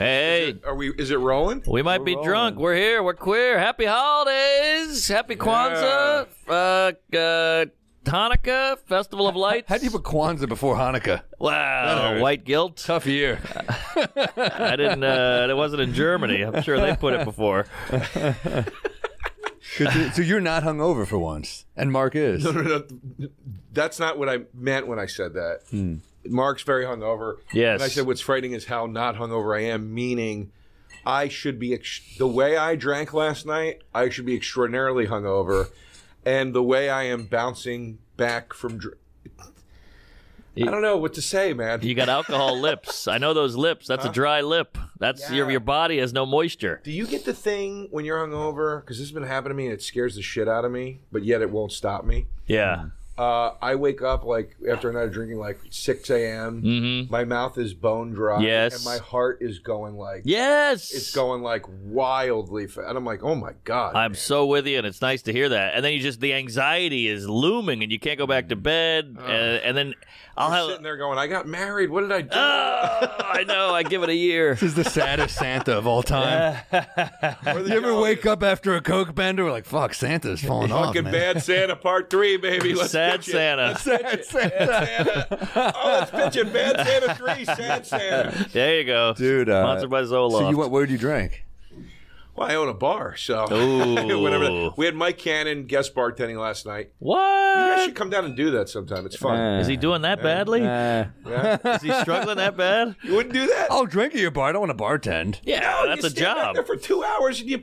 Hey. Is it rolling? We might be rolling. Drunk. We're here. We're queer. Happy holidays. Happy Kwanzaa. Hanukkah, Festival of Lights. How do you put Kwanzaa before Hanukkah? Wow, white guilt. Tough year. I didn't, it wasn't in Germany. I'm sure they put it before. So you're not hungover for once, and Mark is. No. That's not what I meant when I said that. Hmm. Mark's very hungover. Yes. And I said what's frightening is how not hungover I am, meaning I should be, the way I drank last night, I should be extraordinarily hungover. And the way I am bouncing back from, I don't know what to say, man. You got alcohol lips. I know those lips. That's a dry lip. That's your body has no moisture. Do you get the thing when you're hungover? Because this has been happening to me, and it scares the shit out of me. But yet it won't stop me. Yeah. I wake up like after a night of drinking, like 6 a.m. Mm-hmm. My mouth is bone dry. Yes. And my heart is going like it's going like wildly fast. And I'm like, oh my god. I'm so with you, and it's nice to hear that. And then you just the anxiety is looming, and you can't go back to bed. And then I'm sitting there going, I got married. What did I do? Oh, I know. I give it a year. This is the saddest Santa of all time. You ever wake up after a coke bender? We're like, fuck, Santa's falling off, man. Fucking Bad Santa Part 3, baby. Let's Sad Santa. Sad Santa. Oh, let's pitch it. Bad Santa 3, Sad Santa. There you go. Dude. Sponsored by Zoloft. So where did you drink? Well, I own a bar, so. Whatever. We had Mike Cannon guest bartending last night. What? You guys should come down and do that sometime. It's fun. Is he doing that badly? Yeah. Is he struggling that bad? You wouldn't do that? I'll drink at your bar. I don't want to bartend. Yeah, no, that's a job. You stand there for 2 hours and you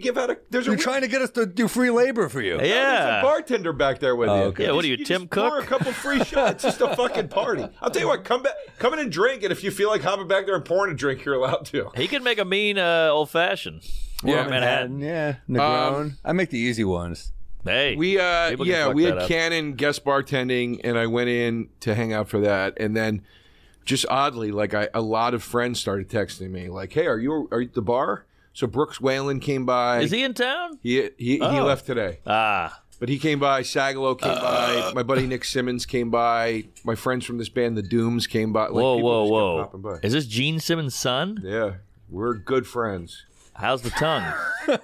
give out a... You're trying to get us to do free labor for you. Yeah. No, there's a bartender back there with you. Okay. Yeah, what are you, Tim Cook? Pour a couple free shots. It's just a fucking party. I'll tell you what, come in and drink, and if you feel like hopping back there and pouring a drink, you're allowed to. He can make a mean old-fashioned. Yeah, Manhattan. Yeah, Negron. I make the easy ones. Hey, we had Cannon guest bartending, and I went in to hang out for that, and then just oddly, like a lot of friends started texting me, like, "Hey, are you at the bar?" So Brooks Whalen came by. Is he in town? He left today. Ah, but he came by. Sagalo came by. My buddy Nick Simmons came by. My friends from this band, The Dooms, came by. Like, whoa! Kept popping by. Is this Gene Simmons' son? Yeah, we're good friends. How's the tongue?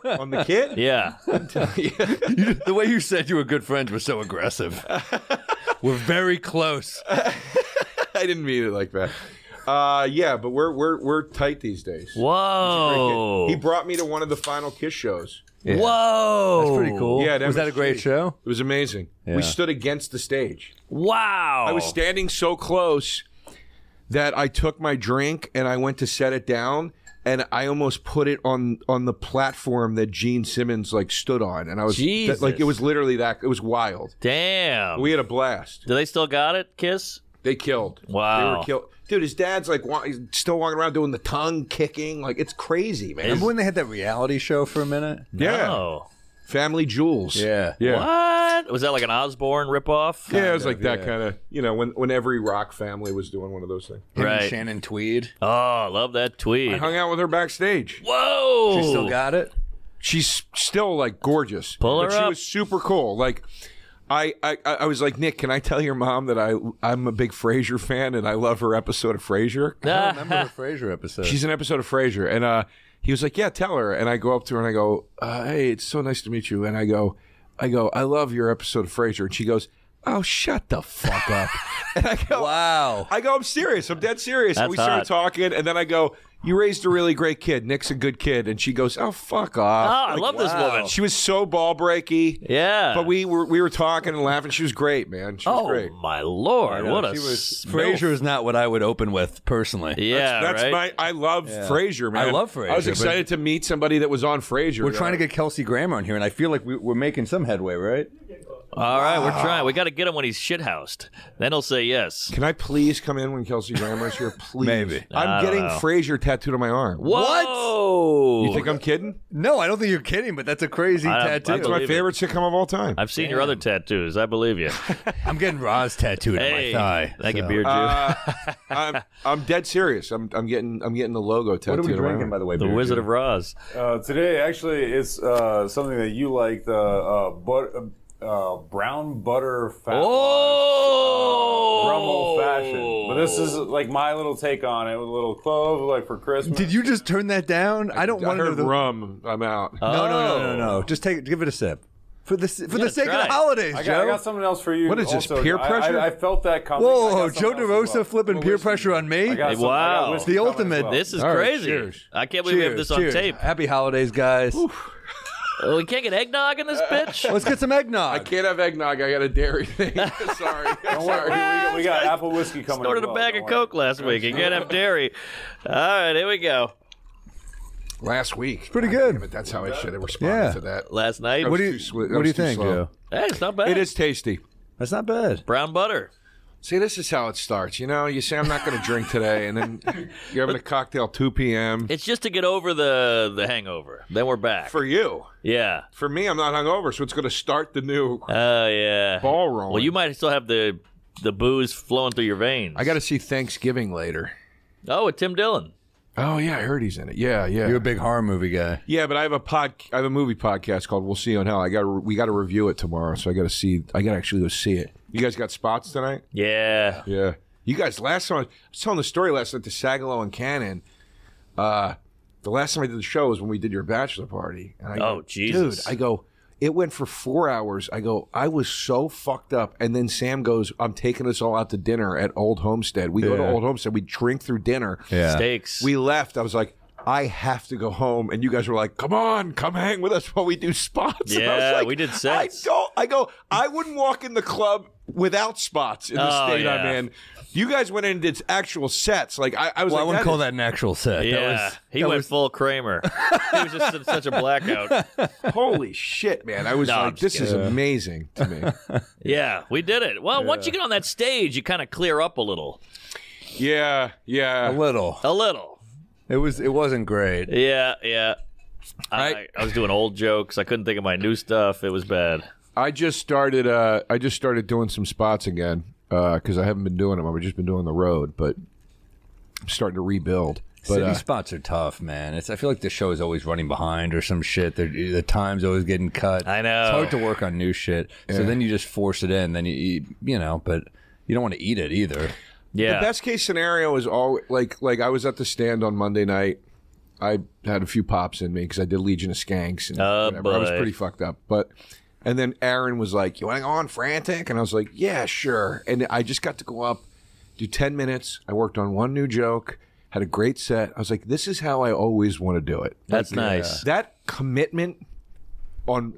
On the kid? Yeah. The way you said you were good friends was so aggressive. We're very close. I didn't mean it like that. Yeah, but we're tight these days. Whoa. He brought me to one of the final Kiss shows. Yeah. Whoa. That's pretty cool. Yeah, was that a great show? It was amazing. Yeah. We stood against the stage. Wow. I was standing so close that I took my drink and I went to set it down. And I almost put it on the platform that Gene Simmons like stood on, and I was like, it was literally that. It was wild. Damn, we had a blast. Do they still got it? Kiss? They killed. Wow, they were killed. Dude, his dad's like still walking around doing the tongue kicking. Like it's crazy, man. Remember when they had that reality show for a minute? Yeah. No. Family Jewels. Yeah. Yeah. What? Was that like an Osbourne ripoff? Yeah, it was like that kind of, you know, when every rock family was doing one of those things. Right. And Shannon Tweed. Oh, I love that Tweed. I hung out with her backstage. Whoa. She still got it? She's still like gorgeous. Pull her up. She was super cool. Like, I was like, Nick, can I tell your mom that I'm a big Frasier fan and I love her episode of Frasier? I don't remember the Frasier episode. She's an episode of Frasier. And, he was like, yeah, tell her. And I go up to her and I go, hey, it's so nice to meet you. And I go, I love your episode of Frasier. And she goes, oh, shut the fuck up. And I go, wow. I go, I'm serious. I'm dead serious. That's and we started talking. And then I go, you raised a really great kid. Nick's a good kid. And she goes, oh, fuck off. Oh, like, I love this woman. She was so ball breaky. Yeah. But we were talking and laughing. She was great, man. She was great. Oh, my Lord. What a Frasier is not what I would open with personally. Yeah, that's right? I love Frasier, man. I love Frasier. I was excited to meet somebody that was on Frasier. We're trying to get Kelsey Grammer on here, and I feel like we're making some headway, right? All right, we're trying. We got to get him when he's shithoused. Then he'll say yes. Can I please come in when Kelsey Grammer's here? Please. Maybe. I'm getting Frasier tattooed on my arm. What? You think I'm kidding? No, I don't think you're kidding, but that's a crazy tattoo. It's my favorite sitcom of all time. I've seen your other tattoos. I believe you. I'm getting Roz tattooed on my thigh. Thank you, Beard Jew. I'm dead serious. I'm getting the logo tattooed. What are we drinking, by the way, Beard Jew? The Wizard of Roz. Today, actually, it's something that you like, the brown butter fat Brummel fashion. But this is like my little take on it with a little clove, like for Christmas. Did you just turn that down? I don't want to. I heard rum. I'm out. Oh. No. Just take it. Give it a sip. For the sake of the holidays, Joe. I got something else for you. What is this, peer pressure? I felt that coming. Whoa, Joe DeRosa flipping peer pressure on me? Wow. It's the ultimate. Well. This is crazy. Cheers. I can't believe we have this on tape. Happy holidays, guys. Oh, we can't get eggnog in this bitch? Let's get some eggnog. I can't have eggnog. I got a dairy thing. Sorry. Don't worry. We got apple whiskey coming. Snorted a bag of Coke last week. You can't have dairy. All right, here we go. Last week. It's pretty good. But that's how I should have responded to that. Last night. What do you think, Joe? Hey, it's not bad. It is tasty. That's not bad. Brown butter. See, this is how it starts. You know, you say, I'm not going to drink today, and then you're having a cocktail 2 p.m. It's just to get over the hangover. Then we're back. For you. Yeah. For me, I'm not hungover, so it's going to start the new ball rolling. Well, you might still have the booze flowing through your veins. I got to see Thanksgiving later. Oh, with Tim Dillon. Oh, yeah, I heard he's in it. Yeah, yeah. You're a big horror movie guy. Yeah, but I have a movie podcast called We'll See You in Hell. We got to review it tomorrow, so I got to actually go see it. You guys got spots tonight? Yeah. Yeah. You guys, last time, I was telling the story last night to Sagalow and Cannon. The last time I did the show was when we did your bachelor party. And I go, Jesus. Dude, I go, it went for 4 hours. I go, I was so fucked up. And then Sam goes, I'm taking us all out to dinner at Old Homestead. We go to Old Homestead. We drink through dinner. Yeah. Steaks. We left. I was like, I have to go home. And you guys were like, come on, come hang with us while we do spots. Yeah, and I was like, we did sets. I wouldn't walk in the club without spots in the state I'm in. You guys went in and did actual sets. Like I wouldn't call that an actual set. Yeah, he went full Kramer. He was just such a blackout. Holy shit, man! I was like, this is amazing to me. Yeah, we did it. Well, once you get on that stage, you kind of clear up a little. Yeah, yeah, a little. It wasn't great. Yeah, yeah. I was doing old jokes. I couldn't think of my new stuff. It was bad. I just started doing some spots again. Because I haven't been doing them. I've just been doing the road, but I'm starting to rebuild. But, city spots are tough, man. I feel like the show is always running behind or some shit. The time's always getting cut. I know. It's hard to work on new shit. Yeah. So then you just force it in. Then you eat, you know, but you don't want to eat it either. Yeah. The best case scenario is all like I was at the stand on Monday night. I had a few pops in me because I did Legion of Skanks and whatever. I was pretty fucked up, but. And then Aaron was like, you want to go on Frantic? And I was like, yeah, sure. And I just got to go up, do 10 minutes. I worked on one new joke, had a great set. I was like, this is how I always want to do it. That's nice. That commitment,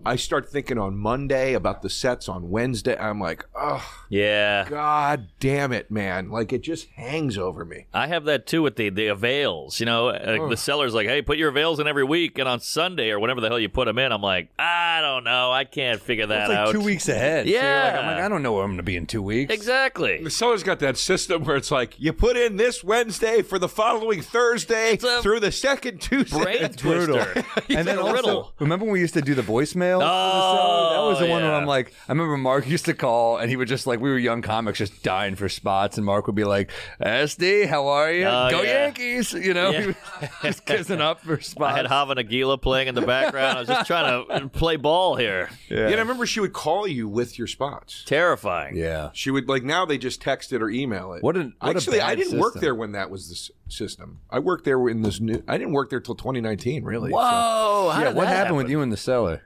I start thinking on Monday about the sets on Wednesday. I'm like, oh, yeah, God damn it, man. Like, it just hangs over me. I have that, too, with the avails. You know, the seller's like, hey, put your avails in every week. And on Sunday or whenever the hell you put them in, I'm like, I don't know. I can't figure that out. It's like 2 weeks ahead. Yeah. So I'm like, I don't know where I'm going to be in 2 weeks. Exactly. The seller's got that system where it's like, you put in this Wednesday for the following Thursday through the second Tuesday. Brain twister. And then also, remember when we used to do the voicemail? Oh, that was the one where I'm like, I remember Mark used to call and he would just like, we were young comics just dying for spots, and Mark would be like, SD, how are you? Go Yankees! You know, he was just kissing up for spots. I had Hava Nagila playing in the background. I was just trying to play ball here. Yeah, and I remember she would call you with your spots. Terrifying. Yeah, she would like. Now they just text it or email it. Actually, I didn't work there when that was the system. I worked there in this new. I didn't work there till 2019. Really? Whoa! So, what happened with you in the cellar?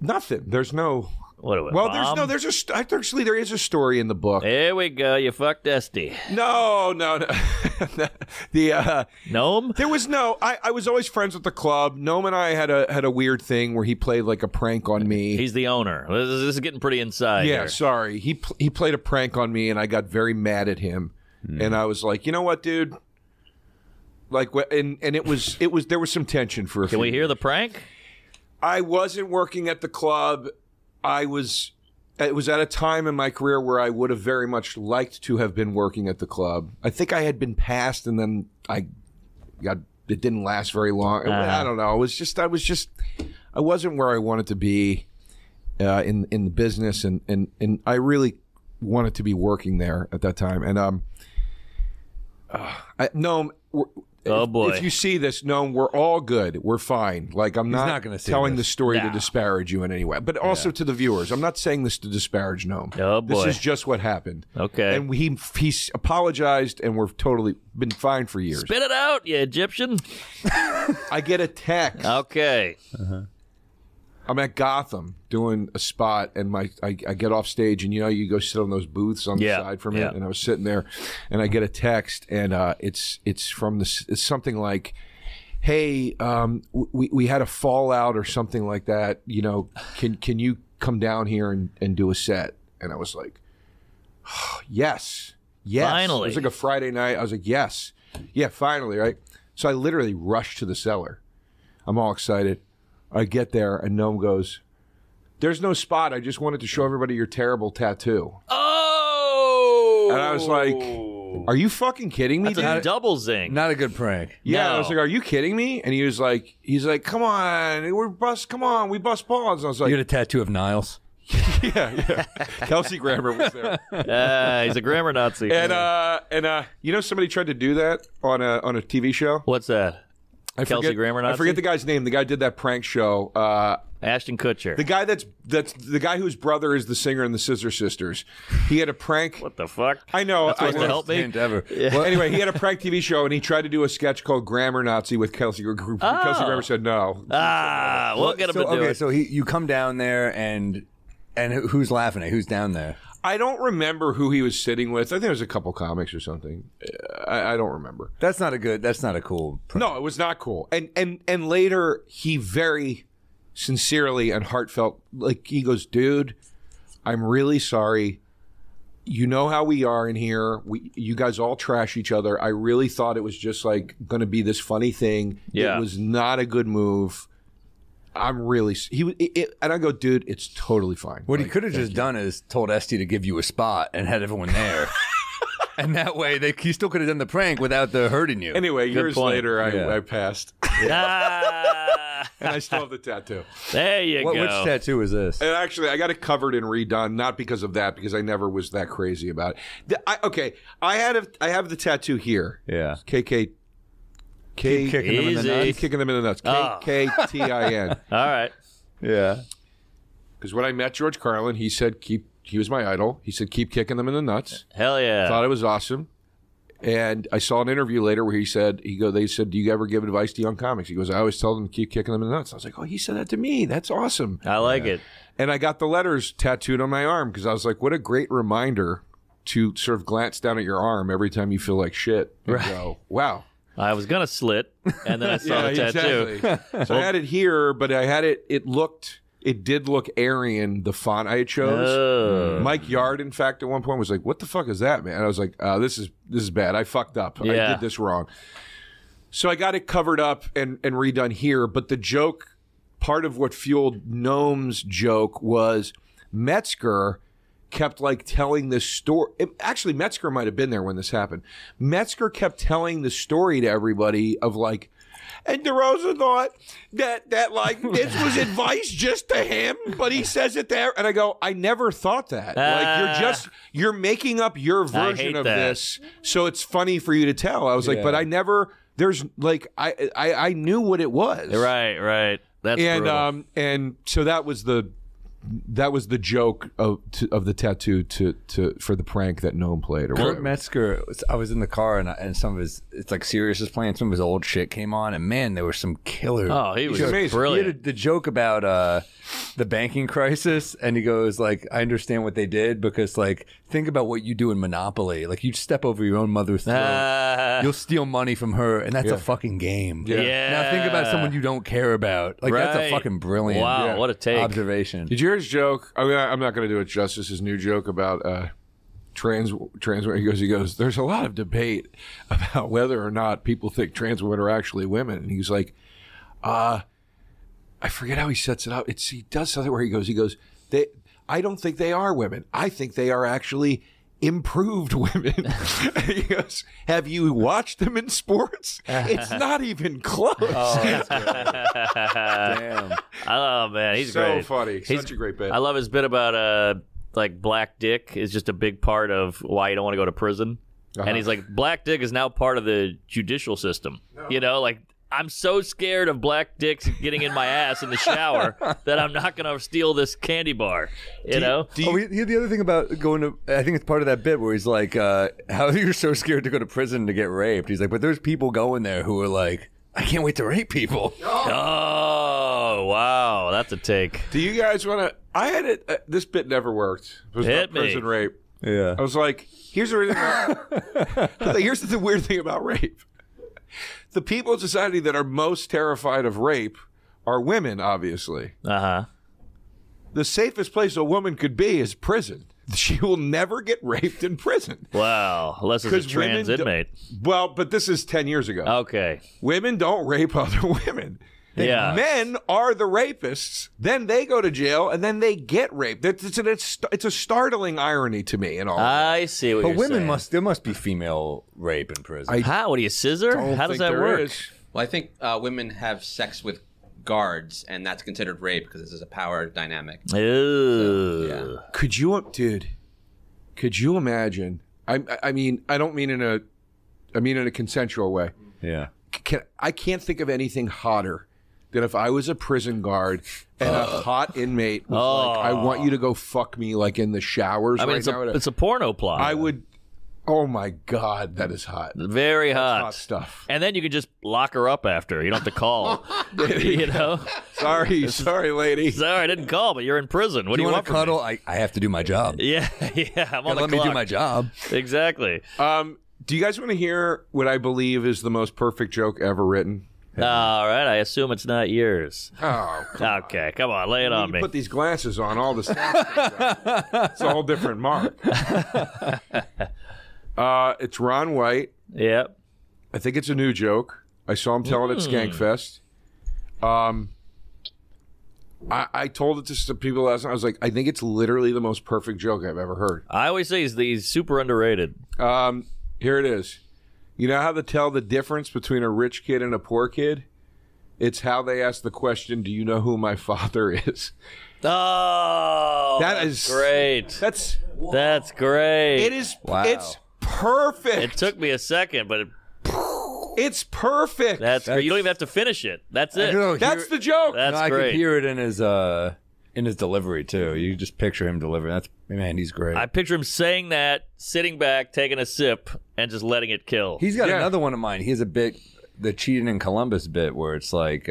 Nothing. There's no. Well, actually, there is a story in the book. There we go. You fucked Esty. No. Noam? There was no. I was always friends with the club. Noam and I had a weird thing where he played like a prank on me. He's the owner. This is getting pretty inside. Yeah, here. Sorry. He played a prank on me, and I got very mad at him. Mm. And I was like, you know what, dude? Like, and it was there was some tension for a few. Can we hear the prank? I wasn't working at the club. It was at a time in my career where I would have very much liked to have been working at the club. I think I had been passed, and then it didn't last very long. I don't know. It was just, I wasn't where I wanted to be in the business, and I really wanted to be working there at that time. And Noam Oh boy! If you see this, Noam, we're all good. We're fine. Like I'm not telling the story to disparage you in any way, but also to the viewers, I'm not saying this to disparage Noam. Oh boy! This is just what happened. Okay. And he apologized, and we've totally been fine for years. Spit it out, you Egyptian! I get a text. Okay. I'm at Gotham doing a spot, and I get off stage, and you know you go sit on those booths on the side for a minute, and I was sitting there, and I get a text, and it's from this, it's something like, "Hey, we had a fallout or something like that. You know, can you come down here and do a set?" And I was like, oh, "Yes, finally." It was like a Friday night. I was like, "Yes, yeah, finally, right?" So I literally rushed to the cellar. I'm all excited. I get there, and Noam goes, "There's no spot. I just wanted to show everybody your terrible tattoo." Oh! And I was like, "Are you fucking kidding me, dude?" That's a double zing. Not a good prank. Yeah, no. I was like, "Are you kidding me?" And he was like, "Come on, we're come on, we bust balls." And I was like, "You had a tattoo of Niles?" yeah. Kelsey Grammer was there. He's a grammar Nazi. And you know somebody tried to do that on a TV show? What's that? Kelsey Grammer Nazi? I forget the guy's name. The guy did that prank show. Ashton Kutcher. The guy that's the guy whose brother is the singer in the Scissor Sisters. He had a prank. What the fuck? I know. That's supposed to help me. Yeah. Well, anyway, he had a prank TV show, and he tried to do a sketch called Grammar Nazi with Kelsey. Oh. Kelsey Grammer said no. Ah, we'll get him to do it. So you come down there, and who's laughing at? Who's down there? I don't remember who he was sitting with. I think it was a couple comics or something. I don't remember. That's not a good. That's not a cool prank. No, it was not cool. And later he very sincerely and heartfelt, like he goes, "Dude, I'm really sorry. You know how we are in here. You guys all trash each other. I really thought it was just like going to be this funny thing. Yeah. It was not a good move. I'm really and I go, "Dude, it's totally fine." What he could have just done is told Esty to give you a spot and had everyone there, and that way you still could have done the prank without the hurting you. Anyway, years later, I passed, and I still have the tattoo. There you go. Which tattoo is this? And actually, I got it covered and redone, not because of that, because I never was that crazy about it. I have the tattoo here. Yeah, KK. Keep kicking them in the nuts. Keep kicking them in the nuts. KKTIN. All right. Yeah. Because when I met George Carlin, he said, he was my idol. He said, "Keep kicking them in the nuts." Hell yeah. Thought it was awesome. And I saw an interview later where he said, they said, "Do you ever give advice to young comics?" He goes, "I always tell them to keep kicking them in the nuts." I was like, "Oh, he said that to me. That's awesome." I like it. And I got the letters tattooed on my arm because I was like, what a great reminder to sort of glance down at your arm every time you feel like shit and go, wow. I was going to slit, and then I saw the tattoo. Exactly. So I had it here, but I had it. It did look Aryan, the font I chose. Mike Yard, in fact, at one point was like, "What the fuck is that, man?" And I was like, this is bad. I fucked up. Yeah. I did this wrong. So I got it covered up and redone here. But the joke, part of what fueled Noam's joke was Metzger kept like telling this story. Actually, Metzger might have been there when this happened. Metzger kept telling the story to everybody of like, and DeRosa thought that like this was advice just to him, but he says it there. And I go, I never thought that. Like you're making up your version of this, so it's funny for you to tell. I was like, but I never. There's like I knew what it was. Right. That's brutal. And so that was the. That was the joke of the tattoo for the prank that Noam played. Kurt Metzger, I was in the car and some of his, it's like Sirius was playing, some of his old shit came on, and man, there were some killer. Oh, he was brilliant. He had the joke about the banking crisis, and he goes like, "I understand what they did because like think about what you do in Monopoly. Like you step over your own mother's throat, you'll steal money from her, and that's a fucking game. Yeah. Now think about someone you don't care about. Like that's a fucking brilliant. Wow, what a take observation. Did you? His joke, I mean, I'm not going to do it justice. His new joke about trans women. He goes, "There's a lot of debate about whether or not people think trans women are actually women." And he's like, I forget how he sets it up. He does something where he goes, "I don't think they are women. I think they are actually improved women." He goes, "Have you watched them in sports? It's not even close." Oh, that's great. Damn. Oh man, he's so funny. He's such a great bit. I love his bit about like black dick is just a big part of why you don't want to go to prison. Uh-huh. And he's like, black dick is now part of the judicial system. No. You know, like, I'm so scared of black dicks getting in my ass in the shower that I'm not going to steal this candy bar, you know? The other thing about going to, I think it's part of that bit where he's like, how you're so scared to go to prison to get raped. He's like, but there's people going there who are like, I can't wait to rape people. Oh, wow. That's a take. Do you guys want to, I had it, this bit never worked. It was about prison rape. Yeah. I was like, here's the reason. Here's the weird thing about rape. The people in society that are most terrified of rape are women, obviously. Uh-huh. The safest place a woman could be is prison. She will never get raped in prison. Wow. Unless it's a trans inmate. Well, but this is 10 years ago. Okay. Women don't rape other women. Yeah. Men are the rapists. Then they go to jail, and then they get raped. It's a startling irony to me. And all I see what you're saying. But women there must be female rape in prison. How? What do you scissor? How does that work? Well, I think women have sex with guards, and that's considered rape because this is a power dynamic. Ooh. So, yeah. Could you imagine? I mean, I don't mean in a, I mean in a consensual way. Yeah. I can't think of anything hotter. That if I was a prison guard and a hot inmate was like, I want you to go fuck me like in the showers it's a porno plot. I would, oh my God, that is hot. Very hot. Hot stuff. And then you can just lock her up after. You don't have to call. You know? Sorry, lady. Sorry, I didn't call, but you're in prison. What do you want to cuddle? I have to do my job. Yeah, yeah. I'm on the clock. Let me do my job. Exactly. Do you guys want to hear what I believe is the most perfect joke ever written? All right, I assume it's not yours. Oh, okay, come on, lay it on me. Put these glasses on, all the stuff. It's a whole different mark. It's Ron White. Yep. I think it's a new joke. I saw him telling it at Skankfest. I told it to some people last night. I was like, I think it's literally the most perfect joke I've ever heard. I always say he's super underrated. Here it is. You know how to tell the difference between a rich kid and a poor kid? It's how they ask the question, do you know who my father is? Oh, that's great. That's great. It is. Wow. It's perfect. It took me a second, but it's perfect. You don't even have to finish it. That's it. That's the joke. That's great. I can hear it in his delivery too. You just picture him delivering. Man, he's great. I picture him saying that, sitting back, taking a sip, and just letting it kill. He's got another one of mine. He has a bit, the cheating in Columbus bit, where it's like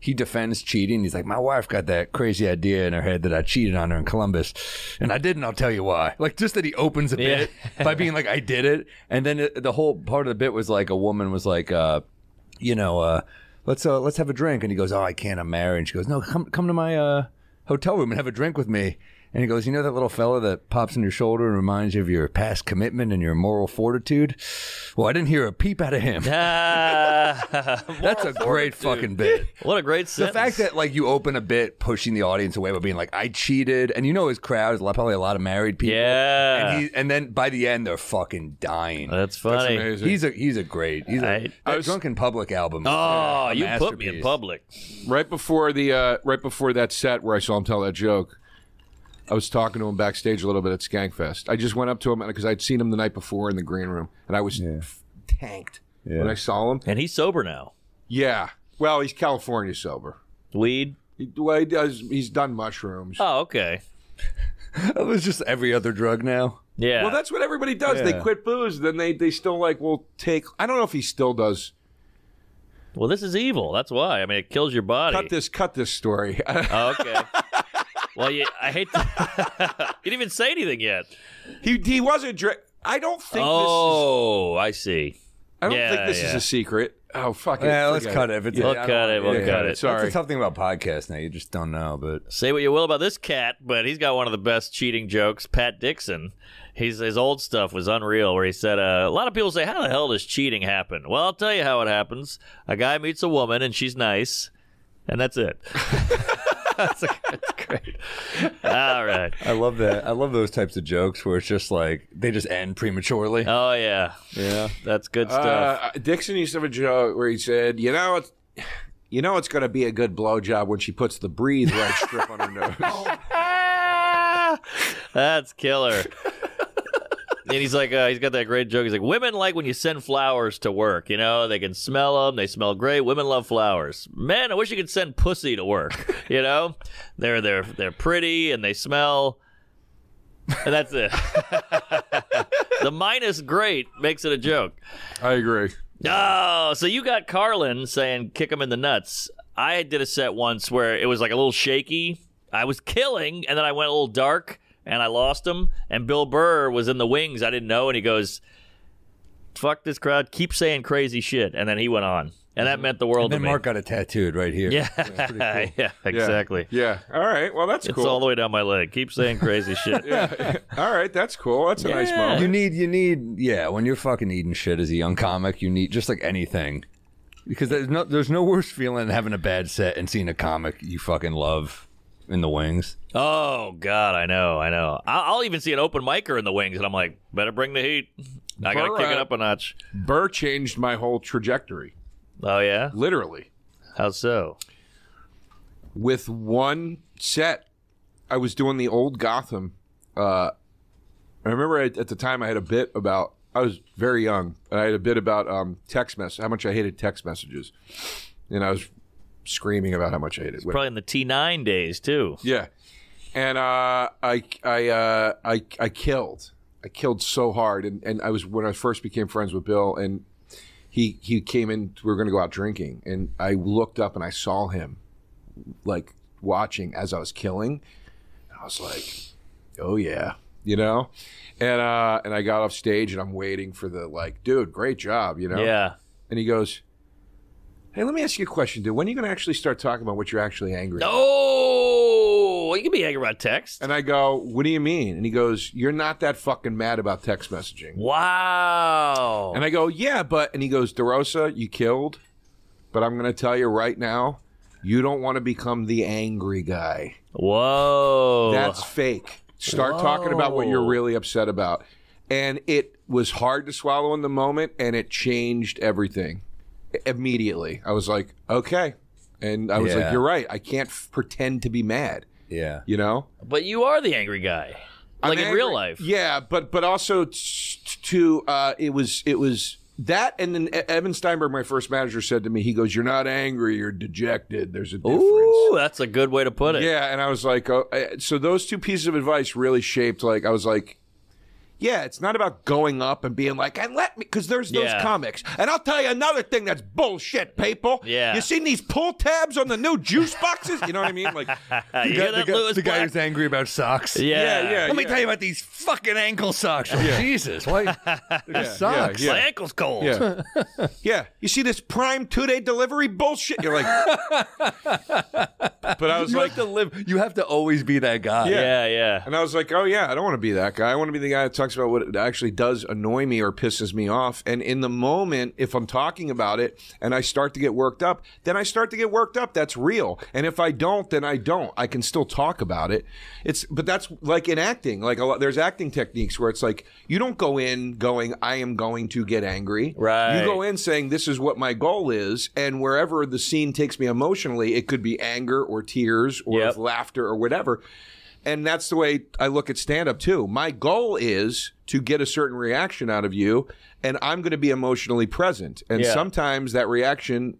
he defends cheating. He's like, my wife got that crazy idea in her head that I cheated on her in Columbus, and I didn't. I'll tell you why. Like just that he opens a bit by being like, I did it, and then the whole part of the bit was like a woman was like, let's have a drink, and he goes, oh, I can't. I'm married. And she goes, no, come to my hotel room and have a drink with me. And he goes, you know that little fella that pops on your shoulder and reminds you of your past commitment and your moral fortitude? Well, I didn't hear a peep out of him. That's a great fucking bit. What a great sentence. The fact that like you open a bit pushing the audience away by being like, I cheated. And you know his crowd is probably a lot of married people. Yeah. And then by the end, they're fucking dying. That's funny. That's amazing. He's a great. I was drunk in public album. Oh, you put me in public. Right before that set where I saw him tell that joke. I was talking to him backstage a little bit at Skankfest. I just went up to him because I'd seen him the night before in the green room, and I was tanked when I saw him. And he's sober now. Yeah. Well, he's California sober. Weed? Well, he does. He's done mushrooms. Oh, okay. It was just every other drug now. Yeah. Well, that's what everybody does. Yeah. They quit booze, then they still like will take. I don't know if he still does. Well, this is evil. That's why. I mean, it kills your body. Cut this story. Oh, okay. Well, I hate to... You didn't even say anything yet. He wasn't... I don't think this is... Oh, I see. I don't think this is a secret. Oh, fuck it. Yeah, let's cut it. We'll cut it. Sorry. That's the tough thing about podcasts now. You just don't know, but... Say what you will about this cat, but he's got one of the best cheating jokes, Pat Dixon. His old stuff was unreal, where he said, a lot of people say, how the hell does cheating happen? Well, I'll tell you how it happens. A guy meets a woman, and she's nice, and that's it. That's great. All right. I love that. I love those types of jokes where it's just like, they just end prematurely. Oh, yeah. Yeah. That's good stuff. Dixon used to have a joke where he said, you know it's going to be a good blowjob when she puts the breathe right strip on her nose. That's killer. And he's like, he's got that great joke. He's like, women like when you send flowers to work, you know, they can smell them. They smell great. Women love flowers. Men, I wish you could send pussy to work. You know, they're pretty and they smell. And that's it. The minus great makes it a joke. I agree. Oh, so you got Carlin saying kick him in the nuts. I did a set once where it was like a little shaky. I was killing, and then I went a little dark, and I lost him. And Bill Burr was in the wings. I didn't know, and he goes, fuck this crowd. Keep saying crazy shit. And then he went on. And that meant the world to me. And then Mark got it tattooed right here. Yeah, that's pretty cool. Yeah, exactly. Yeah. All right. Well, that's cool. It's all the way down my leg. Keep saying crazy shit. Yeah. All right. That's cool. That's a nice moment. Yeah, when you're fucking eating shit as a young comic, you need just like anything. Because there's no worse feeling than having a bad set and seeing a comic you fucking love in the wings. Oh, God. I know. I'll even see an open micer in the wings, and I'm like, better bring the heat. I got to kick it up a notch. Burr changed my whole trajectory. Oh, yeah? Literally. How so? With one set, I was doing the old Gotham. I remember at the time I had a bit about, I was very young, and I had a bit about text messages, how much I hated text messages. And I was screaming about how much I hated. It's probably in the T9 days, too. Yeah. And I killed. I killed so hard. And I was, when I first became friends with Bill, and He came in, we were going to go out drinking, and I looked up and I saw him, like, watching as I was killing. And I was like, oh, yeah, you know? And I got off stage, and I'm waiting for the, like, dude, great job, you know? Yeah. And he goes, hey, let me ask you a question, dude. When are you going to actually start talking about what you're actually angry about? Oh, you can be angry about text. And I go, what do you mean? And he goes, you're not that fucking mad about text messaging. Wow. And I go, yeah, but... And he goes, DeRosa, you killed, but I'm going to tell you right now, you don't want to become the angry guy. Whoa. That's fake. Start talking about what you're really upset about. And it was hard to swallow in the moment, and it changed everything. Immediately. I was like, okay. And I was like, you're right. I can't pretend to be mad. Yeah. You know? But you are the angry guy. Like in real life. Yeah, but also it was that, and then Evan Steinberg, my first manager, said to me, he goes, you're not angry, you're dejected. There's a difference. Ooh, that's a good way to put it. Yeah, and I was like, oh, so those two pieces of advice really shaped, like, I was like, yeah, it's not about going up and being like, and let me, because there's those comics. And I'll tell you another thing that's bullshit, people. Yeah. You seen these pull tabs on the new juice boxes? You know what I mean? Like, the guy who's angry about socks. Yeah. Let me tell you about these fucking ankle socks. Oh, Jesus, why? Socks. Yeah. My ankle's cold. Yeah. You see this prime two-day delivery bullshit? You're like, but I was like, you have to always be that guy. Yeah. And I was like, oh, yeah, I don't want to be that guy. I want to be the guy that talks about what actually does annoy me or pisses me off. And in the moment, if I'm talking about it and I start to get worked up, then I start to get worked up. That's real. And if I don't, then I don't. I can still talk about it. But that's like in acting. Like there's acting techniques where it's like you don't go in going, I am going to get angry. Right. You go in saying this is what my goal is, and wherever the scene takes me emotionally, it could be anger or tears or laughter or whatever. And that's the way I look at stand-up, too. My goal is to get a certain reaction out of you, and I'm going to be emotionally present. And sometimes that reaction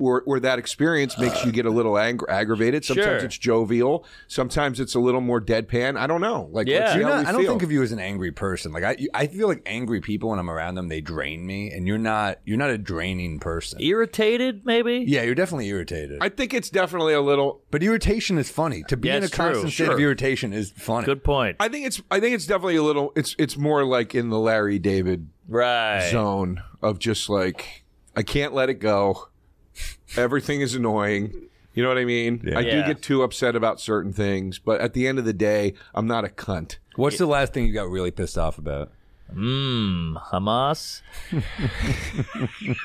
or that experience makes you get a little aggravated. Sometimes it's jovial. Sometimes it's a little more deadpan. I don't know. Like, I don't think of you as an angry person. Like I feel like angry people, when I'm around them, they drain me. And you're not a draining person. Irritated, maybe? Yeah, you're definitely irritated. I think it's definitely a little. But irritation is funny. To be in a constant state of irritation is funny. Good point. I think it's definitely a little. It's more like in the Larry David zone of just like I can't let it go. Everything is annoying. You know what I mean? Yeah. I do get too upset about certain things, but at the end of the day, I'm not a cunt. What's the last thing you got really pissed off about? Hamas?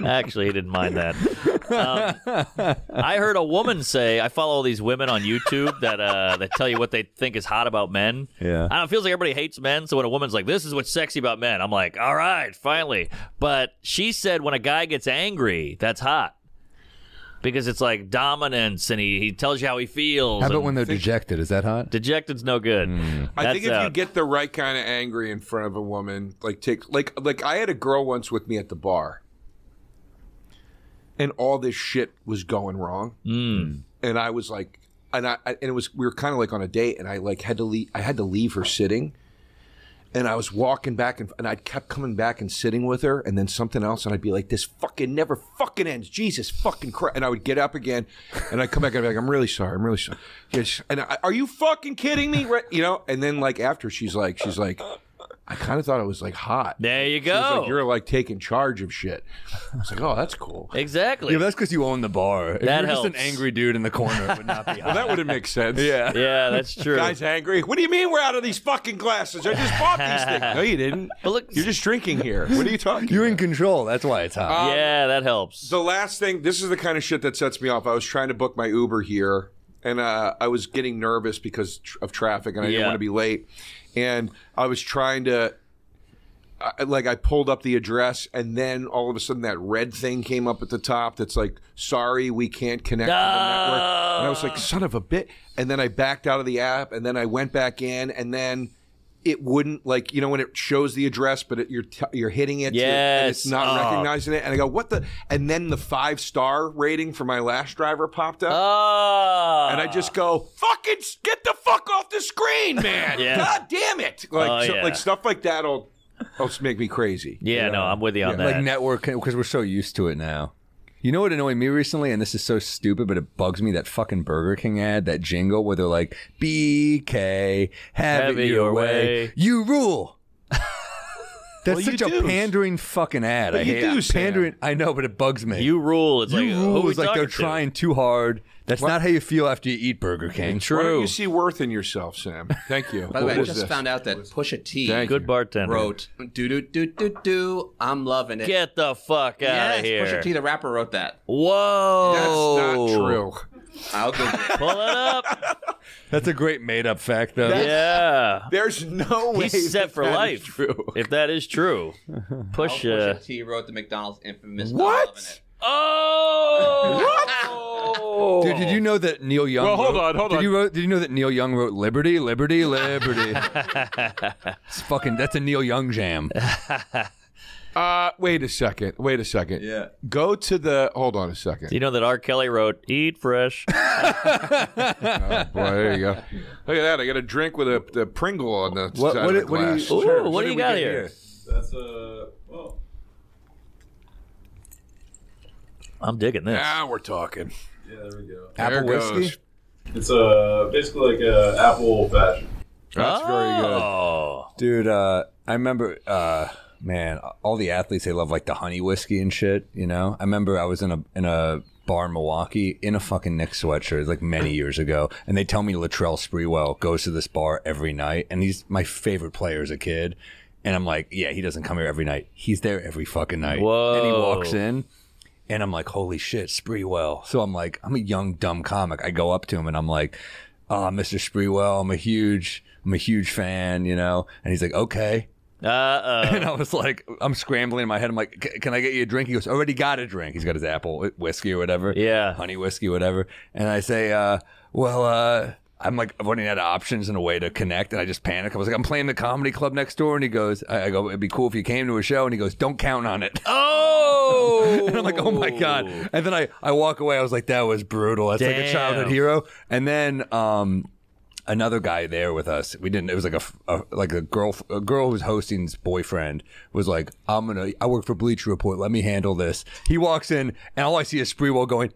Actually, he didn't mind that. I heard a woman say, I follow all these women on YouTube that tell you what they think is hot about men. Yeah. I don't know, it feels like everybody hates men, so when a woman's like, this is what's sexy about men, I'm like, all right, finally. But she said when a guy gets angry, that's hot. because it's like dominance, and he tells you how he feels. How about when they're dejected? Is that hot? Dejected's no good. Mm. I think if you get the right kind of angry in front of a woman, like I had a girl once with me at the bar, and all this shit was going wrong, and I was like, and it was, we were kind of like on a date, and I had to leave. I had to leave her sitting. And I was walking back, and I kept coming back and sitting with her, and then something else, and I'd be like, this fucking never fucking ends. Jesus fucking Christ. And I would get up again, and I'd come back, and I'd be like, I'm really sorry. I'm really sorry. And are you fucking kidding me? Right? You know? And then, like, after, she's like, I kind of thought it was, like, hot. There you go. She was like, you're, like, taking charge of shit. I was like, oh, that's cool. Exactly. Yeah, that's because you own the bar. If that helps. Just an angry dude in the corner, it would not be hot. Well, that wouldn't make sense. Yeah. Yeah, that's true. Guy's angry. What do you mean we're out of these fucking glasses? I just bought these things. No, you didn't. But look, you're just drinking here. What are you talking about? You're in control. That's why it's hot. Yeah, that helps. The last thing, this is the kind of shit that sets me off. I was trying to book my Uber here, and I was getting nervous because of traffic, and I didn't want to be late. And I was trying to, like, I pulled up the address, and then all of a sudden that red thing came up at the top that's like, sorry, we can't connect to the network. And I was like, son of a bitch. And then I backed out of the app, and then I went back in, and then it wouldn't, like, you know, when it shows the address, but you're hitting it, and it's not recognizing it. And I go, what the? And then the 5-star rating for my last driver popped up. And I just go, fucking get the fuck off the screen, man. God damn it. Like, like stuff like that will make me crazy. Yeah, you know? No, I'm with you on that. Like network, because we're so used to it now. You know what annoyed me recently, and this is so stupid, but it bugs me, that fucking Burger King ad, that jingle where they're like, BK, have it your way. You rule. That's such a pandering fucking ad. But I hate that. Pandering. I know, but it bugs me. You rule. It's like, who is like they're trying too hard. That's not how you feel after you eat Burger King. True. Why don't you see worth in yourself, Sam? Thank you. By the way, I just found out that Pusha T, good bartender, wrote "Do do do do do." I'm loving it. Get the fuck out of here. Pusha T, the rapper, wrote that. Whoa, that's not true. I'll go pull it up. That's a great made-up fact, though. Yeah, there's no way he's set for life. True. If that is true, Pusha T wrote the McDonald's infamous "I'm loving it." Oh, what? Dude, did you know that Neil Young? Well, hold on. Did you know that Neil Young wrote "Liberty, Liberty, Liberty"? It's fucking. That's a Neil Young jam. Wait a second. Wait a second. Yeah. Go to the. Hold on a second. Do you know that R. Kelly wrote "Eat Fresh"? Oh, boy, there you go. Look at that. I got a drink with the Pringle on the side of the glass. What do you got here? That's a. Well. I'm digging this. Now we're talking. Yeah, there we go. Apple whiskey? It's basically like an apple fashion. That's very good. Dude, I remember, man, all the athletes, they love like the honey whiskey and shit, you know? I remember I was in a bar in Milwaukee in a fucking Knicks sweatshirt like many years ago, and they tell me Latrell Sprewell goes to this bar every night, and he's my favorite player as a kid. And I'm like, yeah, he doesn't come here every night. He's there every fucking night. Whoa. And he walks in. And I'm like, holy shit, Sprewell. So I'm like, I'm a young, dumb comic. I go up to him and I'm like, oh, Mr. Sprewell, I'm a huge fan, you know? And he's like, okay. And I was like, I'm scrambling in my head. I'm like, can I get you a drink? He goes, already got a drink. He's got his apple whiskey or whatever. Yeah. Honey whiskey, whatever. And I say, I'm like running out of options and a way to connect, and I just panic. I was like, I'm playing the comedy club next door, and he goes, I go, it'd be cool if you came to a show, and he goes, don't count on it. Oh! And I'm like, oh my God. And then I walk away. I was like, that was brutal. That's like a childhood hero. And then another guy there with us, it was like a girl who was hosting's boyfriend was like, I work for Bleacher Report. Let me handle this. He walks in, and all I see is Sprewell going,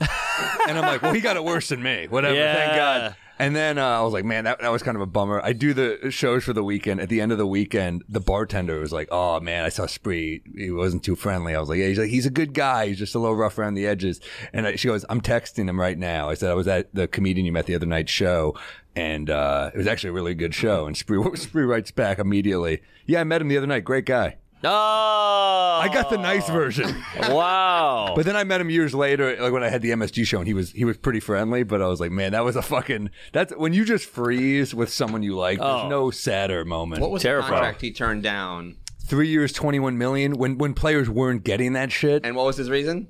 and I'm like, well, he got it worse than me. Whatever, thank God. And then I was like, man, that was kind of a bummer. I do the shows for the weekend. At the end of the weekend, the bartender was like, oh, man, I saw Spree. He wasn't too friendly. I was like, yeah, he's like, he's a good guy. He's just a little rough around the edges. And she goes, I'm texting him right now. I said, I was at the comedian you met the other night's show, and it was actually a really good show. And Spree writes back immediately, yeah, I met him the other night. Great guy. Oh, I got the nice version. Wow. But then I met him years later, like when I had the MSG show, and he was pretty friendly, but I was like, man, that was a fucking, that's when you just freeze with someone you like. Oh. There's no sadder moment. What was the contract he turned down? 3 years, $21 million, when players weren't getting that shit. And what was his reason?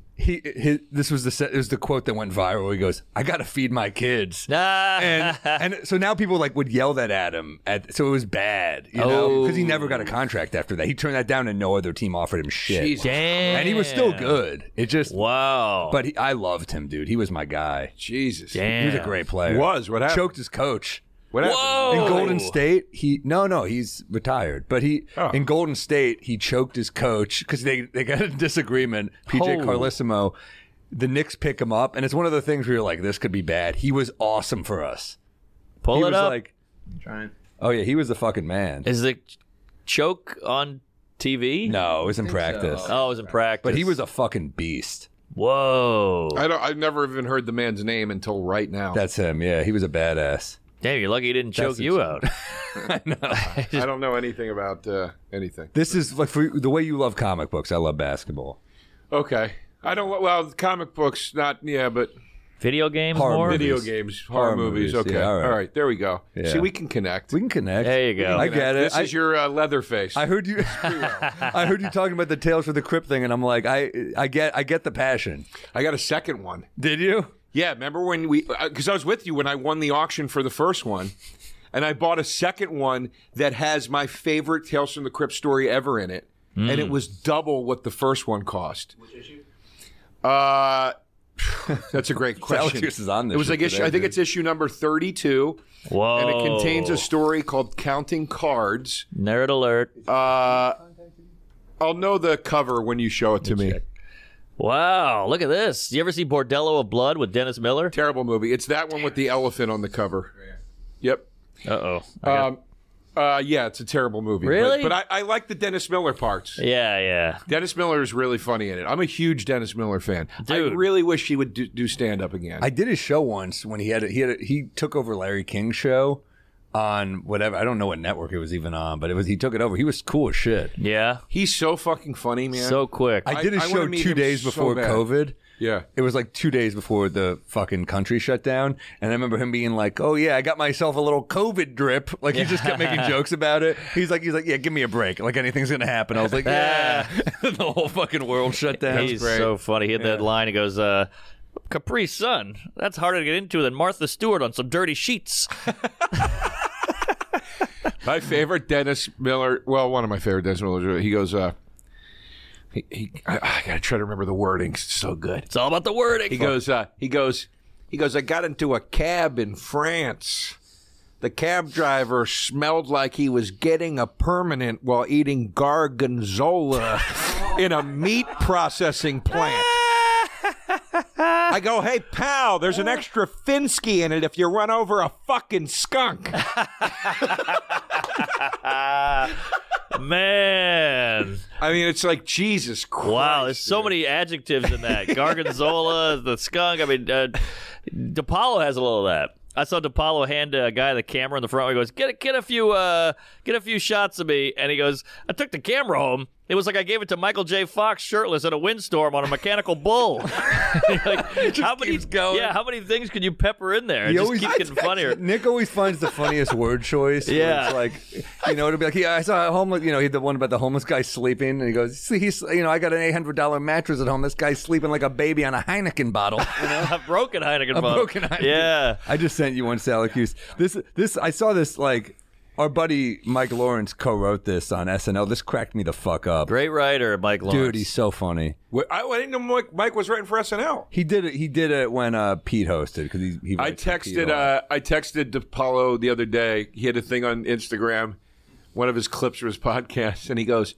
This was the quote that went viral. He goes, "I gotta feed my kids," and so now people like would yell that at him. So it was bad, you know, because he never got a contract after that. He turned that down, and no other team offered him shit. Jesus. Damn. And he was still good. It just But I loved him, dude. He was my guy. Jesus, damn. He was a great player. He was what happened? Choked his coach. What happened? In Golden State, he no, he's retired. But he in Golden State, he choked his coach because they got a disagreement. PJ Carlissimo, the Knicks pick him up, and it's one of the things where you're like, this could be bad. He was awesome for us. Pull it up. Like, I'm trying. Oh yeah, he was the fucking man. Is the choke on TV? No, it was in practice. So. Oh, it was in practice. But he was a fucking beast. Whoa. I've never even heard the man's name until right now. That's him. Yeah, he was a badass. Damn, you're lucky he didn't choke you out. I know. I don't know anything about anything. This is like for the way you love comic books. I love basketball. Okay, I don't. Well, comic books, not but video games, horror movies. Okay, yeah, all right. There we go. Yeah. See, we can connect. There you go. I get it. This is your Leatherface. I heard you. I heard you talking about the Tales from the Crypt thing, and I'm like, I get the passion. I got a second one. Did you? Yeah, remember when we, because I was with you when I won the auction for the first one, and I bought a second one that has my favorite Tales from the Crypt story ever in it, and it was double what the first one cost. Which issue? That's a great question. Is on this it was like issue, today, I think it's issue number 32. Whoa! And it contains a story called "Counting Cards." Nerd alert! I'll know the cover when you show it to me. Check. Wow, look at this. You ever see Bordello of Blood with Dennis Miller? Terrible movie. It's that one with the elephant on the cover. Yep. Uh-oh. Yeah, it's a terrible movie. Really? But I like the Dennis Miller parts. Yeah, yeah. Dennis Miller is really funny in it. I'm a huge Dennis Miller fan. Dude. I really wish he would do stand-up again. I did his show once when he took over Larry King's show on whatever. I don't know what network it was even on, but he took it over. He was cool as shit. Yeah. He's so fucking funny, man. So quick. I did a show 2 days before COVID. Yeah. It was like 2 days before the fucking country shut down. And I remember him being like, oh yeah, I got myself a little COVID drip. Like he just kept making jokes about it. He's like, yeah, give me a break. Like anything's gonna happen. I was like, yeah. The whole fucking world shut down. He's so funny. He hit that line, he goes, Capri Sun, that's harder to get into than Martha Stewart on some dirty sheets. My favorite Dennis Miller, well, one of my favorite Dennis Miller, he goes, I gotta try to remember the wording. It's so good. It's all about the wording. He goes, I got into a cab in France. The cab driver smelled like he was getting a permanent while eating gargonzola in a meat processing plant. I go, hey, pal, there's an extra Finsky in it if you run over a fucking skunk. Man. I mean, it's like, Jesus Christ. Wow, there's so many adjectives in that. Gargonzola, the skunk. I mean, DePaolo has a little of that. I saw DePaolo hand a guy the camera in the front. He goes, get a few shots of me. And he goes, I took the camera home. It was like I gave it to Michael J. Fox shirtless in a windstorm on a mechanical bull. Like, how many things could you pepper in there? It just keeps getting funnier. Nick always finds the funniest word choice. Yeah, it's like, you know, it'll be like, yeah, I saw a homeless. You know, he had the one about the homeless guy sleeping, and he goes, see, you know, I got an $800 mattress at home. This guy's sleeping like a baby on a Heineken bottle. You know? A broken Heineken bottle. Broken Heineken. Yeah. I just sent you one, Salacuse. This I saw this like. Our buddy Mike Lawrence co-wrote this on SNL. This cracked me the fuck up. Great writer, Mike Lawrence. Dude, he's so funny. I didn't know Mike was writing for SNL. He did it when Pete hosted because he I texted DePaolo the other day. He had a thing on Instagram, one of his clips from his podcast, and he goes,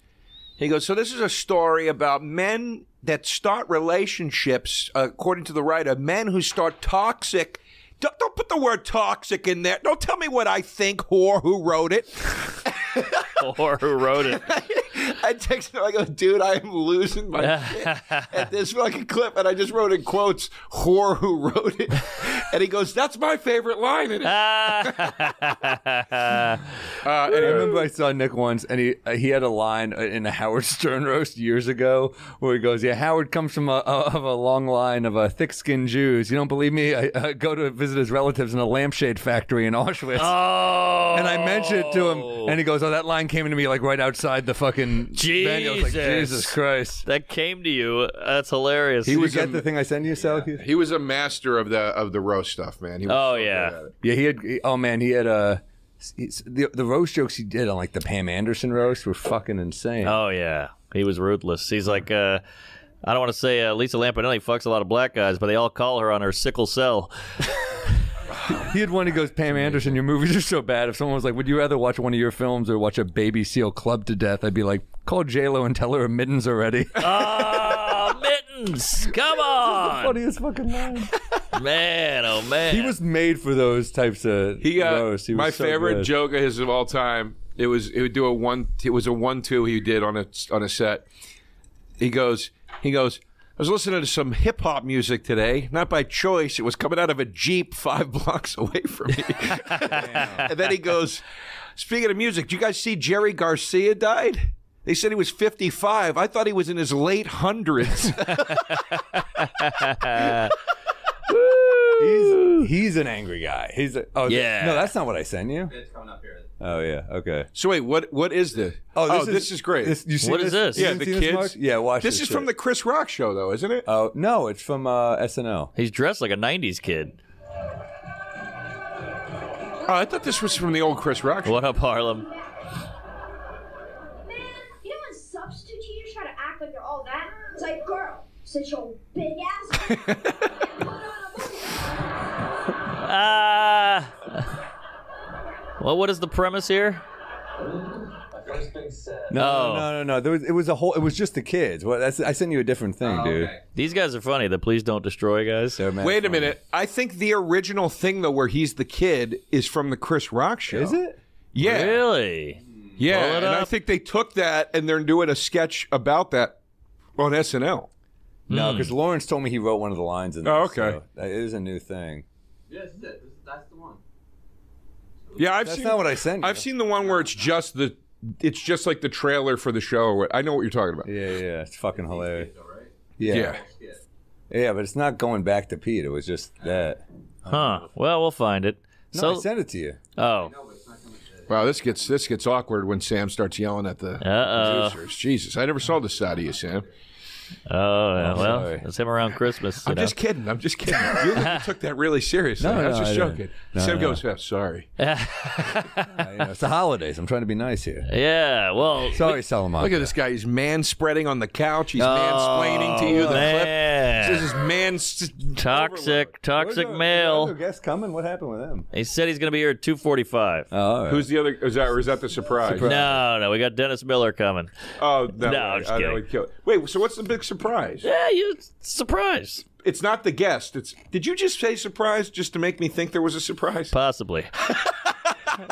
so this is a story about men that start relationships, according to the writer, men who start toxic. Don't put the word toxic in there. Don't tell me what I think, whore who wrote it. Whore who wrote it. I texted him, I go, dude, I am losing my shit at this fucking clip. And I just wrote in quotes, whore who wrote it. And he goes, that's my favorite line in it. And I remember I saw Nick once, and he had a line in a Howard Stern roast years ago where he goes, yeah, Howard comes from a long line of thick-skinned Jews. You don't believe me? I go to visit his relatives in a lampshade factory in Auschwitz. Oh. And I mentioned it to him, and he goes, oh, that line came to me like right outside the fucking venue. I was like, Jesus Christ. That came to you. That's hilarious. He was at the thing I sent you, Sal? Yeah. He was a master of the roast stuff, man. He was the roast jokes he did on like the Pam Anderson roast were fucking insane. Oh yeah, he was ruthless. He's like, I don't want to say Lisa Lampanelli fucks a lot of black guys, but they all call her on her sickle cell. He had one, he goes, Pam Anderson, your movies are so bad. If someone was like, would you rather watch one of your films or watch a baby seal clubbed to death? I'd be like, call J-Lo and tell her mittens already. Mittens! Come on! This is the funniest fucking line. Man, oh man. He was made for those types of roasts. My favorite joke of his of all time, it was a 1-2 he did on a set. He goes, I was listening to some hip-hop music today, not by choice. It was coming out of a Jeep 5 blocks away from me. And then he goes, speaking of music, do you guys see Jerry Garcia died? They said he was 55. I thought he was in his late 100s. He's an angry guy. No, that's not what I sent you. It's coming up here. Oh yeah, okay. So wait, what is this? Oh, this is great. What is this? Yeah, the kids. Mark? Yeah, watch this. This is from the Chris Rock show, though, isn't it? Oh no, it's from SNL. He's dressed like a '90s kid. Oh, I thought this was from the old Chris Rock show. What up, Harlem? Man, you know when substitute teachers try to act like they're all that? It's like, girl, since your big ass. Well, what is the premise here? No. It was just the kids. Well, I sent you a different thing, dude. Okay. These guys are funny. The Please Don't Destroy guys. Wait a minute. I think the original thing though, where he's the kid, is from the Chris Rock show. Is it? Yeah. Really? Yeah. And I think they took that and they're doing a sketch about that on SNL. No, because Lawrence told me he wrote one of the lines in there. Oh, okay. So that is a new thing. Yes, that's the one. Yeah, that's not what I sent you. I've seen the one where it's just like the trailer for the show. I know what you're talking about. Yeah, it's fucking hilarious. Yeah, but it's not going back to Pete. It was just that. Huh? Well, we'll find it. No, I sent it to you. Oh. Wow, this gets awkward when Sam starts yelling at the producers. Jesus, I never saw this side of you, Sam. Oh, yeah, well, it's him around Christmas. I'm just kidding. I'm just kidding. You took that really seriously. No, I was just joking. Sam goes, oh, sorry. It's the holidays. I'm trying to be nice here. Yeah, well. Sorry, Salamanca. Look at this guy. He's manspreading on the couch. He's mansplaining to you the clip. This is toxic male. Our guest coming? What happened with him? He said he's going to be here at 2:45. Oh, all right. Who's the other? Is that the surprise? No. We got Dennis Miller coming. Oh, no. I'm just kidding. Wait, so what's the big surprise? Yeah, surprise. It's not the guest. Did you just say surprise just to make me think there was a surprise? Possibly.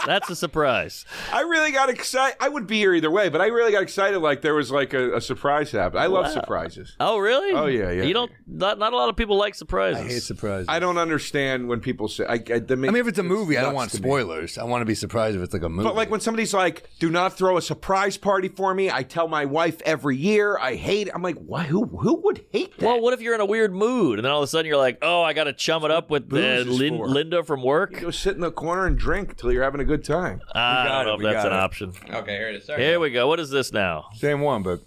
That's a surprise. I really got excited. I would be here either way, but I really got excited like there was like a surprise happened. I love surprises. Oh, really? Oh, yeah. You don't. Not a lot of people like surprises. I hate surprises. I don't understand when people say. I mean, if it's a movie, I don't want spoilers. I want to be surprised if it's like a movie. But like when somebody's like, "Do not throw a surprise party for me." I tell my wife every year. I hate it. I'm like, why? Who would hate that? Well, what if you're in a weird mood and then all of a sudden you're like, "Oh, I got to chum it up with Linda from work." You go sit in the corner and drink till you're having a good time. I don't know if that's an option. Okay, here it is. Sorry. Here we go. What is this now? Same one, but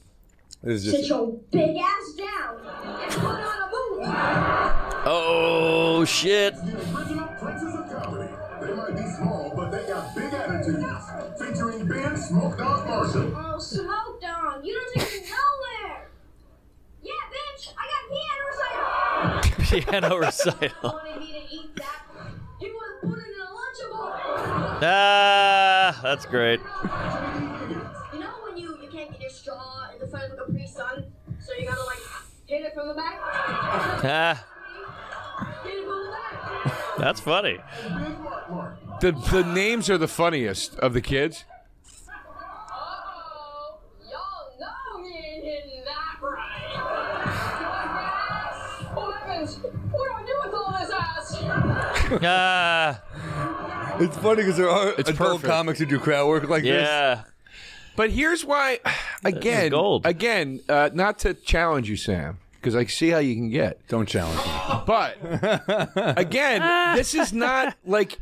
this is just. Sit your big ass down and put on a movie. Oh shit! The original princes of comedy. They might be small, but they got big attitudes. Featuring Ben Smoke Dog Marshall. Oh, Smoke Dog! You don't take me nowhere. Yeah, bitch! I got piano recital. Piano recital. That's great. You know when you can't get your straw in the front of a Capri Sun, so you gotta like hit it from the back? Hit it from the back. That's funny. The names are the funniest of the kids. Uh-oh. Y'all know he ain't hitting that right. Oh, my goodness. What do I do with all this ass? It's funny because there are adult comics who do crowd work like this. Yeah. But here's why, again, not to challenge you, Sam, because I see how you can get. Don't challenge me. But again, this is not like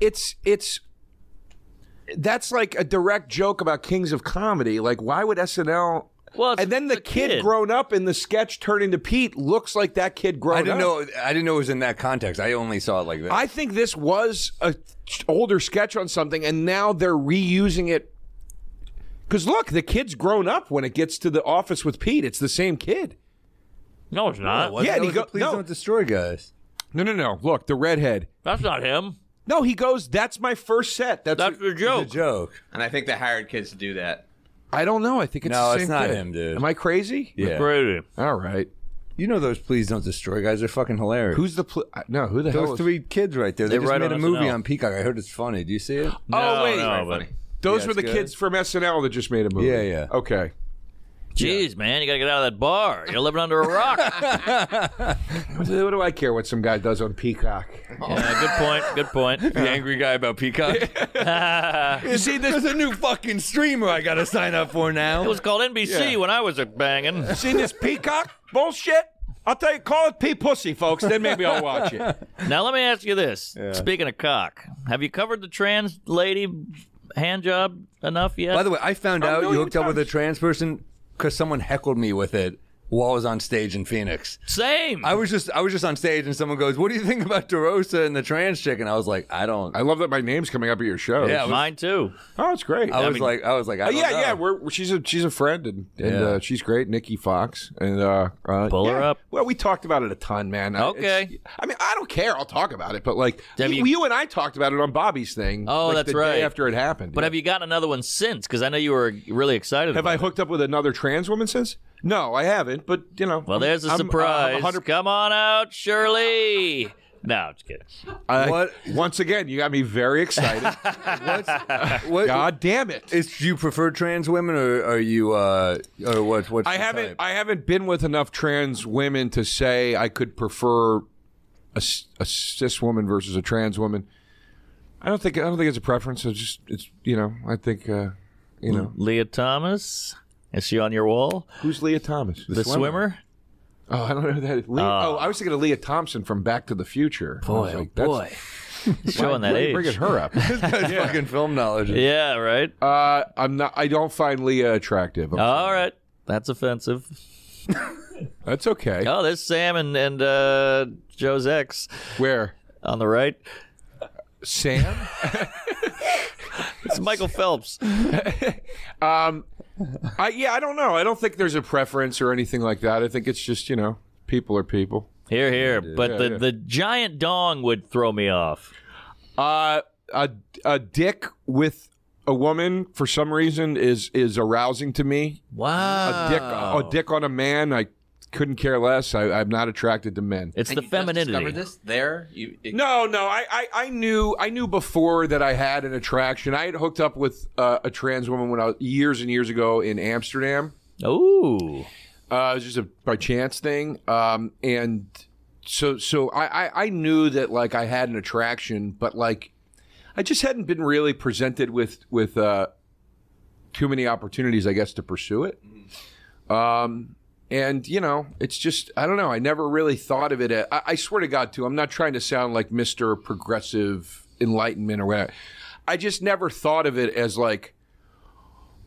that's like a direct joke about kings of comedy. Like, why would SNL? Well, and then the kid grown up in the sketch turning to Pete looks like that kid grown up. I didn't know it was in that context. I only saw it like this. I think this was an older sketch on something, and now they're reusing it. Because look, the kid's grown up when it gets to the office with Pete. It's the same kid. No, it's not. Yeah, and he goes, "Please don't destroy, guys." No, no, no. Look, the redhead. That's not him. No, he goes, "That's my first set. That's the joke." It's a joke. And I think they hired kids to do that. I don't know. I think it's the same kid. No, it's not him, dude. Am I crazy? Yeah. Crazy. All right. You know those Please Don't Destroy guys are fucking hilarious. Who's the who the hell? Those three kids right there. They just made a movie on Peacock. I heard it's funny. Do you see it? Oh wait, funny. Those were the kids from SNL that just made a movie. Yeah, yeah. Okay. Jeez, man, you gotta get out of that bar. You're living under a rock. What do I care what some guy does on Peacock? Yeah, good point. The angry guy about Peacock. You see, there's a new fucking streamer I gotta sign up for now. It was called NBC when I was banging. You seen this Peacock bullshit? I'll tell you, call it pee pussy, folks. Then maybe I'll watch it. Now let me ask you this. Yeah. Speaking of cock, have you covered the trans lady hand job enough yet? By the way, I found out you hooked up with a trans person because someone heckled me with it while I was on stage in Phoenix. Same. I was just on stage and someone goes, "What do you think about DeRosa and the trans chick?" And I was like, "I don't." I love that my name's coming up at your show. Yeah, mine too. Oh, it's great. I was like, I don't know. Yeah. She's a friend and she's great, Nikki Fox, and pull her up. Well, we talked about it a ton, man. Okay. I mean, I don't care. I'll talk about it, but like you and I talked about it on Bobby's thing. Oh, like, that's right. Day after it happened. But have you gotten another one since? Because I know you were really excited. Have I hooked up with another trans woman since? No, I haven't, but, you know. Well, there's a surprise. Come on out, Shirley. No, just kidding. Once again, you got me very excited. God damn it. Do you prefer trans women, or are you, or what's I haven't been with enough trans women to say I could prefer a cis woman versus a trans woman. I don't think it's a preference. It's just, you know, I think, you know. Leah Thomas. Is she on your wall? Who's Leah Thomas? The swimmer? Oh, I don't know who that is. Oh, I was thinking of Leah Thompson from Back to the Future. Boy, like, boy. Showing that age. Bringing her up. This guy's fucking film knowledge. Yeah, right? I don't find Leah attractive. All right. That's offensive. That's okay. Oh, there's Sam and Joe's ex. Where? On the right. Sam? It's Michael Phelps. I don't know. I don't think there's a preference or anything like that. I think it's just, you know, people are people. Hear, hear. But the giant dong would throw me off. A dick with a woman for some reason is arousing to me. Wow. A dick on a man. I couldn't care less. I'm not attracted to men. It's the femininity. Discovered this there? I knew before that I had an attraction. I had hooked up with a trans woman when I was years and years ago in Amsterdam. Oh, it was just a by chance thing. And so I knew that like I had an attraction, but like I just hadn't been really presented with too many opportunities, I guess, to pursue it. And, you know, it's just, I don't know. I never really thought of it. I swear to God, too, I'm not trying to sound like Mr. Progressive Enlightenment or whatever. I just never thought of it as like,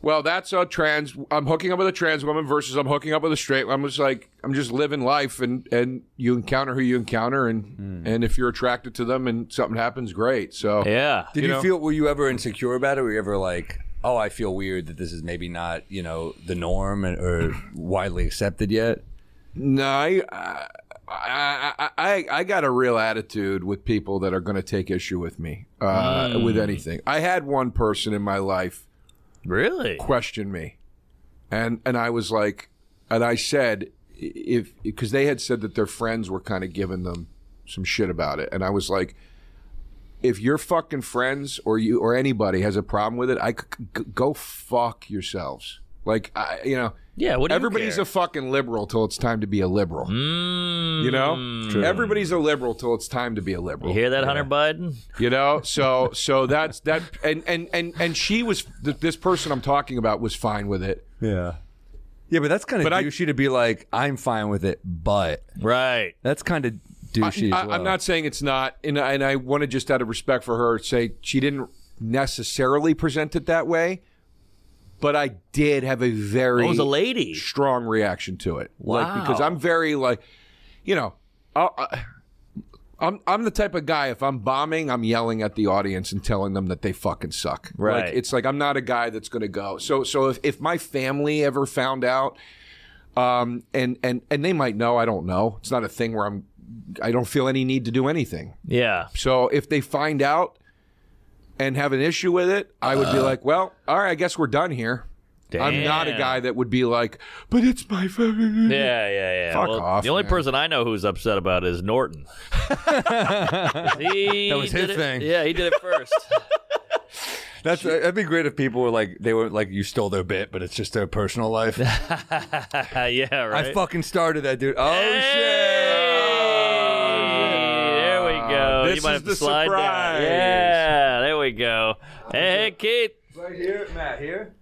well, that's a trans, I'm hooking up with a trans woman versus I'm hooking up with a straight. I'm just like, I'm just living life and you encounter who you encounter and if you're attracted to them and something happens, great. So, yeah. Did you feel, were you ever insecure about it? Were you ever like, oh, I feel weird that this is maybe not, you know, the norm or widely accepted yet? No, I got a real attitude with people that are going to take issue with me, with anything. I had one person in my life really question me, and I was like, and I said, because they had said that their friends were kind of giving them some shit about it, and I was like, if your fucking friends or anybody has a problem with it, go fuck yourselves. Like, yeah, what do everybody's you a fucking liberal till it's time to be a liberal. You know, true. Everybody's a liberal till it's time to be a liberal. You hear that, Hunter Biden? You know, so that's that. And she was this person I'm talking about was fine with it. Yeah. Yeah, but that's kind of douchey to be like, I'm fine with it, but right. That's kind of douchey. As well. I'm not saying it's not, and I want to just out of respect for her say she didn't necessarily present it that way. But I did have a very strong reaction to it, wow. Like, because I'm very like, you know, I'm the type of guy, if I'm bombing, I'm yelling at the audience and telling them that they fucking suck. Right? Like, it's like I'm not a guy that's going to go. So if my family ever found out, and they might know, I don't know. It's not a thing where I don't feel any need to do anything. Yeah. So if they find out and have an issue with it, I would be like, well, all right, I guess we're done here. Damn. I'm not a guy that would be like, but it's my family. Yeah. Fuck off. The only person I know who's upset about it is Norton. That was his thing. Yeah, he did it first. That'd be great if people were like, they were like, you stole their bit, but it's just their personal life. Yeah, right. I fucking started that, dude. Oh, shit. There we go. This is the surprise. Down. Yeah, there we go. Hey, Keith. Right here, Matt, here.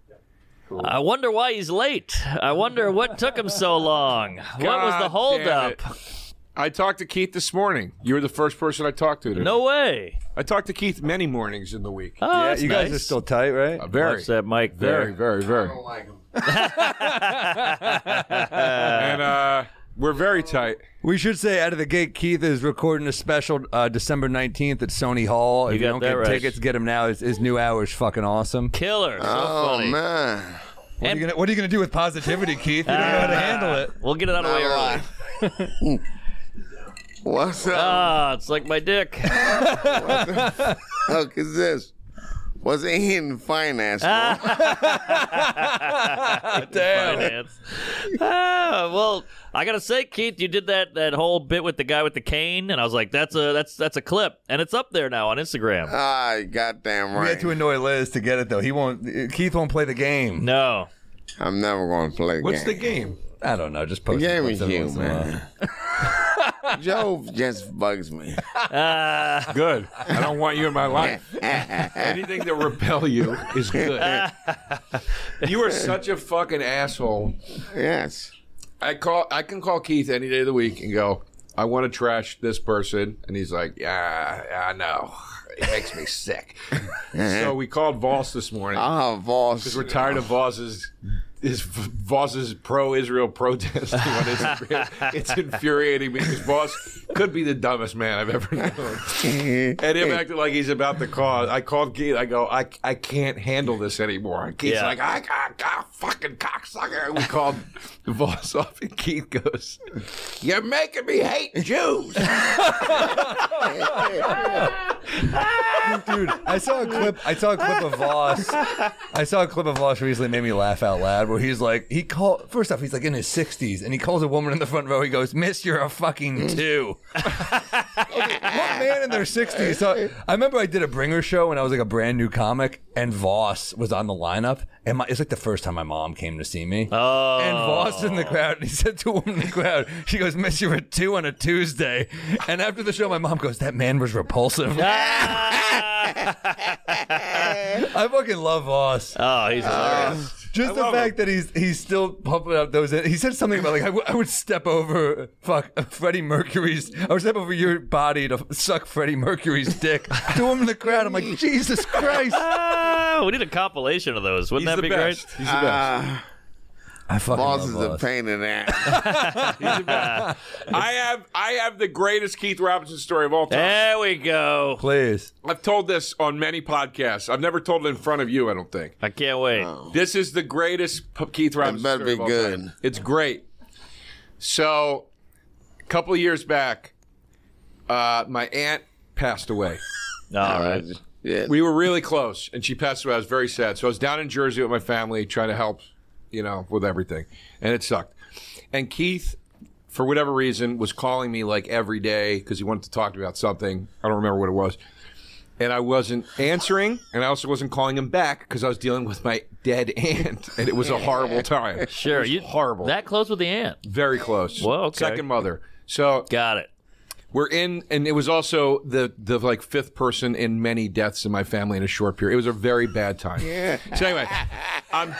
I wonder why he's late. I wonder what took him so long. God, what was the holdup? I talked to Keith this morning. You were the first person I talked to today. No way. I talked to Keith many mornings in the week. Oh, yeah, you guys are still tight, right? Very. Watch that mic there. Very. I don't like him. And we're very tight. We should say out of the gate, Keith is recording a special December 19th at Sony Hall. If you don't get tickets, get them now. His new hour is fucking awesome. Killer. So funny. Man. What are you going to do with positivity, Keith? You don't know how to handle it. We'll get it out of the way early. What's up? It's like my dick. What the fuck is this? Was it hidden finance? Damn. Finance. Well, I gotta say, Keith, you did that whole bit with the guy with the cane, and I was like, that's a clip, and it's up there now on Instagram. Ah, goddamn right. We had to annoy Liz to get it though. Keith won't play the game. No, I'm never going to play. What's the game? I don't know. Just post the game with you, man. Joe just bugs me. Good. I don't want you in my life. Anything to repel you is good. You are such a fucking asshole. Yes. I can call Keith any day of the week and go, I want to trash this person. And he's like, yeah, I know. It makes me sick. So we called Voss this morning. Oh, Voss. Because we're tired of Voss's... Voss's pro-Israel protest on Instagram. It's infuriating me because Voss could be the dumbest man I've ever known. And him acting like he's about the cause. I called Keith. I go, I can't handle this anymore. And Keith's like, I fucking cocksucker. And we called Voss off, and Keith goes, you're making me hate Jews. Dude, I saw a clip of Voss. I saw a clip of Voss recently, made me laugh out loud, where he's like, first off, he's like in his 60s, and he calls a woman in the front row. He goes, miss, you're a fucking two. What man in their 60s? So, I remember I did a Bringer show when I was like a brand new comic, and Voss was on the lineup. And it's like the first time my mom came to see me. Oh. And Voss in the crowd, and he said to a woman in the crowd, she goes, miss, you're a two on a Tuesday. And after the show, my mom goes, that man was repulsive. I fucking love Voss. Oh, he's hilarious. Just the fact that he's still pumping out those. He said something about like I would step over Freddie Mercury's. I would step over your body to suck Freddie Mercury's dick. To him in the crowd, I'm like, Jesus Christ! We need a compilation of those. Wouldn't that be great? He's the best. I fucking love Voss. Voss is a pain in the ass. He's the best. I have the greatest Keith Robinson story of all time. There we go. Please. I've told this on many podcasts. I've never told it in front of you, I don't think. I can't wait. Oh. This is the greatest Keith Robinson story. It better be good. Time. It's great. So, a couple of years back, my aunt passed away. All right. Yeah. We were really close, and she passed away. I was very sad. So I was down in Jersey with my family trying to help, you know, with everything. And it sucked. And Keith, for whatever reason, was calling me like every day because he wanted to talk to me about something. I don't remember what it was. And I wasn't answering, and I also wasn't calling him back because I was dealing with my dead aunt, and it was a horrible time. Sure, it was horrible. That close with the aunt? Very close. Well, okay. Second mother. So got it. We're in, and it was also the like fifth person in many deaths in my family in a short period. It was a very bad time. Yeah. So anyway, I'm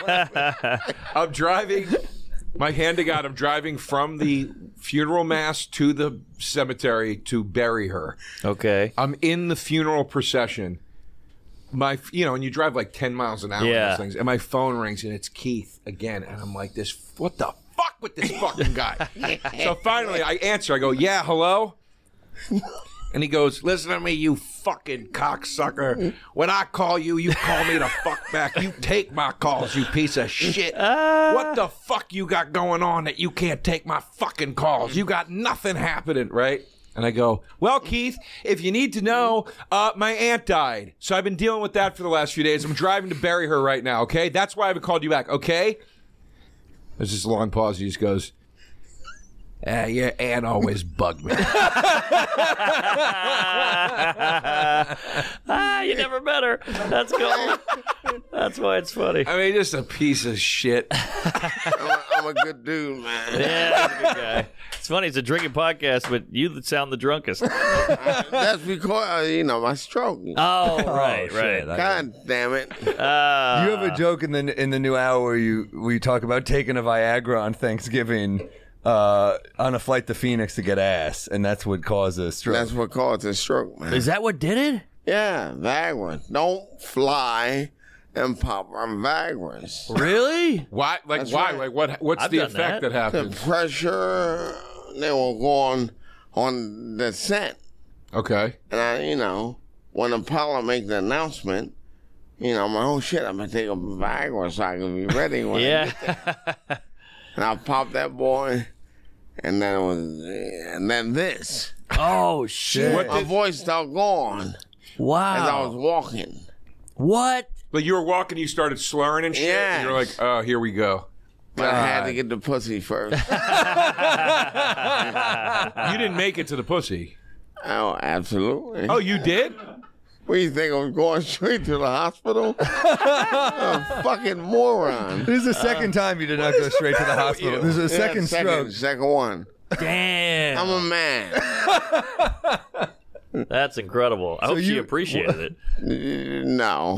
driving. I'm driving. My hand to God, I'm driving from the funeral mass to the cemetery to bury her. Okay. I'm in the funeral procession. My, you know, and you drive like 10 miles an hour and those things, and my phone rings, and it's Keith again, and I'm like, this, what the fuck with this fucking guy? So finally, I answer. I go, yeah, hello? And he goes, listen to me, you fucking cocksucker. When I call you, you call me the fuck back. You take my calls, you piece of shit. What the fuck you got going on that you can't take my fucking calls? You got nothing happening, right? And I go, well, Keith, if you need to know, my aunt died. So I've been dealing with that for the last few days. I'm driving to bury her right now, okay? That's why I haven't called you back, okay? There's this long pause. He just goes, your aunt always bugged me. You never met her. That's cool. That's why it's funny. I mean, just a piece of shit. I'm a good dude, man. Yeah, I'm a good guy. It's funny. It's a drinking podcast, but you sound the drunkest. That's because, you know, my stroke. Oh, right, right. God damn it. You have a joke in the new hour where you talk about taking a Viagra on Thanksgiving. On a flight to Phoenix to get ass, and that's what caused a stroke. That's what caused a stroke, man. Is that what did it? Yeah, Viagra. Don't fly and pop on Viagra's. Really? Why? Like that's why? Right. Like what? What's I've the effect that happens? The pressure. They will go on the set. Okay. And I, you know, when Apollo makes the announcement, you know, my whole shit. I'm gonna take a Viagra so I can be ready when I get there. And I popped that boy. And then it was, and then this. Oh shit! What my voice started going. Wow! As I was walking. What? But you were walking, you started slurring and shit. Yeah. You're like, oh, here we go. But I had to get the pussy first. You didn't make it to the pussy. Oh, absolutely. Oh, you did? What do you think? I'm going straight to the hospital? A fucking moron. This is the second time you did not go straight to the hospital. This is the second stroke. Second one. Damn. I'm a man. That's incredible. I hope she appreciated it. No.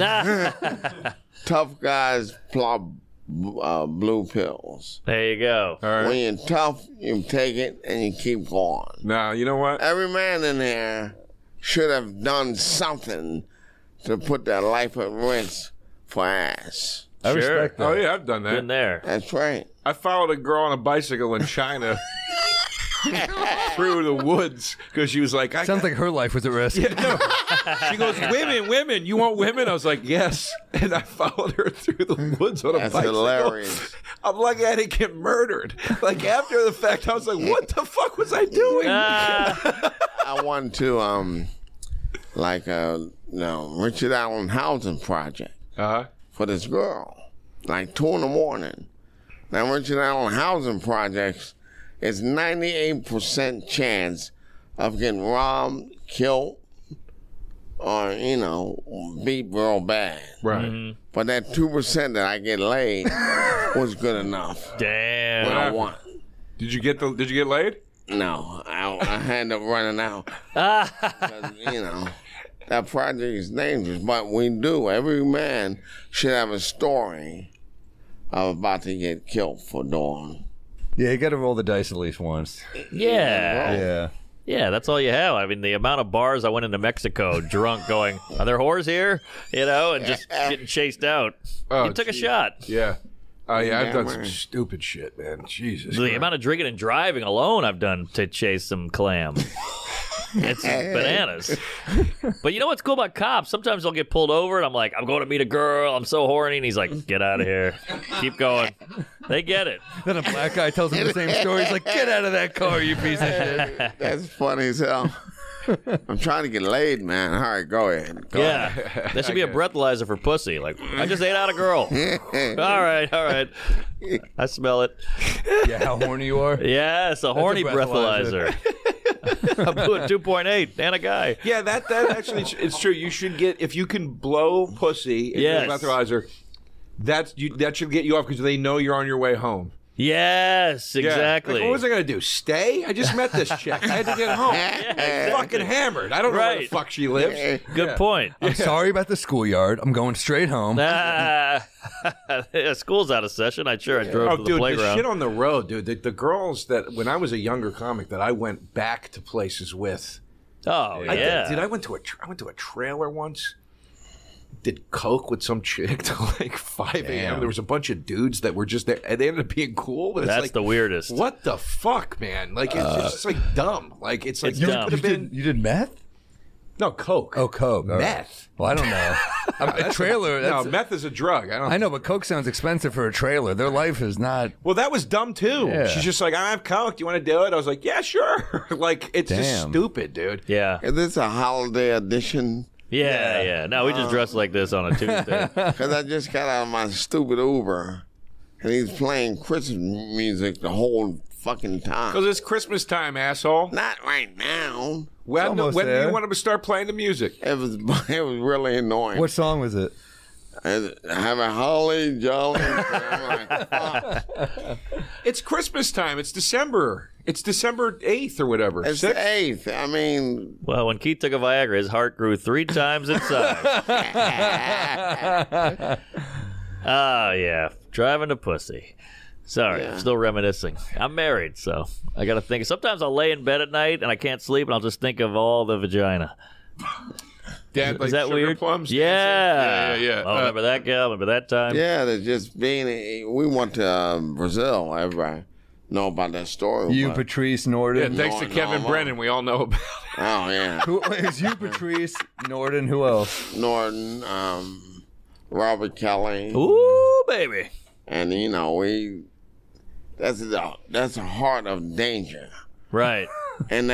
Tough guys plop blue pills. There you go. All right. When you're tough, you take it and you keep going. No, you know what? Every man in there should have done something to put their life at risk for ass. I respect that. Oh, yeah, I've done that. Been there. That's right. I followed a girl on a bicycle in China through the woods because she was like... Sounds like her life was at risk. Yeah, no. She goes, women, women, you want women? I was like, yes. And I followed her through the woods on a bicycle. That's hilarious. I'm like, I didn't get murdered. Like, after the fact, I was like, what the fuck was I doing? I wanted to, Richard Allen housing project for this girl, like 2 in the morning. Now, Richard Allen housing projects is 98% chance of getting robbed, killed, or, you know, beat real bad. Right. Mm-hmm. But that 2% that I get laid was good enough. Damn. What I want. Did you get laid? No, I end up running out. You know, that project is dangerous, but we do. Every man should have a story of about to get killed for doing. Yeah, you got to roll the dice at least once. Yeah. Yeah. Yeah, that's all you have. I mean, the amount of bars I went into Mexico drunk going, are there whores here? You know, and just getting chased out. Oh, you took a shot. Yeah. Oh, yeah, I've done some stupid shit, man. Jesus. The amount of drinking and driving alone I've done to chase some clam. It's bananas. But you know what's cool about cops? Sometimes they'll get pulled over, and I'm like, I'm going to meet a girl. I'm so horny. And he's like, get out of here. Keep going. They get it. Then a black guy tells him the same story. He's like, get out of that car, you piece of shit. That's funny as hell. I'm trying to get laid, man. All right, go ahead. Go ahead. That should be a breathalyzer for pussy. Like, I just ate out a girl. All right. I smell it. Yeah, how horny you are? Yeah, it's a horny breathalyzer. I blew a 2.8 and a guy. Yeah, that actually it's true. You should get, if you can blow pussy in your breathalyzer, that should get you off because they know you're on your way home. Yes, exactly. Yeah. Like, what was I going to do? Stay? I just met this chick. I had to get home. Yeah, exactly. Fucking hammered. I don't know where the fuck she lives. Good point. I'm sorry about the schoolyard. I'm going straight home. School's out of session. I drove to the playground. The shit on the road, dude. The girls that, when I was a younger comic, that I went back to places with. Oh, yeah. I went to a trailer once. Did coke with some chick till like 5 a.m. There was a bunch of dudes that were just there, and they ended up being cool. But that's like, the weirdest. What the fuck, man? Like it's just like dumb. Like it's like you did meth? No, coke. Oh, coke. Meth. Well, I don't know. A trailer. Meth is a drug. I know, but coke sounds expensive for a trailer. Their life is not. Well, that was dumb too. Yeah. She's just like, I have coke. Do you want to do it? I was like, yeah, sure. Like it's just stupid, dude. Yeah. Is this a holiday edition? Yeah. No, we just dressed like this on a Tuesday. Because I just got out of my stupid Uber, and he's playing Christmas music the whole fucking time. Because it's Christmas time, asshole. Not right now. When do you want him to start playing the music? It was really annoying. What song was it? Have a holly jolly. It's Christmas time. It's December. It's December 8th or whatever. It's the 8th. I mean... Well, when Keith took a Viagra, his heart grew 3 times its size. Oh, yeah. Driving to pussy. Sorry, I'm still reminiscing. I'm married, so I got to think. Sometimes I'll lay in bed at night, and I can't sleep, and I'll just think of all the vagina. Dad, is that weird? Plums? Yeah. Oh, remember that girl? Remember that time? Yeah, they're just being... We went to Brazil, everybody. Know about that story. You, Patrice Norden. Yeah, thanks to Kevin Brennan, we all know about it. Oh, yeah. It's you, Patrice Norden. Who else? Norden, Robert Kelly. Ooh, baby. And, you know, that's the heart of danger. Right. And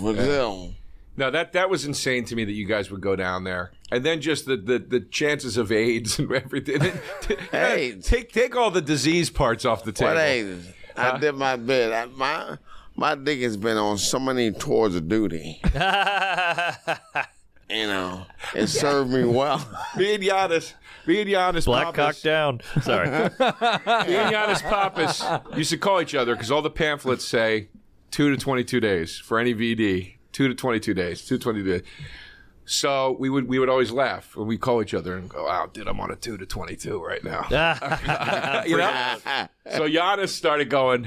Brazil. No, that was insane to me that you guys would go down there. And then just the chances of AIDS and everything. AIDS. Take all the disease parts off the table. What AIDS? I did my bit. My dick has been on so many tours of duty. You know, it served me well. Being Giannis Black Pappas. Cock down. Sorry. Being Giannis Pappas used to call each other because all the pamphlets say 2 to 22 days for any VD. 2 to 22 days. 2 to 22 days. So we would always laugh when we call each other and go, "Oh, dude, I'm on a 2 to 22 right now." You know? So Giannis started going.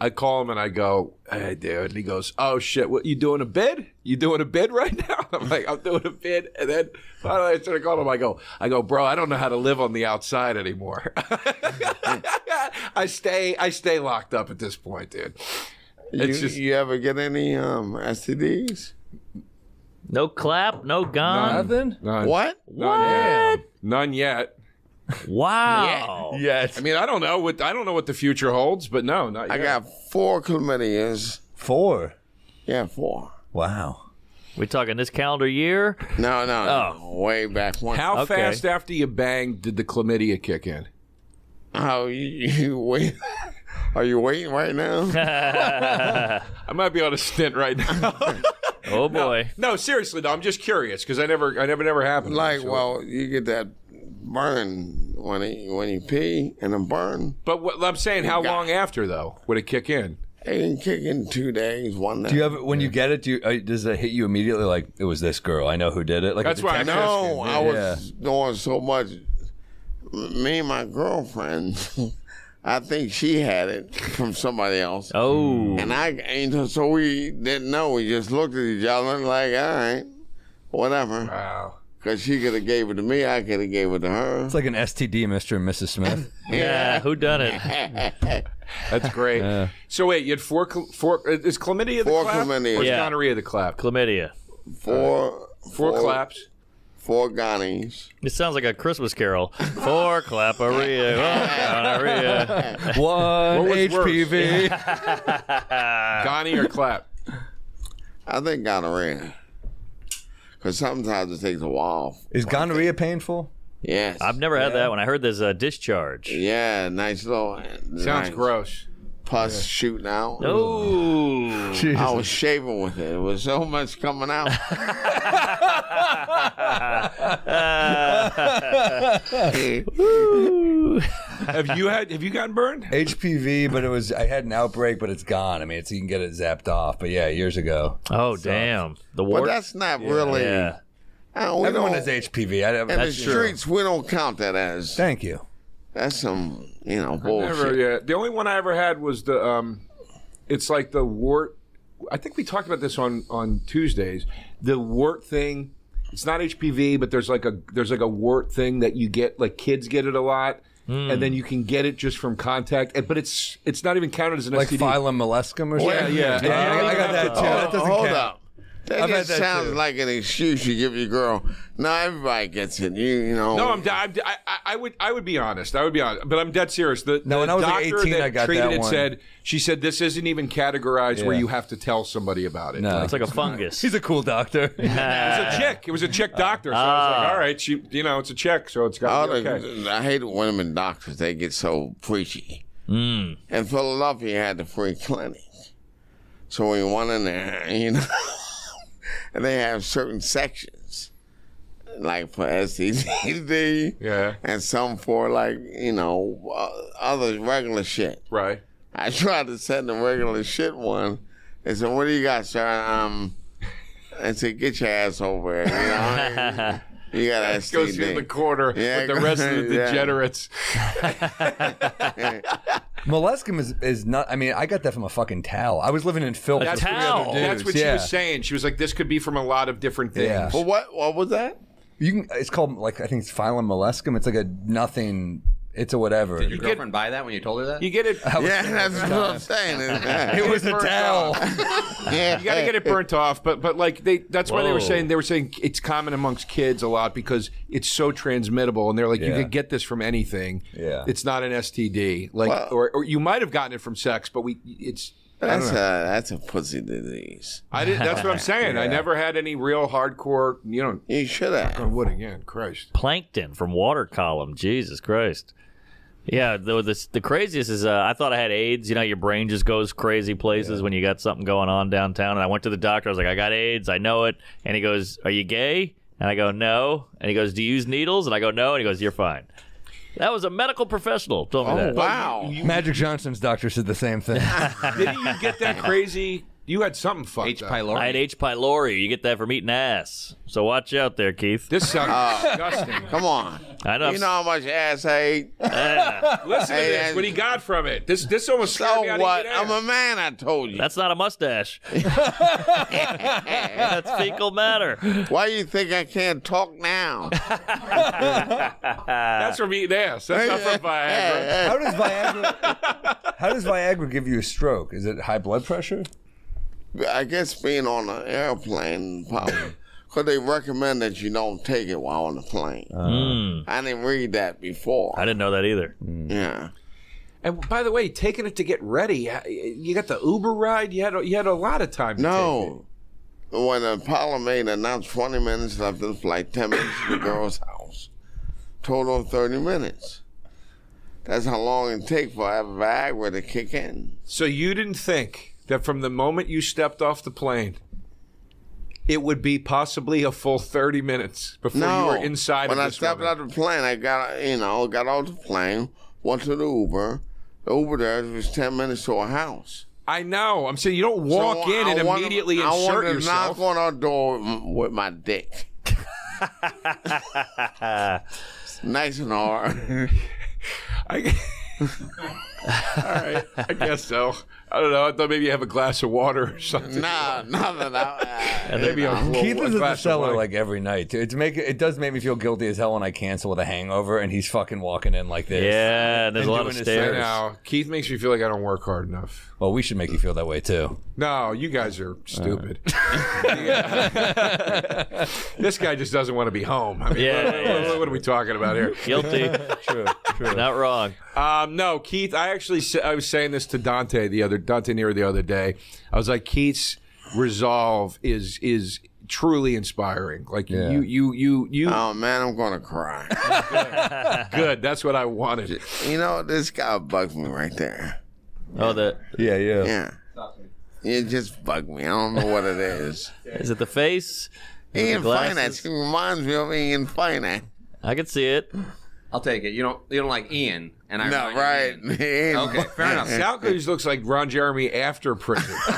I call him and I go, "Hey, dude," and he goes, "Oh shit, what you doing a bid? You doing a bid right now?" I'm like, "I'm doing a bid," and then finally I started calling him. I go, "Bro, I don't know how to live on the outside anymore. I stay locked up at this point, dude." You ever get any STDs? No clap, no gun. Nothing? None. What? Yet. None yet. Wow. Yes. I mean, I don't know what the future holds, but no, not yet. I got 4 chlamydias. 4? Yeah, 4. Wow. We talking this calendar year? No. Way back when. How fast after you banged did the chlamydia kick in? Oh, you wait. Are you waiting right now? I might be on a stint right now. Oh boy! No, seriously though, I'm just curious because I never happened. Like, so. Well, you get that burn when you pee and a burn. But what I'm saying, how long after though would it kick in? It can kick in 2 days, 1 day. Do you ever when you get it? Does it hit you immediately? Like it was this girl. I know who did it. Like that's why I know I was doing so much. Me and my girlfriend. I think she had it from somebody else. Oh. And so we didn't know. We just looked at each other like, all right, whatever. Wow. Because she could have gave it to me. I could have gave it to her. It's like an STD, Mr. and Mrs. Smith. Yeah, who done it? That's great. Yeah. So wait, you had 4, is chlamydia the clap? 4 chlamydia. Or is gonorrhea the clap? Chlamydia. 4 claps. 4 Ghanies. It sounds like a Christmas carol. 4 claparia. Gonorrhea. 1 HPV. Ghani or clap? I think gonorrhea. Because sometimes it takes a while. Is gonorrhea painful? Yes. I've never had that one. I heard there's a discharge. Yeah, nice little. Sounds gross. pus shooting out. Oh, I was shaving with it. It was so much coming out. Have you gotten burned? HPV, but it was, I had an outbreak, but it's gone. I mean, it's, you can get it zapped off. But yeah, years ago. Oh, so, damn. The water. But that's not really. Yeah. Everyone has HPV. In the streets, we don't count that as. Thank you. That's some, you know, bullshit. The only one I ever had was the, it's like the wart. I think we talked about this on Tuesdays. The wart thing. It's not HPV, but there's like a wart thing that you get. Like kids get it a lot, and then you can get it just from contact. But it's not even counted as an STD. Like phylum molluscum or something. Yeah. I got that too. That doesn't count. Hold up. That just sounds like an excuse you give your girl. No, everybody gets it. You know. No, I would be honest. I would be honest, but I'm dead serious. When I was like 18, I got that one. She said this isn't even categorized where you have to tell somebody about it. No, it's like a fungus. He's a cool doctor. It was a chick. It was a chick doctor. So I was like, all right, she, you know, it's a chick, so it's got to be okay. I hate women doctors. They get so preachy. Mm. And Philadelphia had the free clinic, so we went in there, you know. And they have certain sections, like for STD, and some for like, you know, other regular shit. Right. I tried to send the regular shit one. They said, "What do you got, sir?" I said, "Get your ass over here. You know, you got STD. Go through the corner with the rest of the degenerates." Molluscum is not. I mean, I got that from a fucking towel. I was living in Philly. That's what she was saying. She was like, "This could be from a lot of different things." Yeah. Well, what was that? You can. It's called, like, I think it's phylum molluscum. It's like a nothing. It's a whatever. Did your girlfriend buy that when you told her that? You get it. That's what I'm saying. It was a towel. You got to get it burnt off. But like that's why they were saying it's common amongst kids a lot because it's so transmittable. And they're like, you could get this from anything. Yeah. It's not an STD. Like, well, or you might have gotten it from sex, but that's a pussy disease. That's what I'm saying. Yeah. I never had any real hardcore. You know, you should have. What again? Christ. Plankton from water column. Jesus Christ. Yeah, the craziest is I thought I had AIDS. You know, your brain just goes crazy places when you got something going on downtown. And I went to the doctor. I was like, I got AIDS. I know it. And he goes, "Are you gay?" And I go, "No." And he goes, "Do you use needles?" And I go, "No." And he goes, "You're fine." That was a medical professional told me that. Oh, wow. Magic Johnson's doctor said the same thing. Didn't you get that crazy? You had something fucked H. pylori. Up. I had H. pylori. You get that from eating ass. So watch out there, Keith. This sounds disgusting. Come on. I know. You know how much ass I ate? Listen to this. What he got from it. This almost scared me out of your ass. I'm a man, I told you. That's not a mustache. That's fecal matter. Why do you think I can't talk now? That's from eating ass. That's not from Viagra. How does Viagra give you a stroke? Is it high blood pressure? I guess being on an airplane, probably, because they recommend that you don't take it while on the plane. I didn't read that before. I didn't know that either. Yeah. And by the way, taking it to get ready, you got the Uber ride. You had a lot of time. To take it. When Apollo made announced 20 minutes left of the flight, 10 minutes to the girl's house, total 30 minutes. That's how long it takes for Viagra to kick in. So you didn't think that from the moment you stepped off the plane, it would be possibly a full 30 minutes before you were inside of this woman? When I stepped out of the plane, I got off the plane, went to the Uber. The Uber there was 10 minutes to a house. I know. I'm saying you don't walk in and immediately insert yourself. I wanted to knock on our door with my dick. Nice and hard. All right, I guess so. I don't know. I thought maybe you have a glass of water or something. No. Keith is at the Cellar like every night, too. It does make me feel guilty as hell when I cancel with a hangover, and he's fucking walking in like this. Yeah, there's a lot of stairs. Now, Keith makes me feel like I don't work hard enough. Well, we should make you feel that way too. No, you guys are stupid. This guy just doesn't want to be home. I mean, what are we talking about here? Guilty. True. Not wrong. No, Keith, I was saying this to Dante the other day. I was like, Keith's resolve is truly inspiring. Like you. Oh man, I'm gonna cry. Good. That's what I wanted. You know, this guy bugs me right there. Oh, that. Yeah, yeah. Yeah. It just bugged me. I don't know what it is. Is it the face? He in finance. He reminds me of Ian Finance. I can see it. I'll take it. You don't like Ian, and I no right. Ian. Okay, fair enough. Sal Cruz looks like Ron Jeremy after prison. They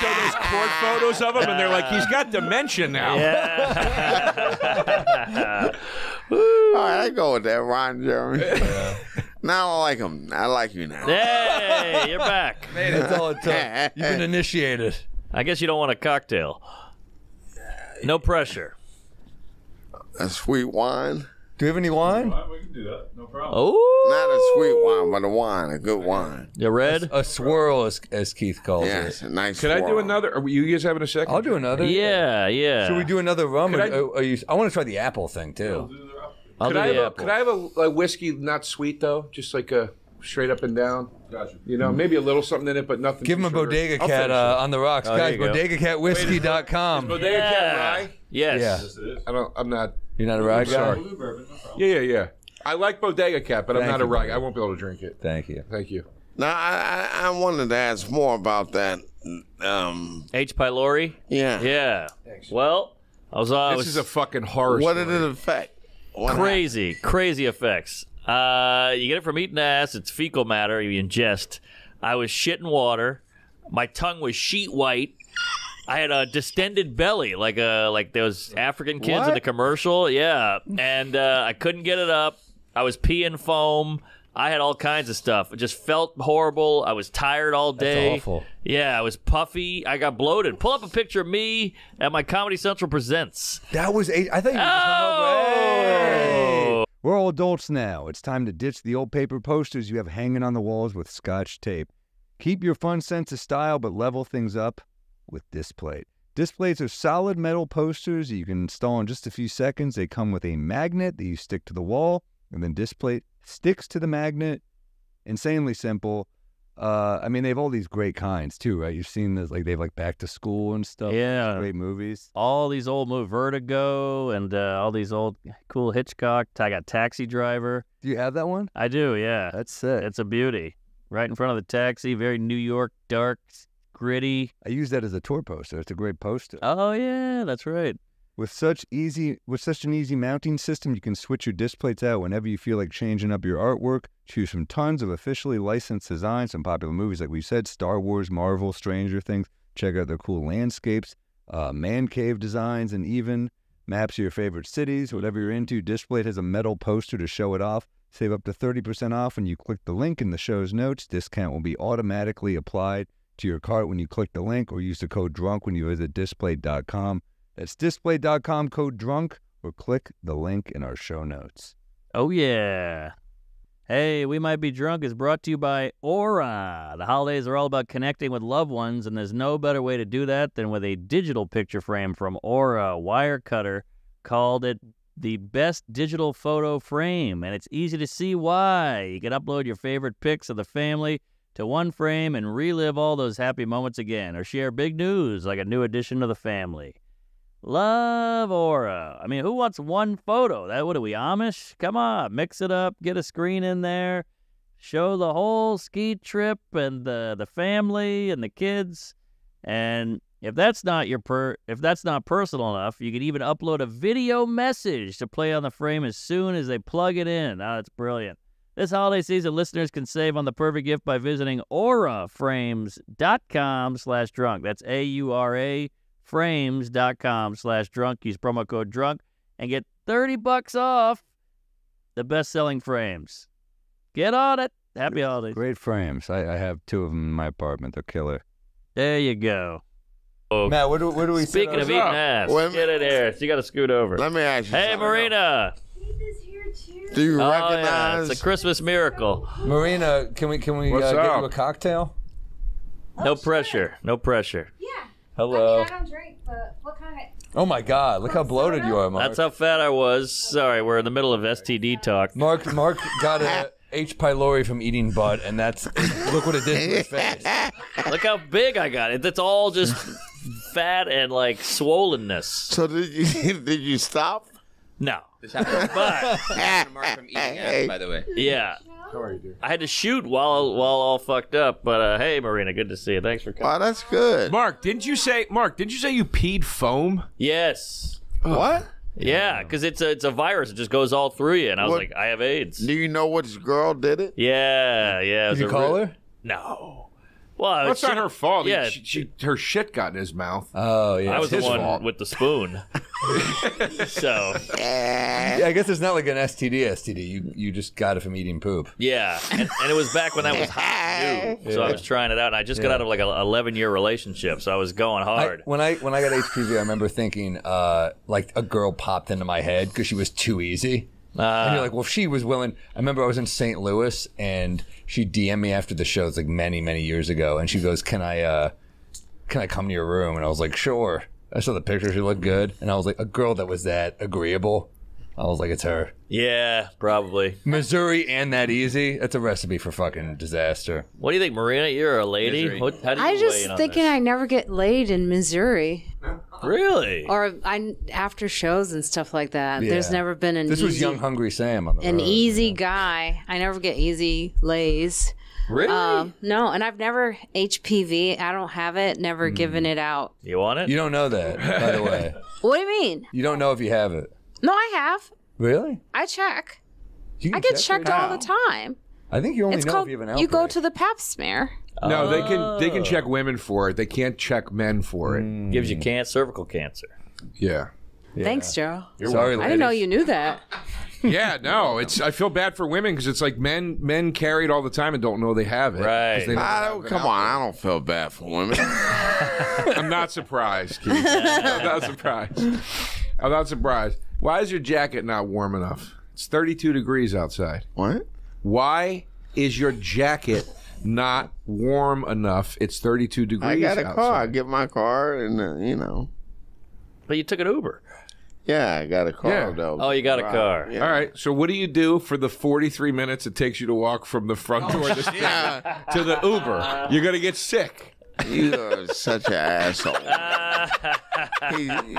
show those court photos of him, and they're like, he's got dementia now. Yeah. All right, I go with that, Ron Jeremy. Yeah. Now I like him. I like you now. Hey, you're back. Man, that's all it took. You've been initiated. I guess you don't want a cocktail. No pressure. A sweet wine. Do you have any wine? We can do that. No problem. Oh, not a sweet wine, but a wine, a good wine. You red? A swirl, as Keith calls it. Yes, a nice swirl. Could I do another? Are you guys having a second? I'll do another. Yeah, yeah. Should we do another rum? I want to try the apple thing, too. Could I have a whiskey not sweet, though? Just like a straight up and down? Gotcha. You know, maybe a little something in it, but nothing. Give him a Bodega Cat on the rocks. Oh, guys, BodegaCatWhiskey.com. Bodega Cat rye? Yes. Yeah. I'm not. You're not a rye guy? Blue bourbon, no problem. Yeah, yeah, yeah. I like Bodega Cat, but I'm not a rye guy. I won't be able to drink it. Thank you. Thank you. Now, I wanted to ask more about that. H. pylori? Yeah. Yeah. Thanks. Well, this is a fucking horror story. What did it affect? Crazy effects. You get it from eating ass. It's fecal matter you ingest. I was shitting water. My tongue was sheet white. I had a distended belly, like those African kids in the commercial. Yeah, and I couldn't get it up. I was peeing foam. I had all kinds of stuff. It just felt horrible. I was tired all day. That's awful. Yeah, I was puffy. I got bloated. Pull up a picture of me at my Comedy Central Presents. That was I thought you were just We're all adults now. It's time to ditch the old paper posters you have hanging on the walls with Scotch tape. Keep your fun sense of style, but level things up with Displate. Displates are solid metal posters you can install in just a few seconds. They come with a magnet that you stick to the wall, and then Displate sticks to the magnet. Insanely simple. I mean, they have all these great kinds too, right? You've seen this, like they have like Back to School and stuff. Yeah, great movies. All these old movies, Vertigo, and all these old cool Hitchcock. I got Taxi Driver. Do you have that one? I do. Yeah, that's sick. It's a beauty. Right in front of the taxi. Very New York, dark. Gritty. I use that as a tour poster. It's a great poster. Oh yeah, that's right. With such an easy mounting system, you can switch your Displates out whenever you feel like changing up your artwork. Choose from tons of officially licensed designs from popular movies, like we said, Star Wars, Marvel, Stranger Things. Check out their cool landscapes, man cave designs, and even maps of your favorite cities. Whatever you're into, Displate has a metal poster to show it off. Save up to 30% off when you click the link in the show's notes. Discount will be automatically applied to your cart when you click the link or use the code DRUNK when you visit Displate.com. That's Displate.com, code DRUNK, or click the link in our show notes. Oh, yeah. Hey, We Might Be Drunk is brought to you by Aura. The holidays are all about connecting with loved ones, and there's no better way to do that than with a digital picture frame from Aura. Wirecutter called it the best digital photo frame, and it's easy to see why. You can upload your favorite pics of the family to one frame and relive all those happy moments again, or share big news like a new addition to the family. Love Aura. I mean, who wants one photo? What are we, Amish? Come on, mix it up, get a screen in there, show the whole ski trip and the family and the kids. And if that's not personal enough, you can even upload a video message to play on the frame as soon as they plug it in. Oh, that's brilliant. This holiday season, listeners can save on the perfect gift by visiting auraframes.com/drunk. That's auraframes.com/drunk. Use promo code DRUNK and get $30 off the best-selling frames. Get on it. Happy holidays. Great frames. I have two of them in my apartment. They're killer. There you go. Matt, what do we see? Speaking of eating ass, get in there. You got to scoot over. Let me ask you something. Hey, Marina. Do you recognize? Yeah. It's a Christmas miracle. Marina, can we get you a cocktail? Oh, no pressure. No pressure. Yeah. Hello. I mean, I don't drink, but what kind of... Oh, my God. Look how bloated you are, Mark. That's how fat I was. Sorry, we're in the middle of STD talk. Mark got a H. pylori from eating butt, and that's... Look what it did to his face. Look how big I got. It's all just fat and, like, swollenness. So did you stop? No. This happened. But, Mark from eating ass, by the way. Yeah. How are you, dear? I had to shoot while all fucked up, but hey, Marina, good to see you. Thanks for coming. Oh, that's good. Mark, didn't you say you peed foam? Yes. What? Yeah, because it's a virus. It just goes all through you. And I was like, I have AIDS. Do you know which girl did it? Yeah. Did you call her? No. Well, that's not her fault. Yeah, her shit got in his mouth. Oh, yeah. I was the one with the spoon. So. Yeah, I guess it's not like an STD. You just got it from eating poop. Yeah. And it was back when that was hot, too. So I was trying it out. And I just got out of like an 11-year relationship. So I was going hard. When I got HPV, I remember thinking like a girl popped into my head because she was too easy. And you're like, well, if she was willing. I remember I was in St. Louis, and she DM'd me after the show. It's like many, many years ago. And she goes, can I come to your room? And I was like, sure. I saw the picture. She looked good. And I was like, a girl that was that agreeable. I was like, it's her. Yeah, probably. Missouri and that easy. That's a recipe for fucking disaster. What do you think, Marina? You're a lady. I'm just thinking I never get laid in Missouri. Really? Or after shows and stuff like that. Yeah. There's never been an This was Young Hungry Sam on the road. An easy guy. I never get easy lays. Really? No, and I've never HPV. I don't have it. Never given it out. You want it? You don't know that, by the way. What do you mean? You don't know if you have it. No, I have. Really? I check. I get checked all the time. I think you only know if you have an outbreak. You go to the pap smear. No, they can check women for it. They can't check men for it. Gives you cervical cancer. Yeah. Thanks, Joe. Sorry, ladies. I didn't know you knew that. Yeah, no, I feel bad for women because it's like men carry it all the time and don't know they have it. Right? I don't feel bad for women. I'm not surprised. I'm not surprised. I'm not surprised. Why is your jacket not warm enough? It's 32 degrees outside. What? Why is your jacket not warm enough? It's 32 degrees outside. I got a car. I get my car and, you know. But you took an Uber. Yeah, I got a car, though. Oh, you got a car. Yeah. All right, so what do you do for the 43 minutes it takes you to walk from the front door to the Uber? You're going to get sick. You are such an asshole.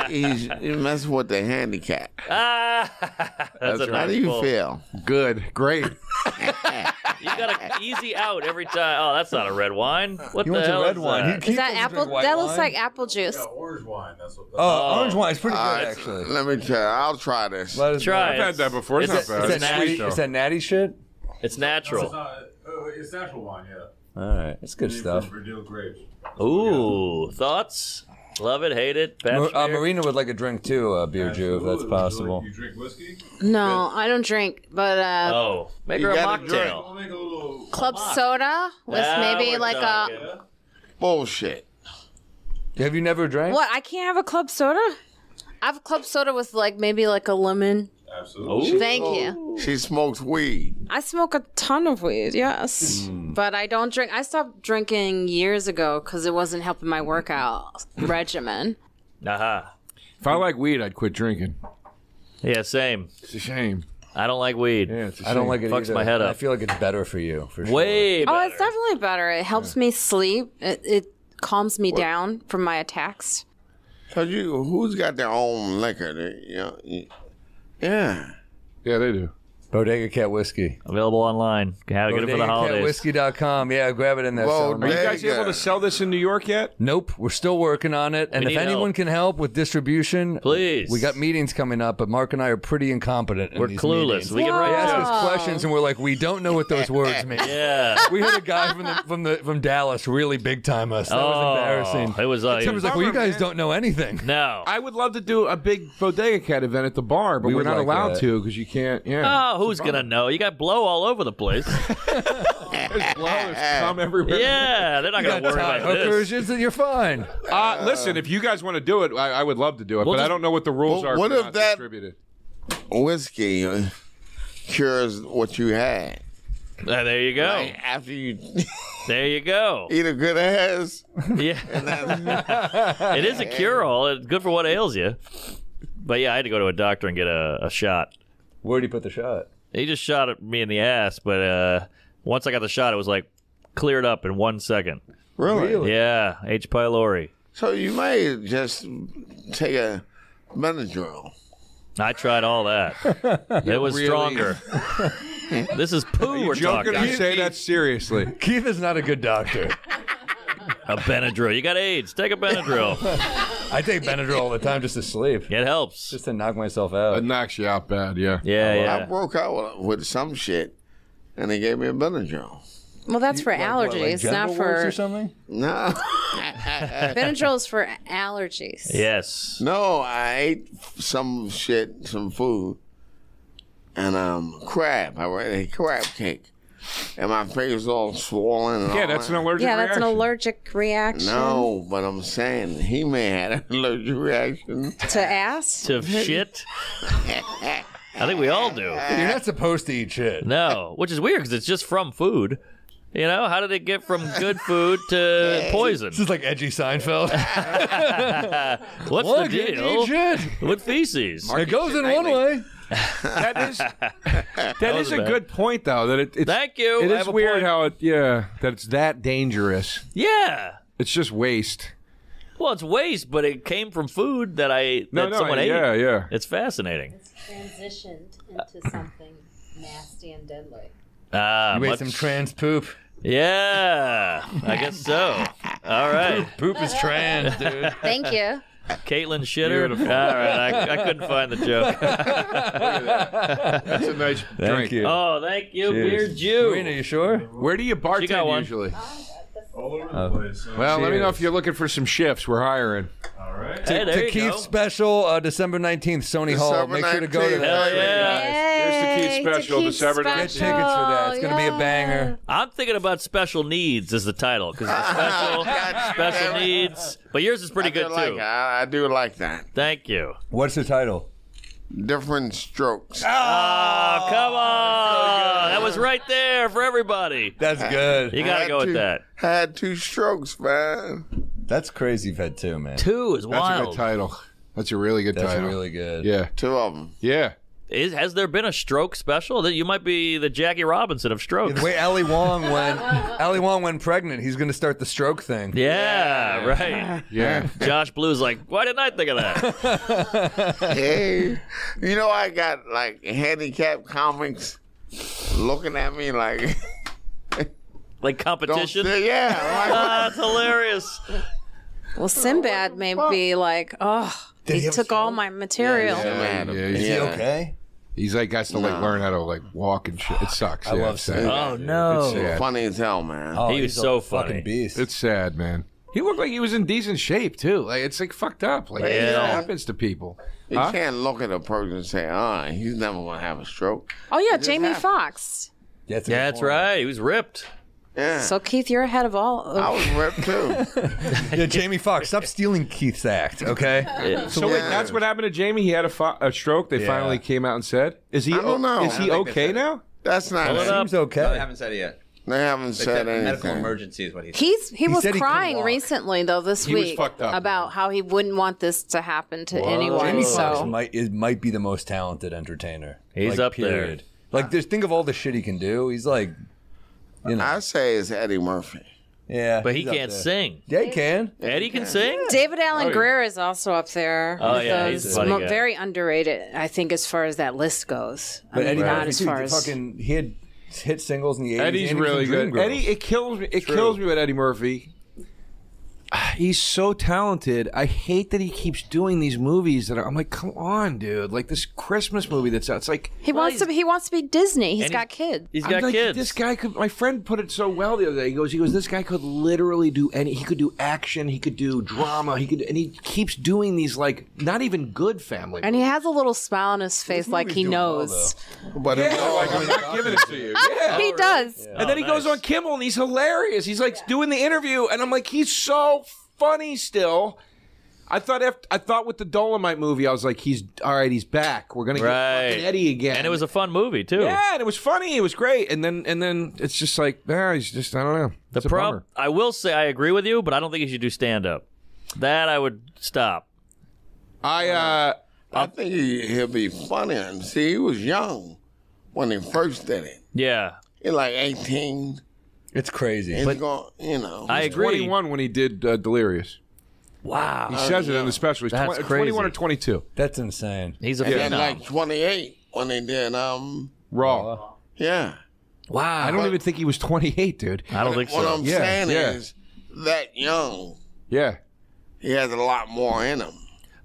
He messes with the handicap. That's right. How do you feel? Good. Great. You got an easy out every time. Oh, that's not a red wine. What the hell is that? Is that apple? That looks like apple juice. Yeah, orange wine. That's what. Oh, orange wine is pretty good, actually. Let me try. I'll try this. I've had that before. It's not bad. Is that natty shit? It's natural. It's natural wine, yeah. All right, that's good stuff. Ooh, thoughts? Love it, hate it. Marina would like a drink too, beer Jew, if that's possible. You drink whiskey? No, I don't drink, but make her a mocktail. We'll make a little club soda with maybe like a bullshit. Have you never drank? What? I can't have a club soda. I have a club soda with like maybe like a lemon. Absolutely. Ooh. Thank you. She smokes weed. I smoke a ton of weed, yes. But I don't drink. I stopped drinking years ago because it wasn't helping my workout regimen. If I like weed, I'd quit drinking. Yeah, same. It's a shame. I don't like weed. Yeah, it's a shame. I don't like it either. It fucks my head up. I feel like it's better for you. For sure. Way better. Oh, it's definitely better. It helps me sleep. It calms me down from my attacks. So who's got their own liquor? Yeah, they do. Bodega Cat Whiskey. Available online. Get it for the holidays. BodegaCatWhiskey.com. Yeah, grab it in there. Well, are you guys able to sell this in New York yet? Nope. We're still working on it. And if anyone can help with distribution, please. We got meetings coming up, but Mark and I are pretty incompetent. We're clueless. We can ask us questions, and we're like, we don't know what those words mean. Yeah. We heard a guy from Dallas really big time us. That was embarrassing. It was like, well, you guys don't know anything. No. I would love to do a big Bodega Cat event at the bar, but we're not allowed to because you can't. Yeah. Who's gonna know? You got blow all over the place. There's blow, there's cum everywhere. Yeah, they're not gonna worry about this. You're fine. Listen, if you guys want to do it, I would love to do it, but I don't know what the rules are. What if that whiskey cures what you had? There you go. Like after you, there you go. Eat a good ass. Yeah, it is a cure-all. It's good for what ails you. But yeah, I had to go to a doctor and get a shot. Where'd he put the shot? He just shot at me in the ass, but once I got the shot, it was like cleared up in 1 second. Really? Yeah, H. pylori. So you may just take a Benadryl. I tried all that. It was stronger. This is poo we're talking. You say that seriously. Keith is not a good doctor. A Benadryl. You got AIDS. Take a Benadryl. I take Benadryl all the time just to sleep. It helps. Just to knock myself out. It knocks you out bad, yeah. Yeah, yeah. I broke out with some shit, and they gave me a Benadryl. Well, that's for allergies, like not for... or something? No. Benadryl's for allergies. Yes. No, I ate some shit, some food, and crab. I ate a crab cake. And my fingers all swollen. And yeah, that's an allergic reaction. Yeah, that's an allergic reaction. No, but I'm saying he may have an allergic reaction. To ass? To shit? I think we all do. You're not supposed to eat shit. No, which is weird because it's just from food. You know, how did it get from good food to poison? This is like edgy Seinfeld. What's the deal? Eat shit. With feces. Market it goes in one way. That is a good point, though. That it's, thank you. It is weird how it, yeah, that it's that dangerous. Yeah, it's just waste. Well, it's waste, but it came from food that someone ate. Yeah, yeah. It's fascinating. It's transitioned into something nasty and deadly. Ah, you ate some trans poop. Yeah, I guess so. All right, poop is trans, dude. Thank you. Caitlin Shitter. All right, I couldn't find the joke. That's a nice drink. You. Oh, thank you, Beard Jew. Marina, you sure? Where do you bartend usually? All over the place. Well, let me know if you're looking for some shifts. We're hiring. All right. Hey, to Keith's special, December 19th, Sony Hall. Make sure to go to that. Yeah. Here's the Keith special, December 19th. Get tickets for that. It's going to be a banger. I'm thinking about Special Needs is the title, because it's special, special needs. But yours is pretty good, too. I do like that. Thank you. What's the title? Different Strokes. Oh, come on. That was right there for everybody. That's good. You got to go with that. Had 2 strokes, man. That's crazy you've had 2, man. 2 is wild. That's a good title. That's a really good title. That's really good. Yeah. 2 of them. Yeah. Has there been a stroke special? That you might be the Jackie Robinson of strokes. The way Ali Wong went, Ali Wong went pregnant, he's going to start the stroke thing. Yeah, right. Yeah. Josh Blue's like, why didn't I think of that? Hey, you know, I got like handicapped comics looking at me like, like competition. Yeah, that's hilarious. Well, Sinbad may be like, oh. He took all my material. Yeah. Is he okay? He's like has to like learn how to like walk and shit. It sucks. I love sad. Oh no, it's sad. Funny as hell, man. Oh, he's so funny. Fucking beast. It's sad, man. He looked like he was in decent shape too. Like it's like fucked up. Like it happens to people. You can't look at a person and say, "Ah, he's never gonna have a stroke." Oh yeah, Jamie Foxx. That's right. He was ripped. Yeah. So Keith, you're ahead of all. I was ripped too. Yeah, Jamie Foxx, stop stealing Keith's act, okay? Yeah. So wait, that's what happened to Jamie. He had a stroke. They finally came out and said, "Is he? I don't know. Is he okay now?" That's not. It seems okay. No, they haven't said it yet. They haven't said anything. Medical emergency is what he said. He was crying recently though this week about how he wouldn't want this to happen to anyone. Jamie Foxx might be the most talented entertainer. He's up there. Like, think of all the shit he can do. He's like. You know. I say it's Eddie Murphy. Yeah. But he can't sing. Yeah, he can. Eddie can sing? Yeah. David Allen Greer is also up there. Oh, yeah. He's a funny guy. Very underrated, I think, as far as that list goes. But Eddie Murphy, as far as... fucking, he had hit singles in the 80s. Eddie's really good. Eddie, it kills me. It kills me with Eddie Murphy. He's so talented. I hate that he keeps doing these movies that I'm like, come on, dude! Like this Christmas movie that's out. It's like he wants to be Disney. He's got kids. He's got kids. This guy could. My friend put it so well the other day. He goes. This guy could literally do any. He could do action. He could do drama. He could. And he keeps doing these like not even good family. And he has a little smile on his face, like he knows. But I'm not giving it to you. Yeah. He does. Yeah. And then he goes on Kimmel and he's hilarious. He's like doing the interview, and I'm like, he's so funny still. I thought with the Dolomite movie, I was like, he's all right. He's back. We're gonna get fucking Eddie again. And it was a fun movie too. Yeah, and it was funny. It was great. And then it's just like, he's just I don't know. It's the problem. I will say I agree with you, but I don't think he should do stand up. That I would stop. I think he'll be funny. See, he was young when he first did it. Yeah, he's like 18. It's crazy. He's going, you know, I agree. 21 when he did Delirious. Wow. He says it in the special. He's 21 or 22. That's insane. He's a phenomenon. Like 28 when they did Raw. Yeah. Wow. I don't even think he was 28, dude. I don't think so. What I'm saying is that young. Yeah. He has a lot more in him.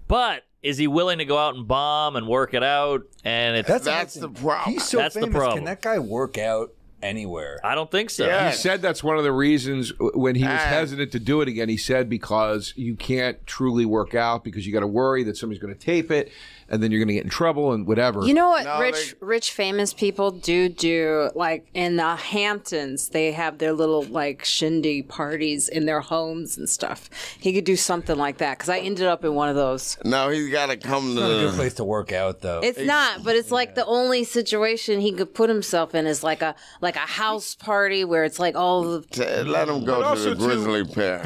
But is he willing to go out and bomb and work it out? And it's, that's the problem. He's so famous. Can that guy work out anywhere? I don't think so. Yes. He said that's one of the reasons when he was hesitant to do it again. He said because you can't truly work out because you got to worry that somebody's going to tape it and then you're going to get in trouble and whatever. You know what rich famous people do? Like in the Hamptons, they have their little like shindy parties in their homes and stuff. He could do something like that because I ended up in one of those. No, he's got to come to a good place to work out though. It's not, but it's like the only situation he could put himself in is like a house party where it's like all the let him go to the grizzly pair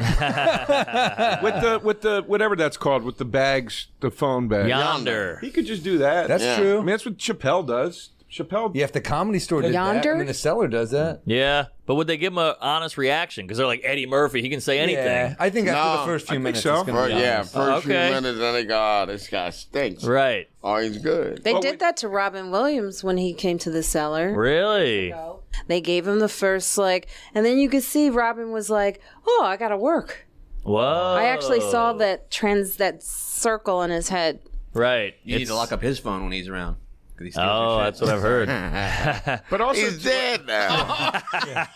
with the whatever that's called with the bags, the phone bag. Yonder. He could just do that. That's true. I mean, that's what Chappelle does. Chappelle, yeah, if the Comedy Store did that, I mean, The Cellar does that. Yeah, but would they give him an honest reaction? Because they're like Eddie Murphy, he can say anything. Yeah, I think after the first few minutes, it's gonna be few minutes, then they go, "Oh, this guy stinks." Right? Oh, he's good. They did that to Robin Williams when he came to The Cellar. Really? They gave him the first and then you could see Robin was like, "Oh, I gotta work." Whoa! I actually saw that circle in his head. Right. You need to lock up his phone when he's around. Oh, that's what I've heard. But also, he's dead now.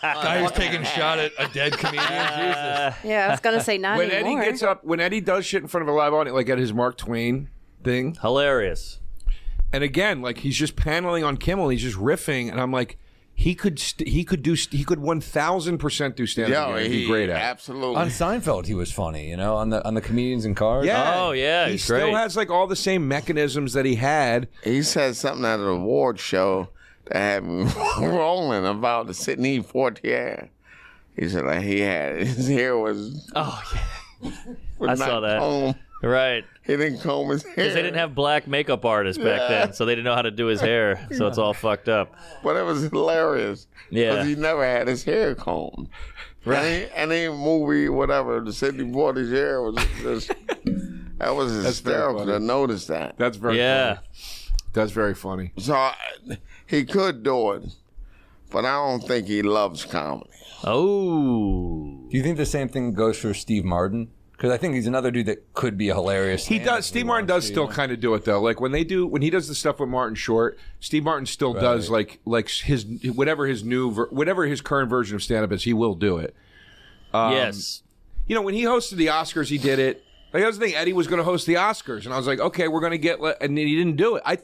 Guy who's taking a shot at a dead comedian. Jesus. Yeah, I was gonna say not anymore. When Eddie gets up, when Eddie does shit in front of a live audience, like at his Mark Twain thing, hilarious. And again, like he's just paneling on Kimmel, he's just riffing, and I'm like, he could 1000% do stand up. Yeah, he'd be great at it. Absolutely. On Seinfeld, he was funny, you know, on the Comedians in Cars. Yeah. Oh yeah, he still has like all the same mechanisms that he had. He said something at an award show that had me rolling about the Sidney Poitier. He said like his hair was I saw that. Right. He didn't comb his hair. Because they didn't have black makeup artists back then, so they didn't know how to do his hair, so it's all fucked up. But it was hilarious. Yeah. Because he never had his hair combed. Right. Any movie, whatever, the Sidney Poitier was just, that was hysterical to notice that. That's very funny. That's very funny. So he could do it, but I don't think he loves comedy. Oh. Do you think the same thing goes for Steve Martin? Because I think he's another dude that could be a hilarious. He does. Steve Martin does still kind of do it though. Like when he does the stuff with Martin Short, Steve Martin still does like his whatever his current version of stand up is, he will do it. Yes. You know when he hosted the Oscars, he did it. Like I was thinking Eddie was going to host the Oscars, and I was like, okay, we're going to get, and then he didn't do it. I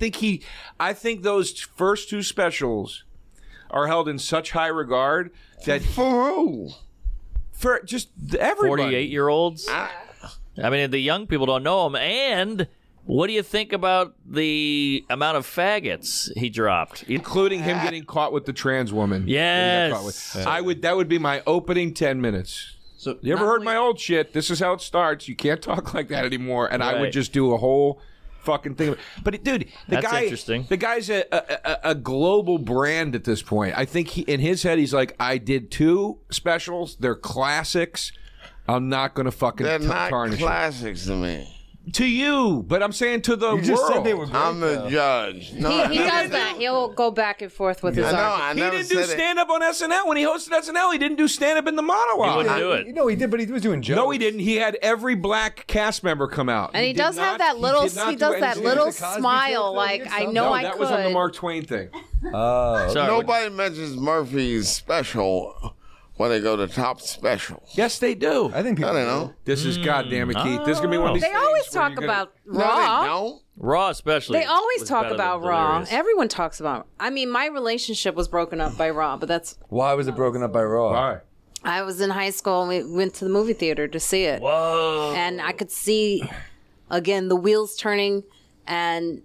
think those first two specials are held in such high regard that. For just everybody. 48-year-olds. I mean, the young people don't know him. And what do you think about the amount of faggots he dropped? Including him getting caught with the trans woman. Yes. That would be my opening 10 minutes. So you ever heard my old shit? This is how it starts. You can't talk like that anymore. And I would just do a whole fucking thing. But dude, the guy's a global brand at this point. I think in his head he's like, I did two specials, they're classics. I'm not gonna fucking tarnish. They're not classics to me. To you, but I'm saying to the world. You just said they were great, I'm the judge. No, he does that. He'll go back and forth with his argument. He didn't do stand-up on SNL. When he hosted SNL, he didn't do stand-up in the monologue. He wouldn't do it. No, he did, but he was doing jokes. No, he didn't. He had every black cast member come out. And he does have that little, he does that little smile like, I know I could. That was on the Mark Twain thing. Nobody mentions Murphy's special. When they go to top special. Yes, they do. I think people I don't know. This is goddamn it, Keith. This is going to be one of these things. They always talk about Raw. No, they don't. Raw especially. They always talk about Raw. Everyone talks about I mean, my relationship was broken up by Raw, but that's... Why was it broken up by Raw? Why? I was in high school, and we went to the movie theater to see it. Whoa. And I could see, again, the wheels turning, and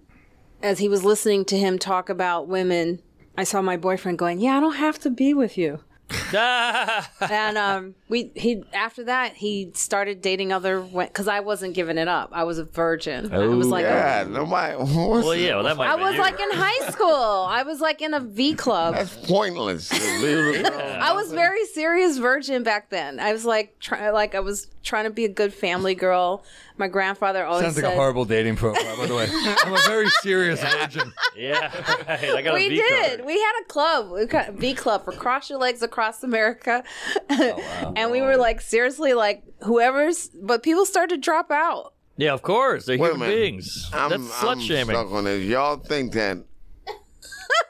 as he was listening to him talk about women, I saw my boyfriend going, yeah, I don't have to be with you. And after that he started dating other because I wasn't giving it up. I was a virgin. I was like, I was like in high school. I was like in a V club. That's pointless. I was very serious virgin back then. I was like I was trying to be a good family girl. My grandfather always sounds like said, a horrible dating profile, by the way. I'm a very serious agent. Yeah, right. I got a V card. We had a club. We got a V club for Cross Your Legs Across America. Oh, wow. And we were like, seriously, like whoever's, but people started to drop out. Yeah, of course. They're human beings. That's slut shaming. I'm stuck on this. Y'all think that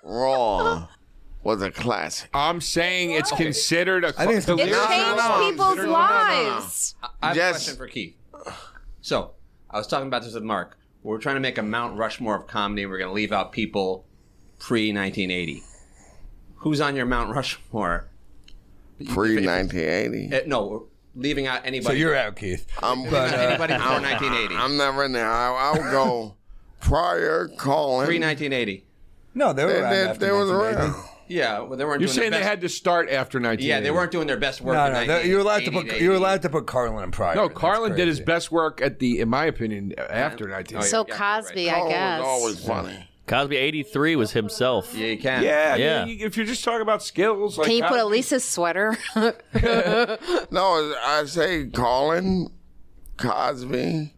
Raw was a classic. I'm saying it's considered a classic. It changed people's lives. I have a question for Keith. So, I was talking about this with Mark. We're trying to make a Mount Rushmore of comedy. We're going to leave out people pre-1980. Who's on your Mount Rushmore? Pre-1980? No, leaving out anybody. So you're out, Keith. Anybody before 1980. I'm never in there. I'll go Pryor, Colin. Pre-1980. No, they were around. They were around. Yeah, well, they weren't. You're saying they had to start after 1980. Yeah, they weren't doing their best work. No, no, you were allowed to put. You were allowed to put Carlin and Pryor. No, Carlin did his best work at the, in my opinion, after 1980. So Cosby, I guess. Always funny. Cosby 83 was himself. Yeah, you can. Yeah, yeah. I mean, if you're just talking about skills, like, can you put Elisa's sweater? No, I say Carlin, Cosby,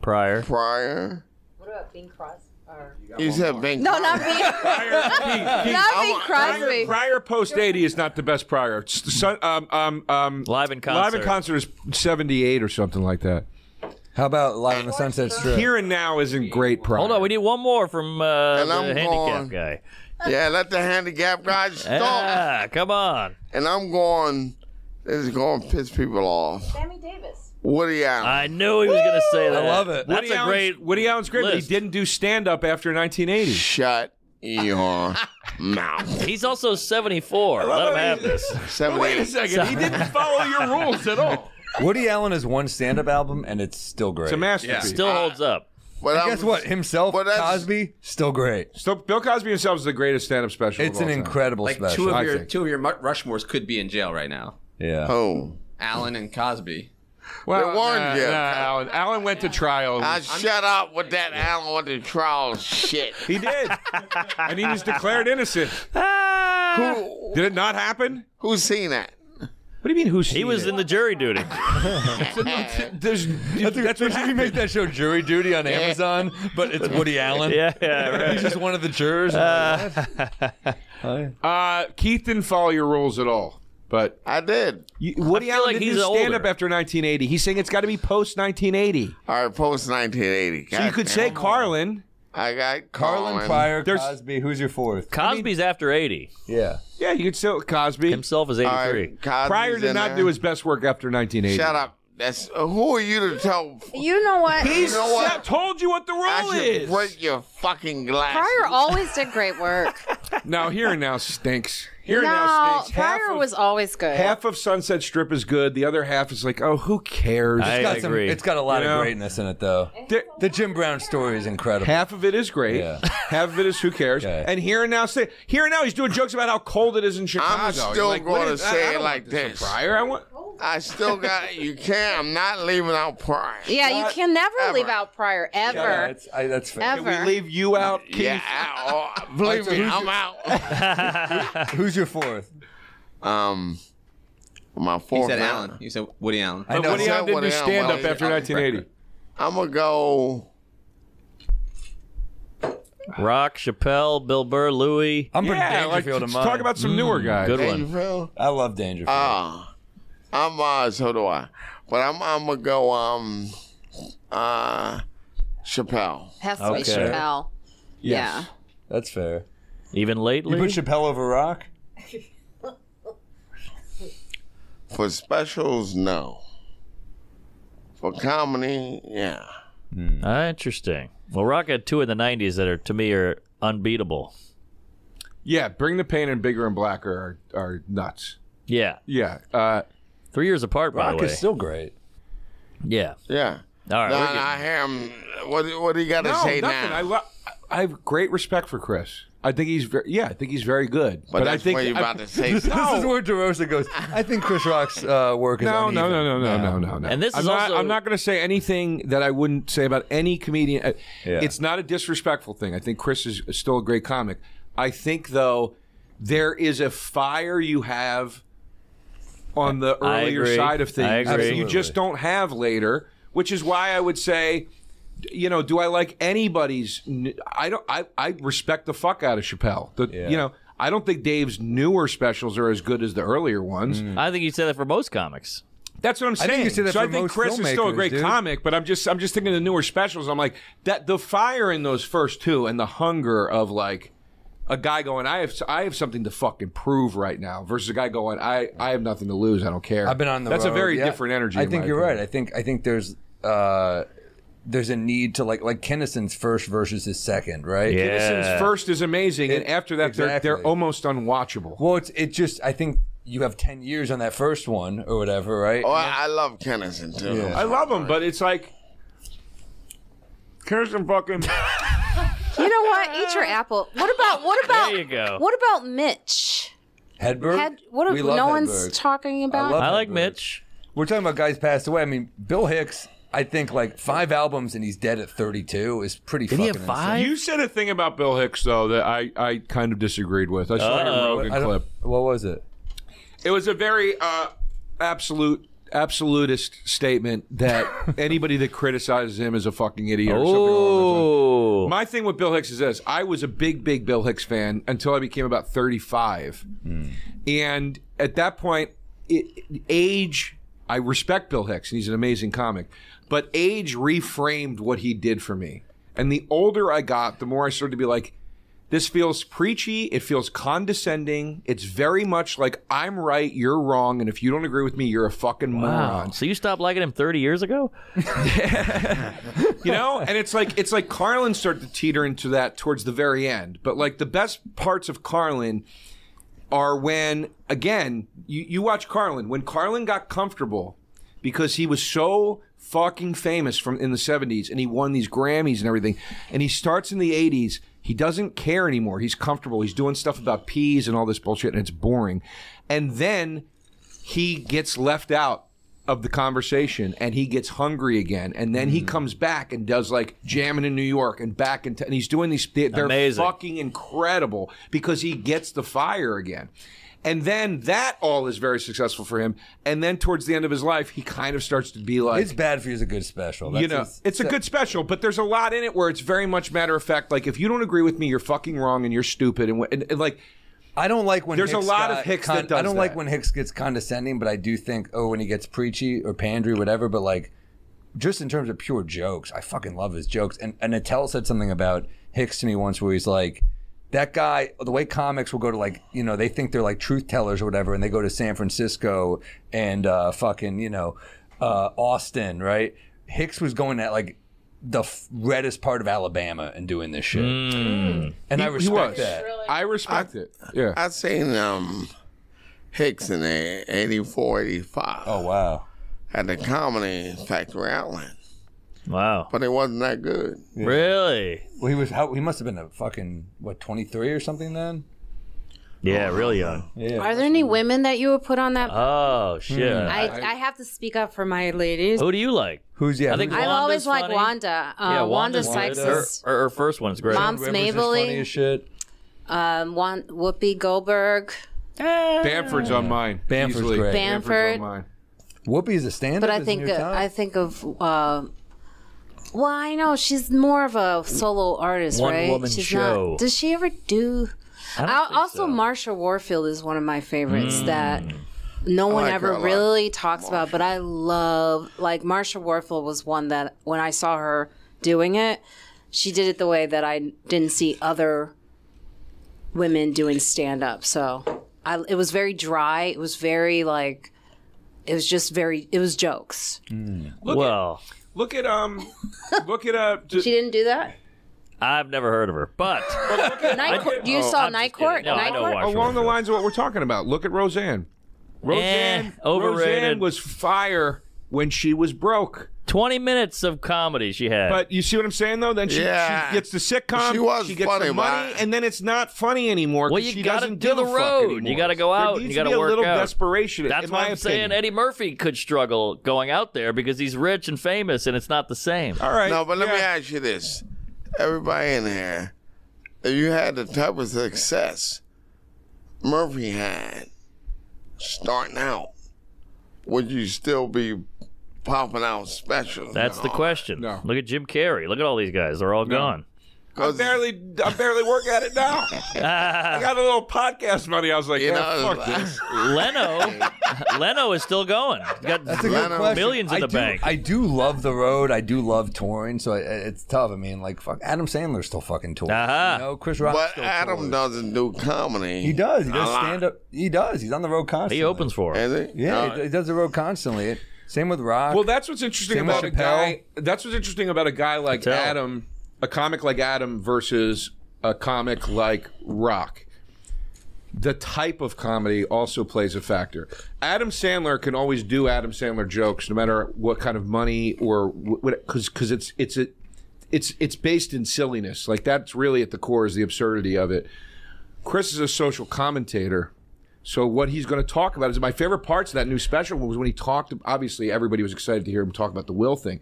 Pryor, What about Bing Crosby? You said Bing. No, not Bing. Not Bing Crosby. Pryor post 80 is not the best Pryor. Live in Concert. Live in Concert is 78 or something like that. How about Live on the Sunset Strip? Here and Now isn't great Pryor. Hold on, we need one more from the handicap guy. Yeah, let the handicap guy stop. Yeah, come on. And I'm going. This is going to piss people off. Sammy Davis. Woody Allen. I knew he was going to say that. I love it. That's a great. Woody Allen's great, but he didn't do stand-up after 1980. Shut your mouth. He's also 74. Let him have this. Wait a second. He didn't follow your rules at all. Woody Allen has one stand-up album, and it's still great. It's a masterpiece. Yeah. Still holds up. But and guess what? Himself, Cosby, still great. Still, Bill Cosby himself is the greatest stand-up special. It's an incredible special. Like two of your Rushmores could be in jail right now. Yeah. Oh, Allen and Cosby. Well, they warned you. Allen went to trial. Shut up with that Allen went to trial shit. He did. And he was declared innocent. Did it not happen? Who's seen that? What do you mean who's seen it? He was in the jury duty. That's what you make that show, Jury Duty, on Amazon, but it's Woody Allen. Yeah, right. He's just one of the jurors. Keith didn't follow your rules at all. But I did. Woody Allen didn't do stand-up after 1980. He's saying it's got to be post-1980. All right, post-1980. So you could say Carlin. I got Carlin, Pryor, Cosby. Who's your fourth? Cosby's after 80. Yeah. Yeah, you could still Cosby. Himself is 83. Pryor did not do his best work after 1980. Shut up. That's, who are you to tell? You know what? He's told you what the rule is. Break your fucking glass. Pryor always did great work. No, Here and Now stinks. Here and Now stinks. Pryor was always good. Half of Sunset Strip is good. The other half is like, oh, who cares? I agree. It's got a lot of greatness in it, though. The Jim Brown story is incredible. Half of it is great. Yeah. Half of it is who cares. Okay. And Here and Now, Here and Now, he's doing jokes about how cold it is in Chicago. I'm still going to say it like this. Pryor, I still got it. You can't. I'm not leaving out Pryor. Yeah, you can never leave out Pryor, ever. Yeah, that's fair. Can we leave you out, Keith? Yeah, believe me, I'm out. Who's your fourth? My fourth. You said Allen. You said Woody Allen. But Woody Allen didn't do stand-up after 1980. I'm going to go... Rock, Chappelle, Bill Burr, Louis. I'm putting Dangerfield in mind. Talk about some newer guys. Good one. I love Dangerfield. So do I. But I'm gonna go Chappelle. Has to be Chappelle. Yes. Yeah. That's fair. Even lately. You put Chappelle over Rock? For specials, no. For comedy, yeah. Interesting. Well, Rock had two in the 90s that are, to me, are unbeatable. Yeah, Bring the Pain and Bigger and Blacker are nuts. Yeah. Yeah. 3 years apart, by the way. Rock is still great. Yeah. Yeah. All right. I hear him. What do you got to say now? I have great respect for Chris. I think he's very, I think he's very good. But that's what you're about to say. This is where DeRosa goes. I think Chris Rock's work is uneven. No. And this is also, I'm not going to say anything that I wouldn't say about any comedian. Yeah. It's not a disrespectful thing. I think Chris is still a great comic. I think, though, there is a fire you have on the earlier side of things. You just don't have later, which is why I would say, you know, do I like anybody's? I respect the fuck out of Chappelle. You know, I don't think Dave's newer specials are as good as the earlier ones. Mm. I think you say that for most comics. That's what I'm saying. I think Chris is still a great comic, but I'm just thinking of the newer specials. I'm like that the fire in those first two and the hunger of like a guy going, I have something to fucking prove right now versus a guy going, I have nothing to lose. I don't care. I've been on the road. That's a very different energy. I think you're right. I think there's a need to like Kinnison's first versus his second, right? Yeah. Kinnison's first is amazing, and after that they're almost unwatchable. Well, I think you have 10 years on that first one or whatever, right? Oh, I love Kinnison, too. Yeah. I love him, but it's like... Kinnison fucking... You know what? Eat your apple. What about... There you go. What about Mitch? Hedberg? No one's talking about... I like Mitch. We're talking about guys passed away. I mean, Bill Hicks... I think like 5 albums and he's dead at 32 is pretty fucking insane. Five? You said a thing about Bill Hicks though that I kind of disagreed with. I saw a Rogan clip. What was it? It was a very absolutist statement that anybody that criticizes him is a fucking idiot or something along those lines. My thing with Bill Hicks is this. I was a big Bill Hicks fan until I became about 35. Mm. And at that point, I respect Bill Hicks, and he's an amazing comic. But age reframed what he did for me. And the older I got, the more I started to be like, this feels preachy, it feels condescending, it's very much like, I'm right, you're wrong, and if you don't agree with me, you're a fucking moron. So you stopped liking him 30 years ago? You know? And it's like Carlin started to teeter into that towards the very end. But like the best parts of Carlin... are when, again, you watch Carlin. When Carlin got comfortable because he was so fucking famous in the 70s and he won these Grammys and everything, and he starts in the 80s, he doesn't care anymore. He's comfortable. He's doing stuff about peas and all this bullshit, and it's boring. And then he gets left out of the conversation and he gets hungry again, and then he comes back and does like Jamming in New York and back and he's doing these amazing. Fucking incredible because he gets the fire again, and then that all is very successful for him, and then towards the end of his life he kind of starts to be like, it's bad for you is a good special. That's it's a good special, but there's a lot in it where it's very much matter of fact, like if you don't agree with me you're fucking wrong and you're stupid, and like I don't like when there's Hicks a lot of Hicks that does I don't that. Like when Hicks gets condescending, but I do think when he gets preachy or pandry, whatever. But like, just in terms of pure jokes, I fucking love his jokes. And Attell said something about Hicks to me once, where he's like, that guy. The way comics will go to like, you know, they think they're like truth tellers or whatever, and they go to San Francisco and fucking, you know, Austin, right? Hicks was going at like the reddest part of Alabama and doing this shit. Mm. And I respect it. Yeah. I seen Hicks in 84, 85. Oh, wow. At the Comedy Factory Outlet. Wow. But it wasn't that good. Yeah. Really? Well, he must have been a fucking, what, 23 or something then? Yeah, really young. Yeah. Are there any women that you would put on that? Oh shit! I have to speak up for my ladies. Who do you like? I've always liked Wanda. Yeah, Wanda Sykes. Her first one's great. Mom's Mabley. Shit. Whoopi Goldberg. Bamford's on mine. Bamford's great. Bamford's on mine. Whoopi is a stand-up. But I think of. Well, I know she's more of a solo artist, right? One woman show. Does she ever do? Also, Marsha Warfield is one of my favorites that no one ever really talks about, but I love, like, Marsha Warfield was one that when I saw her doing it, she did it the way that I didn't see other women doing stand-up. So it was very dry. It was very, like, it was just very, it was jokes. Mm. She didn't do that? I've never heard of her, but... You saw Night Court? No, Night Court? Along the lines of what we're talking about, look at Roseanne. Roseanne was fire when she was broke. 20 minutes of comedy she had. But you see what I'm saying, though? Then she gets the sitcom, she gets the money, and then it's not funny anymore. Well, you got to do the road. You got to go out. You got to work out. There needs to be a little desperation. That's why I'm saying Eddie Murphy could struggle going out there because he's rich and famous, and it's not the same. All right. No, but let me ask you this. Everybody in here, if you had the type of success Murphy had starting out, would you still be popping out specials. That's the question. No. Look at Jim Carrey. Look at all these guys. They're all gone. I barely work at it now. I got a little podcast money. I was like, fuck this. Leno is still going. He's got millions in the bank. I do love the road. I do love touring. So it's tough. I mean, like, fuck, Adam Sandler's still fucking touring. You know, Chris Rock. But Adam doesn't do comedy. He does. He does stand up. He does. He's on the road constantly. He opens for it. Is he? Yeah, he does the road constantly. Same with Rock. Well, that's what's interesting about a guy. That's what's interesting about a guy like Adam. A comic like Adam versus a comic like Rock. The type of comedy also plays a factor. Adam Sandler can always do Adam Sandler jokes, no matter what kind of money or what, because it's based in silliness. Like that's really at the core is the absurdity of it. Chris is a social commentator, so what he's going to talk about is my favorite parts of that new special was when he talked. Obviously, everybody was excited to hear him talk about the Will thing,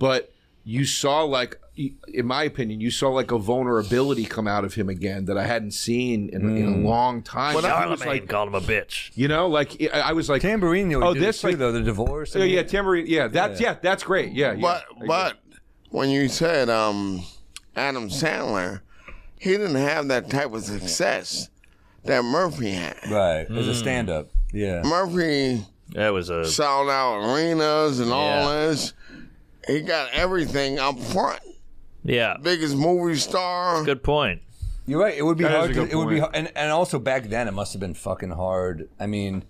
but you saw like. In my opinion, you saw like a vulnerability come out of him again that I hadn't seen in a long time. But I was like, called him a bitch. You know, like I was like Tambourine. Oh, this like the divorce. Yeah, yeah, Tambourine. Yeah, that's that's great. Yeah, but when you said Adam Sandler, he didn't have that type of success that Murphy had. Right, as a stand-up. Yeah, Murphy. That was a sold out arenas and all this. He got everything up front. Yeah, biggest movie star. Good point. You're right. It would be hard. It would be, and also back then it must have been fucking hard. I mean,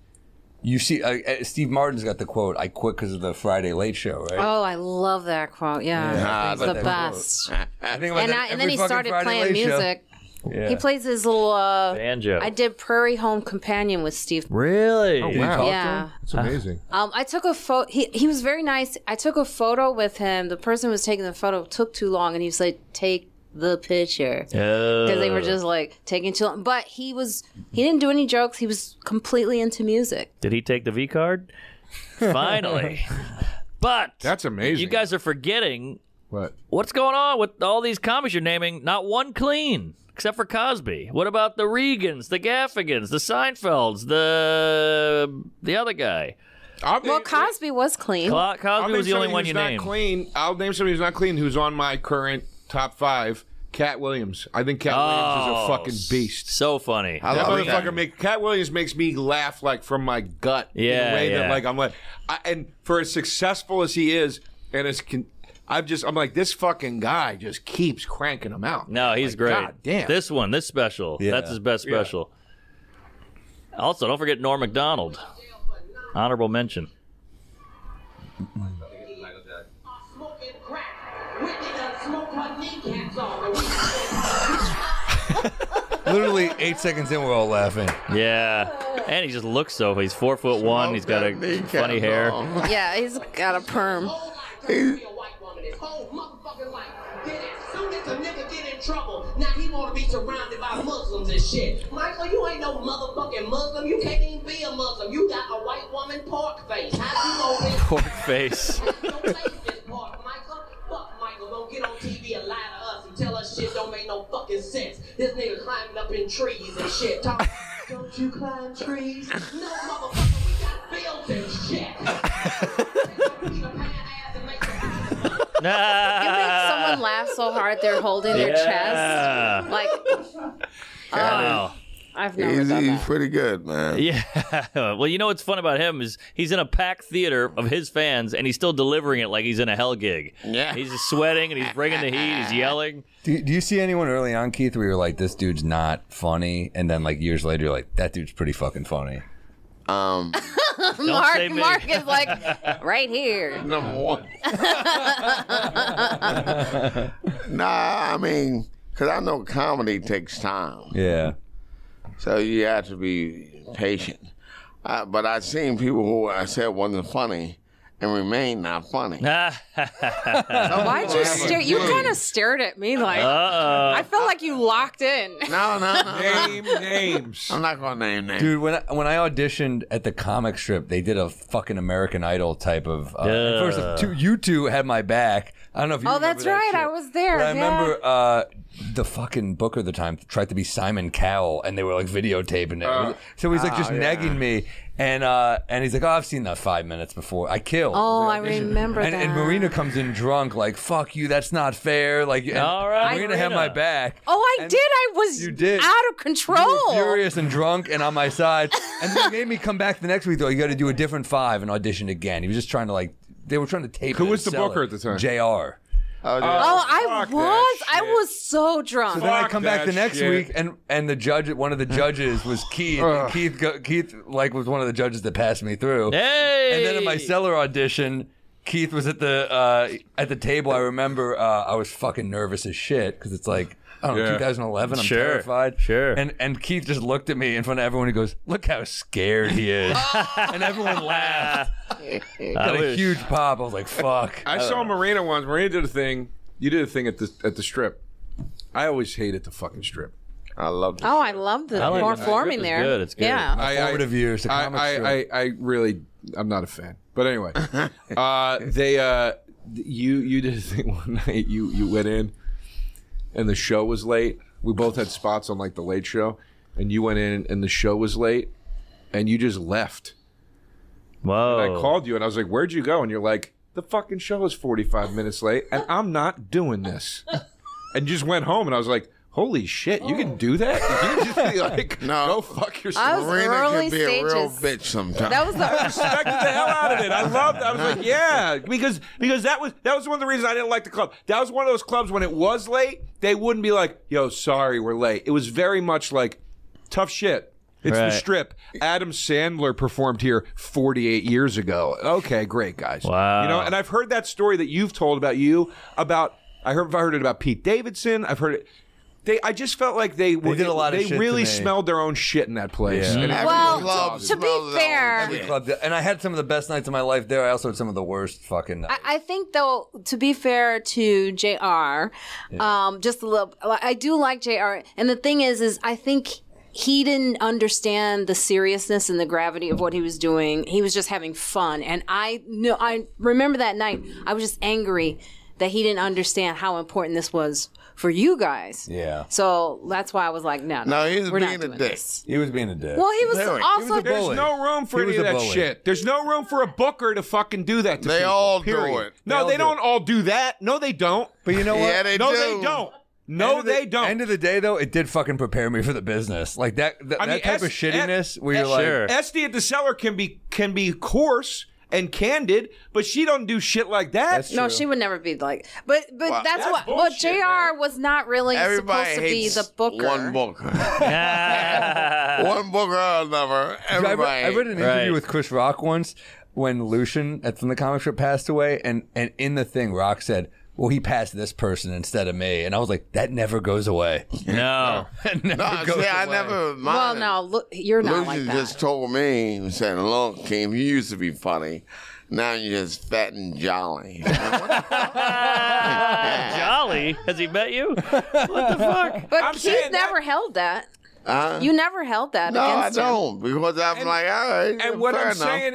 you see, Steve Martin's got the quote: "I quit because of the Friday Late Show." Right? Oh, I love that quote. Yeah, it's the best. And then he started playing music. Yeah. He plays his little banjo. I did Prairie Home Companion with Steve. Really? Oh, wow. Yeah. It's amazing. I took a photo. He was very nice. I took a photo with him. The person who was taking the photo took too long, and he was like, "Take the picture," because they were just like taking too long. But he didn't do any jokes. He was completely into music. Did he take the V card? Finally. But that's amazing. You guys are forgetting what's going on with all these comics you're naming. Not one clean. Except for Cosby. What about the Regans, the Gaffigans, the Seinfelds, the other guy? Well, Cosby was clean. Cosby was the only one you named. Clean. I'll name somebody who's not clean who's on my current top five. Cat Williams. I think Cat Williams is a fucking beast. So funny. That motherfucker Cat Williams makes me laugh like from my gut. Yeah, in a way that like I'm like, and for as successful as he is, and as I'm like, this fucking guy just keeps cranking him out. No, he's great. God damn. This special. Yeah. That's his best special. Yeah. Also, don't forget Norm Macdonald. Honorable mention. Literally 8 seconds in, we're all laughing. Yeah. And he just looks so. He's 4'1". He's got a funny hair. Yeah, he's got a perm. Whole motherfucking life. Then as soon as a nigga get in trouble, now he wanna be surrounded by Muslims and shit. Michael, you ain't no motherfucking Muslim. You can't even be a Muslim. You got a white woman pork face. How do you know this? Pork face. Don't face this pork, Michael. Fuck Michael. Don't get on TV and lie to us and tell us shit don't make no fucking sense. This nigga climbing up in trees and shit. Talk, don't you climb trees? No, motherfucker. We got fields and shit. You make someone laugh so hard they're holding their chest. Like, wow. I've never done that. He's pretty good, man. Yeah. Well, you know what's fun about him is he's in a packed theater of his fans, and he's still delivering it like he's in a hell gig. Yeah. He's just sweating, and he's bringing the heat. He's yelling. Do you see anyone early on, Keith, where you're like, this dude's not funny, and then like years later, you're like, that dude's pretty fucking funny? Mark is like right here. #1. Nah, I mean, because I know comedy takes time. Yeah. So you have to be patient. But I've seen people who I said wasn't funny and remain not funny. Why'd you stare? You kind of stared at me like, I felt like you locked in. No. Name names. I'm not going to name names. Dude, when I auditioned at the comic strip, they did a fucking American Idol type of. First, you two had my back. I don't know if you remember that's that right. Shit. I was there. But I remember the fucking booker at the time tried to be Simon Cowell, and they were like videotaping it. So he's like just nagging me. And he's like, oh, I've seen that 5 minutes before. I killed. Oh, I remember that. And Marina comes in drunk, like, fuck you, that's not fair. Like, all right, Marina had my back. Oh, I did. I was out of control. You were furious and drunk and on my side. And they made me come back the next week, though. You got to do a different five and audition again. He was just trying to, like, they were trying to tape it. Who was the booker at the time? JR. Oh, I was so drunk. So then I come back the next week, and the judge, one of the judges, was Keith. Keith like was one of the judges that passed me through. Hey! And then in my Cellar audition, Keith was at the table. I remember I was fucking nervous as shit because it's like, I don't know, 2011. I'm terrified. Sure. And Keith just looked at me in front of everyone. He goes, "Look how scared he is," and everyone laughed. Got a huge pop. I was like, "Fuck!" I saw Marina once. Marina did a thing. You did a thing at the Strip. I always hated the fucking Strip. I loved it. Oh, I loved the performing there. It's good. It's good. Yeah. I really, I'm not a fan. But anyway, you did a thing one night. You went in. And the show was late. We both had spots on like the late show, and you went in, and the show was late, and you just left. Whoa! And I called you, and I was like, "Where'd you go?" And you're like, "The fucking show is 45 minutes late, and I'm not doing this." And you just went home, and I was like, "Holy shit! You can do that? You can just be like, no, go fuck yourself." Marina can be a real bitch sometimes. That was the I respected the hell out of it. I loved it. I was like, yeah, because that was one of the reasons I didn't like the club. That was one of those clubs when it was late, they wouldn't be like, "Yo, sorry, we're late." It was very much like tough shit. It's the Strip. Adam Sandler performed here 48 years ago. Okay, great guys. Wow. You know, and I've heard that story that you've told about you about. I heard it about Pete Davidson. I've heard it. I just felt like they really smelled their own shit in that place. Yeah. And well, to be fair, every club, and I had some of the best nights of my life there. I also had some of the worst fucking nights. I think, though, to be fair to JR, just a little. I do like JR, and the thing is I think he didn't understand the seriousness and the gravity of what he was doing. He was just having fun, and I remember that night. I was just angry that he didn't understand how important this was for you guys. Yeah. So that's why I was like, no, he was being a dick. He was being a dick. Well, he was also a bully. There's no room for any of that shit. There's no room for a booker to fucking do that to people. They all do it. No, they don't all do that. No, they don't. But you know what? Yeah, they do. No, they don't. No, they don't. End of the day, though, it did fucking prepare me for the business. Like that type of shittiness where you're like, Esty at the Cellar can be coarse and candid, but she don't do shit like that. No, she would never be like. But wow, that's what. But JR was not really supposed to be the booker. One booker, one booker or another. Everybody. I read an interview with Chris Rock once when Lucian from the comic strip passed away, and in the thing, Rock said, "Well, he passed this person instead of me," and I was like, "That never goes away." No, that never goes away. I never mind. Well, no, look, you're not like that. Just told me, he said, "Look, Kim, you used to be funny. Now you're just fat and jolly." Jolly? Has he met you? What the fuck? But Keith never held that. You never held that against him. No, I don't, because I'm like, all right.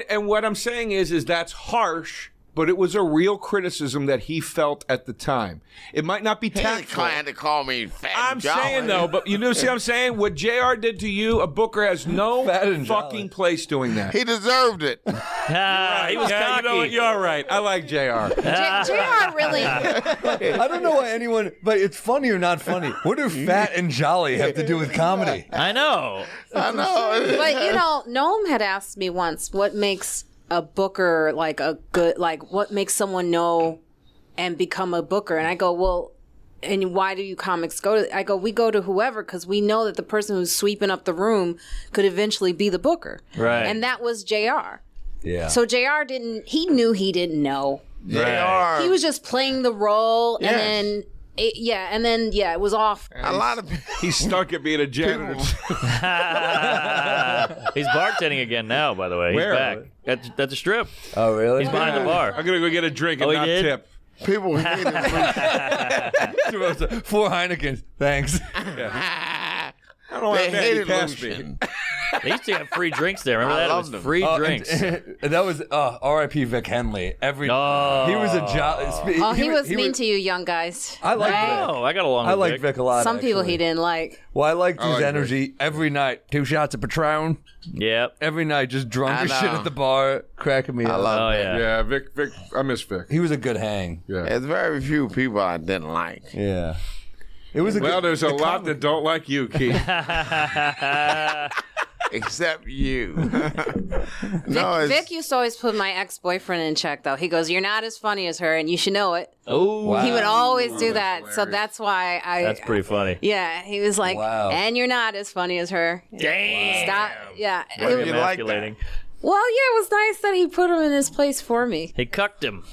And what I'm saying, is that's harsh. But it was a real criticism that he felt at the time. It might not be tactful. He had to call me fat and jolly. I'm saying, though, but you know, see what I'm saying? What JR did to you, a booker has no fucking place doing that. He deserved it. He was cocky. You know, you're right. I like JR. JR really. I don't know why anyone, but it's funny or not funny. What do fat and jolly have to do with comedy? I know. I know. But, you know, Noam had asked me once what makes a booker like a good, like what makes someone know and become a booker. And I go, well, and why do you comics go to? I go, we go to whoever because we know that the person who's sweeping up the room could eventually be the booker. Right. And that was JR. Yeah. So JR didn't, he knew he didn't know. Right. JR. He was just playing the role and then. It was off. And a lot of he's stuck at being a janitor. He's bartending again now, by the way. Where? He's back at the Strip. Oh, really? He's behind the bar. I'm gonna go get a drink and not tip. People hate him. 4 Heinekens, thanks. Yeah. I don't know why they hated me. They used to have free drinks there. Remember that? It was free drinks. And that was R.I.P. Vic Henley. He was a jolly. Oh, he was mean to you, young guys. I like Vic. I got along with Vic. I like Vic a lot. Some people he didn't like. Well, I liked his energy every night. 2 shots of Patron. Yep. Every night, just drunk as shit at the bar, cracking me up. I love Vic. Yeah, Vic. I miss Vic. He was a good hang. Yeah. There's very few people I didn't like. Yeah. It was there's a lot that don't like you, Keith. Except you. Vic used to always put my ex-boyfriend in check, though. He goes, "You're not as funny as her, and you should know it." Oh, wow. He would always do that. Hilarious. So that's why I... That's pretty funny. Yeah, he was like, "And you're not as funny as her." Damn. Stop. Yeah. What are you like that? Well, yeah, it was nice that he put him in his place for me. He cucked him.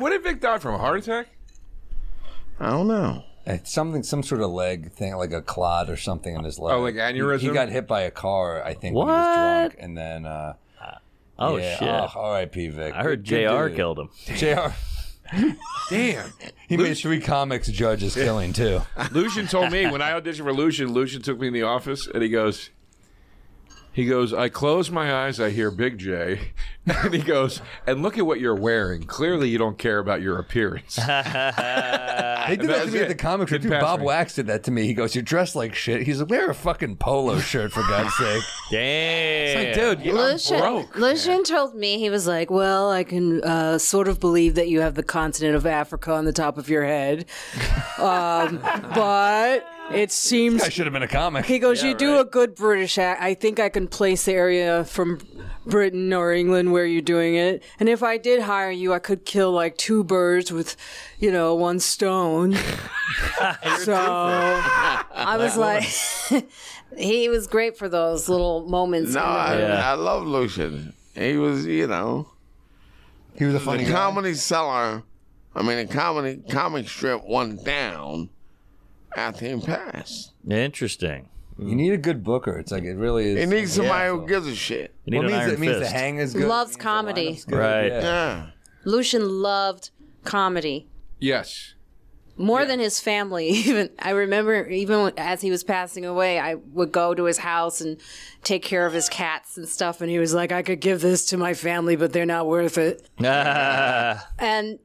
What did Vic die from? A heart attack? I don't know. It's something, some sort of leg thing, like a clot or something in his leg. Oh, like aneurysm? He got hit by a car, I think, when he was drunk. And then, shit. Oh, R.I.P. Vic. I heard JR killed him. JR. Damn. He made 3 comics judges killing, too. Lucian told me, when I auditioned for Lucian, Lucian took me in the office, and he goes... I close my eyes, I hear Big J. And he goes, "And look at what you're wearing. Clearly you don't care about your appearance." They did that to me at the comic strip. Bob Wax did that to me. He goes, "You're dressed like shit." He's like, "Wear a fucking polo shirt, for God's sake." Damn. It's like, dude, I'm broke. Lucian told me, he was like, "Well, I can sort of believe that you have the continent of Africa on the top of your head. But... it seems I should have been a comic." He goes, "You do a good British act. I think I can place the area from Britain or England where you're doing it. And if I did hire you, I could kill like 2 birds with, you know, 1 stone." So I was like, he was great for those little moments. No, I love Lucian. He was, you know, he was a funny guy. Comedy Cellar. I mean, the comic strip went down after him passed. Interesting. You need a good booker. It's like, it really is. It needs somebody who gives a shit. Well, it means the hang is good. Loves comedy. Good. Right. Yeah. Lucian loved comedy. Yes. More than his family. Even I remember, even as he was passing away, I would go to his house and take care of his cats and stuff. And he was like, "I could give this to my family, but they're not worth it." And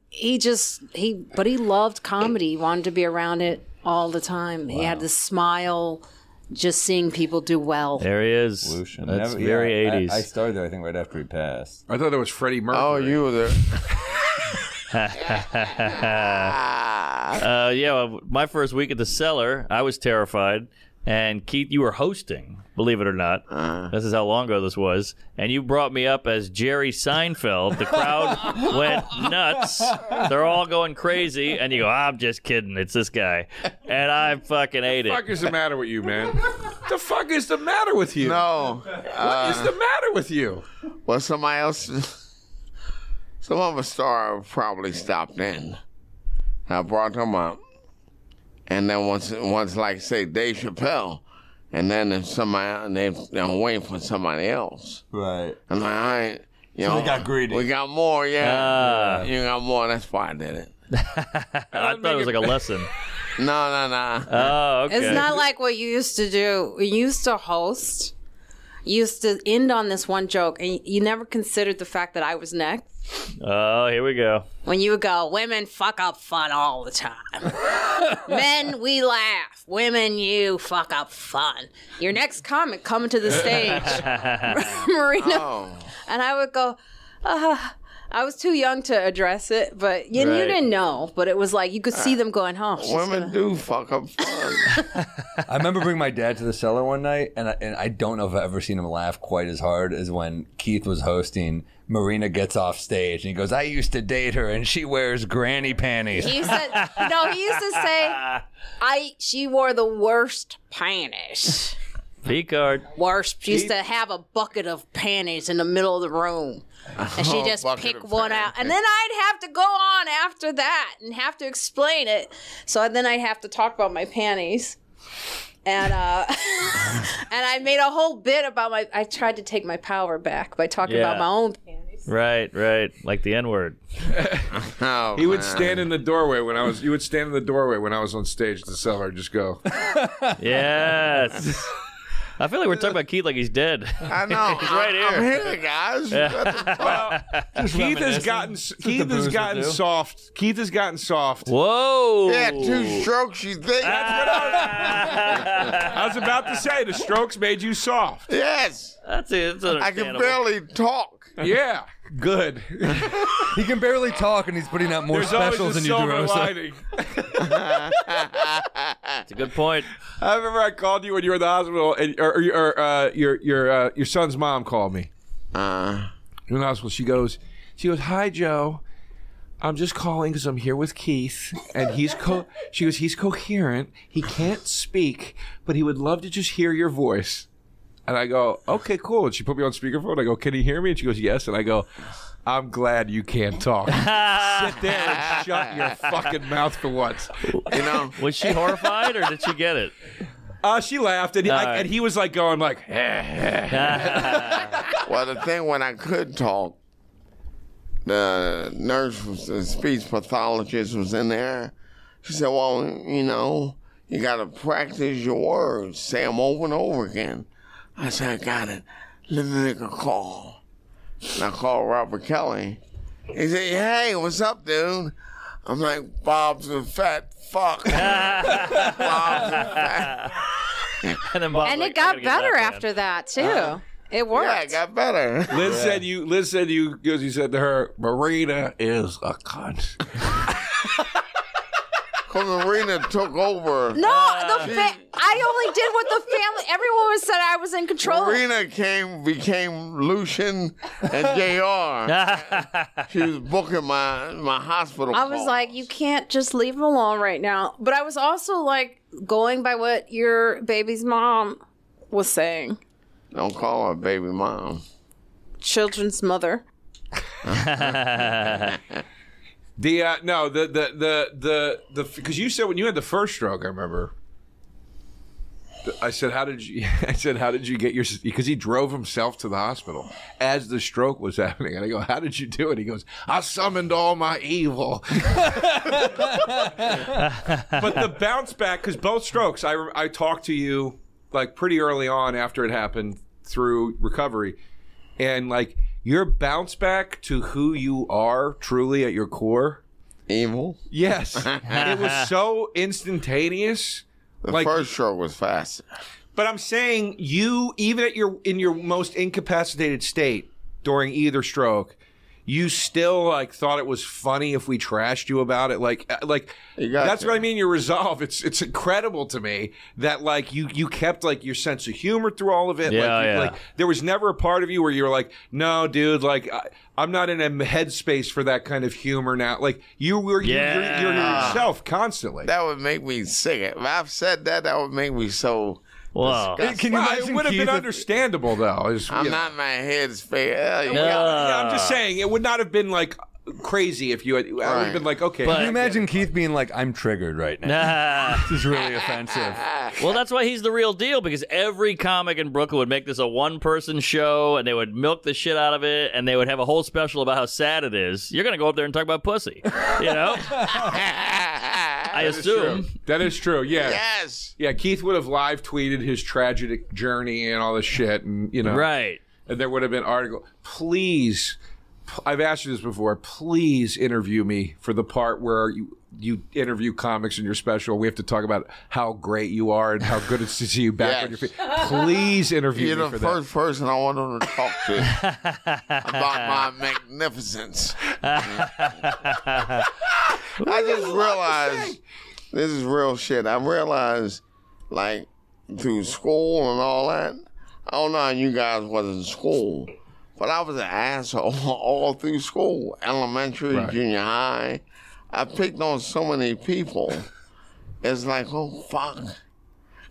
but he loved comedy. He wanted to be around it all the time. Wow. He had this smile, just seeing people do well. There he is. Lucian. That's very 80s. I started there, I think, right after he passed. I thought that was Freddie Mercury. Oh, you were there. Well, my first week at the Cellar, I was terrified. And Keith, you were hosting, believe it or not. This is how long ago this was. And you brought me up as Jerry Seinfeld. The crowd went nuts. They're all going crazy. And you go, "I'm just kidding. It's this guy." And I fucking ate it. What the fuck is the matter with you, man? The fuck is the matter with you? No. What is the matter with you? Well, somebody else, some other star probably stopped in. I brought him up. And then once like, say, Dave Chappelle, and then if somebody, they're waiting for somebody else. Right. And like, all right, you know, we got greedy. We got more, you got more. That's why I did it. I thought it was like a lesson. No. Oh, okay. It's not like what you used to do. You used to host. You used to end on this one joke, and you never considered the fact that I was next. Oh, here we go. When you would go, "Women fuck up fun all the time. Men, we laugh. Women, you fuck up fun. Your next comic coming to the stage, Marina." Oh. And I would go, I was too young to address it, but you didn't know. But it was like, you could see them going, "Huh. Women do fuck up fun." I remember bringing my dad to the Cellar one night, and I don't know if I've ever seen him laugh quite as hard as when Keith was hosting. Marina gets off stage and he goes, "I used to date her and she wears granny panties." He used to say, "She wore the worst panties." P-card. Worst. She used to have a bucket of panties in the middle of the room. And she just pick one out. And then I'd have to go on after that and have to explain it. So then I'd have to talk about my panties. And and I made a whole bit about I tried to take my power back by talking about my own panties. Right. Like the N-word. He would stand in the doorway when I was. You would stand in the doorway when I was on stage at the Cellar. Just go. Yes. I feel like we're talking about Keith like he's dead. I know. He's right here. I'm here, guys. Yeah. Keith has gotten soft. Keith has gotten soft. Whoa. Yeah, 2 strokes, you think? That's what I was about to say. The strokes made you soft. Yes. That's it. That's understandable. I can barely talk. Yeah. Good. He can barely talk, and he's putting out more specials than you do, Rosa. It's a good point. I remember I called you when you were in the hospital, and your son's mom called me. In the hospital, she goes, "Hi, Joe. I'm just calling because I'm here with Keith, and he's coherent. He can't speak, but he would love to just hear your voice." And I go, "Okay, cool." And she put me on speakerphone. I go, "Can he hear me?" And she goes, "Yes." And I go, "I'm glad you can't talk. Sit there and shut your fucking mouth for once." You know? Was she horrified, or did she get it? She laughed, and he was like going like, Well, the thing when I could talk, the nurse, the speech pathologist, was in there. She said, "Well, you know, you got to practice your words. Say them over and over again." I said, "I got it. Let me make a call." And I called Robert Kelly. He said, "Hey, what's up, dude?" I'm like, "Bob's a fat fuck." And then Bob's like, it got better after that, too. It worked. Yeah, it got better. Liz said you said to her, "Marina is a cunt." Because Marina took over. No, I only did what the family. Everyone said I was in control. Marina became Lucian and JR. She was booking my hospital calls. I was like, "You can't just leave him alone right now." But I was also like going by what your baby's mom was saying. Don't call her baby mom. Children's mother. Because you said when you had the first stroke, I remember. I said, "How did you get your?" Because he drove himself to the hospital as the stroke was happening, and I go, "How did you do it?" He goes, "I summoned all my evil." But the bounce back, because both strokes, I talked to you like pretty early on after it happened through recovery, and like. Your bounce back to who you are truly at your core. Evil? Yes. It was so instantaneous. The first stroke was fast. But I'm saying you, even at in your most incapacitated state during either stroke, you still like thought it was funny if we trashed you about it. Like that's what I mean. Your resolve. It's incredible to me that like you kept like your sense of humor through all of it. Yeah, like there was never a part of you where you were like, "No, dude, like I'm not in a headspace for that kind of humor now." Like you were you're yourself constantly. That would make me sick. If I've said that, that would make me so. Wow. Can you imagine it would have been understandable, though. I'm not in my head space. I'm just saying, it would not have been like crazy if you had. Right. I would have been like, okay. But, can you imagine Keith being like, "I'm triggered right now"? This is really offensive. Well, that's why he's the real deal, because every comic in Brooklyn would make this a one-person show, and they would milk the shit out of it, and they would have a whole special about how sad it is. You're going to go up there and talk about pussy, you know? I assume. That is true, yeah. Yes. Yeah, Keith would have live tweeted his tragic journey and all this shit, and, you know. Right. And there would have been articles. Please, I've asked you this before, please interview me for the part where you interview comics in your special. We have to talk about how great you are and how good it's to see you back on your feet. Please interview me for that. You're the first person I want them to talk to about my magnificence. I just realized this is real shit. I realized, like, through school and all that. I don't know, you guys wasn't in school, but I was an asshole all through school, elementary, junior high. I picked on so many people. It's like, oh, fuck.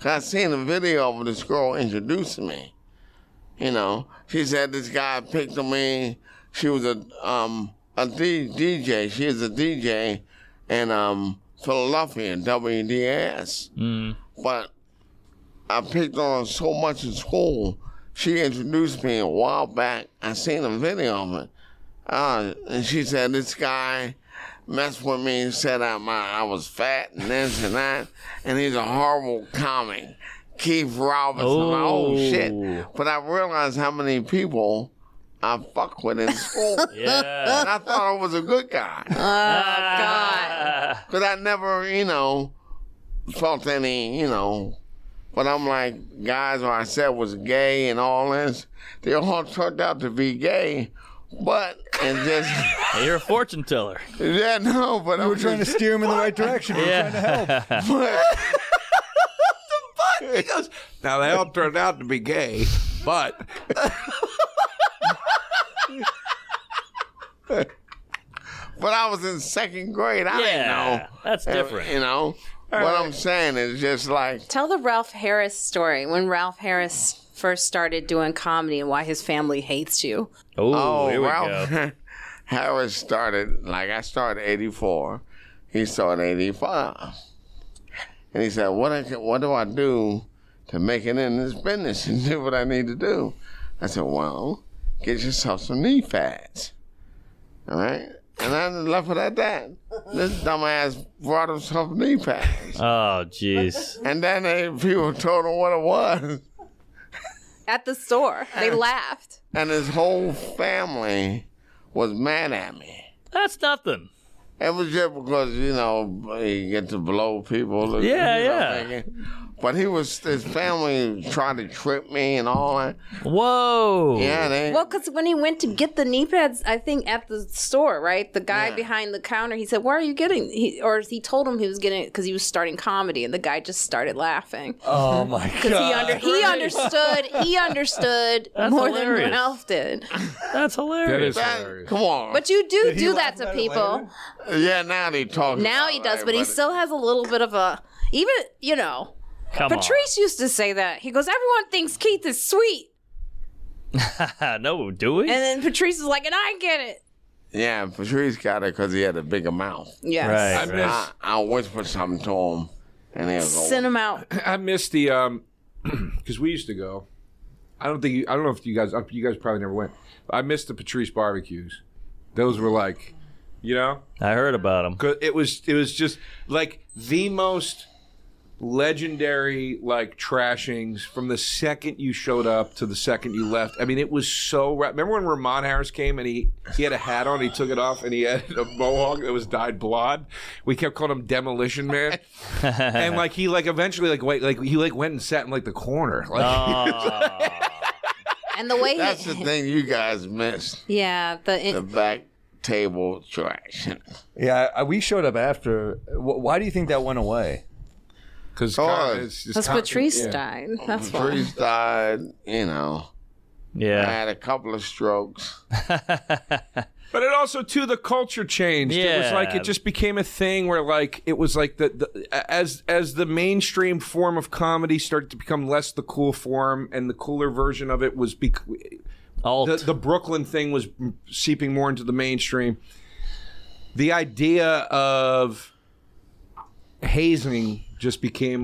'Cause I seen a video of this girl introducing me. You know, she said this guy picked on me. She was a DJ. She is a DJ. And Philadelphia, WDS. But I picked on her so much in school. She introduced me a while back. I seen a video of it. And she said, this guy messed with me and said I was fat and this and that. And he's a horrible comic. Keith Robinson. Oh shit. But I realized how many people I fuck with in school. Yeah. And I thought I was a good guy. Oh, God. Because I never, felt any, But I'm like, guys who I said was gay and all this, they all turned out to be gay. But and just hey, you're a fortune teller. Yeah, no, but we were trying to steer him in the right direction. Yeah. We were trying to help. But he goes, now they all turned out to be gay, but but I was in second grade. I didn't know. That's different, Right. What I'm saying is just like... Tell the Ralph Harris story, when Ralph Harris first started doing comedy and why his family hates you. Ooh, Ralph Harris started, I started 84. He started 85. And he said, what do I do to make it in this business and do what I need to do? I said, well, get yourself some knee pads. All right? And I left it at that. This dumbass brought himself knee pads. Oh, jeez. And then people told him what it was. At the store. They laughed. And his whole family was mad at me. That's nothing. It was just because, you get to blow people. Yeah. But his family tried to trip me and all that. Whoa. Yeah. Because when he went to get the knee pads, I think at the store, right? The guy behind the counter, he said, "Why are you getting?" He told him he was getting it because he was starting comedy, and the guy just started laughing. Oh my God! Because he understood more than Ralph did. That's hilarious. That is hilarious. Come on. But you do that to people. Later? Yeah. Now they talk. Now he does, but he still has a little bit of a Patrice used to say that. He goes, "Everyone thinks Keith is sweet." No, do we? And then Patrice is like, "And I get it." Yeah, Patrice got it because he had a bigger mouth. Yes. Right. I whispered something to him, and he'll go. Send him out. I miss the because we used to go. I don't know if you guys probably never went. I missed the Patrice barbecues. Those were like, I heard about them. 'Cause it was just like the most legendary trashings from the second you showed up to the second you left. I mean, it was so... Remember when Ramon Harris came and he had a hat on, he took it off, and he had a mohawk that was dyed blonde? We kept calling him Demolition Man. And he eventually went and sat in the corner. And the way that's the thing you guys missed. Yeah, the back table trash. Yeah, we showed up after. Why do you think that went away? Because Patrice died. That's why. Patrice died, Yeah. I had a couple of strokes. But it also, too, the culture changed. Yeah. It was it just became a thing where, it was as the mainstream form of comedy started to become less the cool form, and the cooler version of it was the Brooklyn thing was seeping more into the mainstream. The idea of hazing just became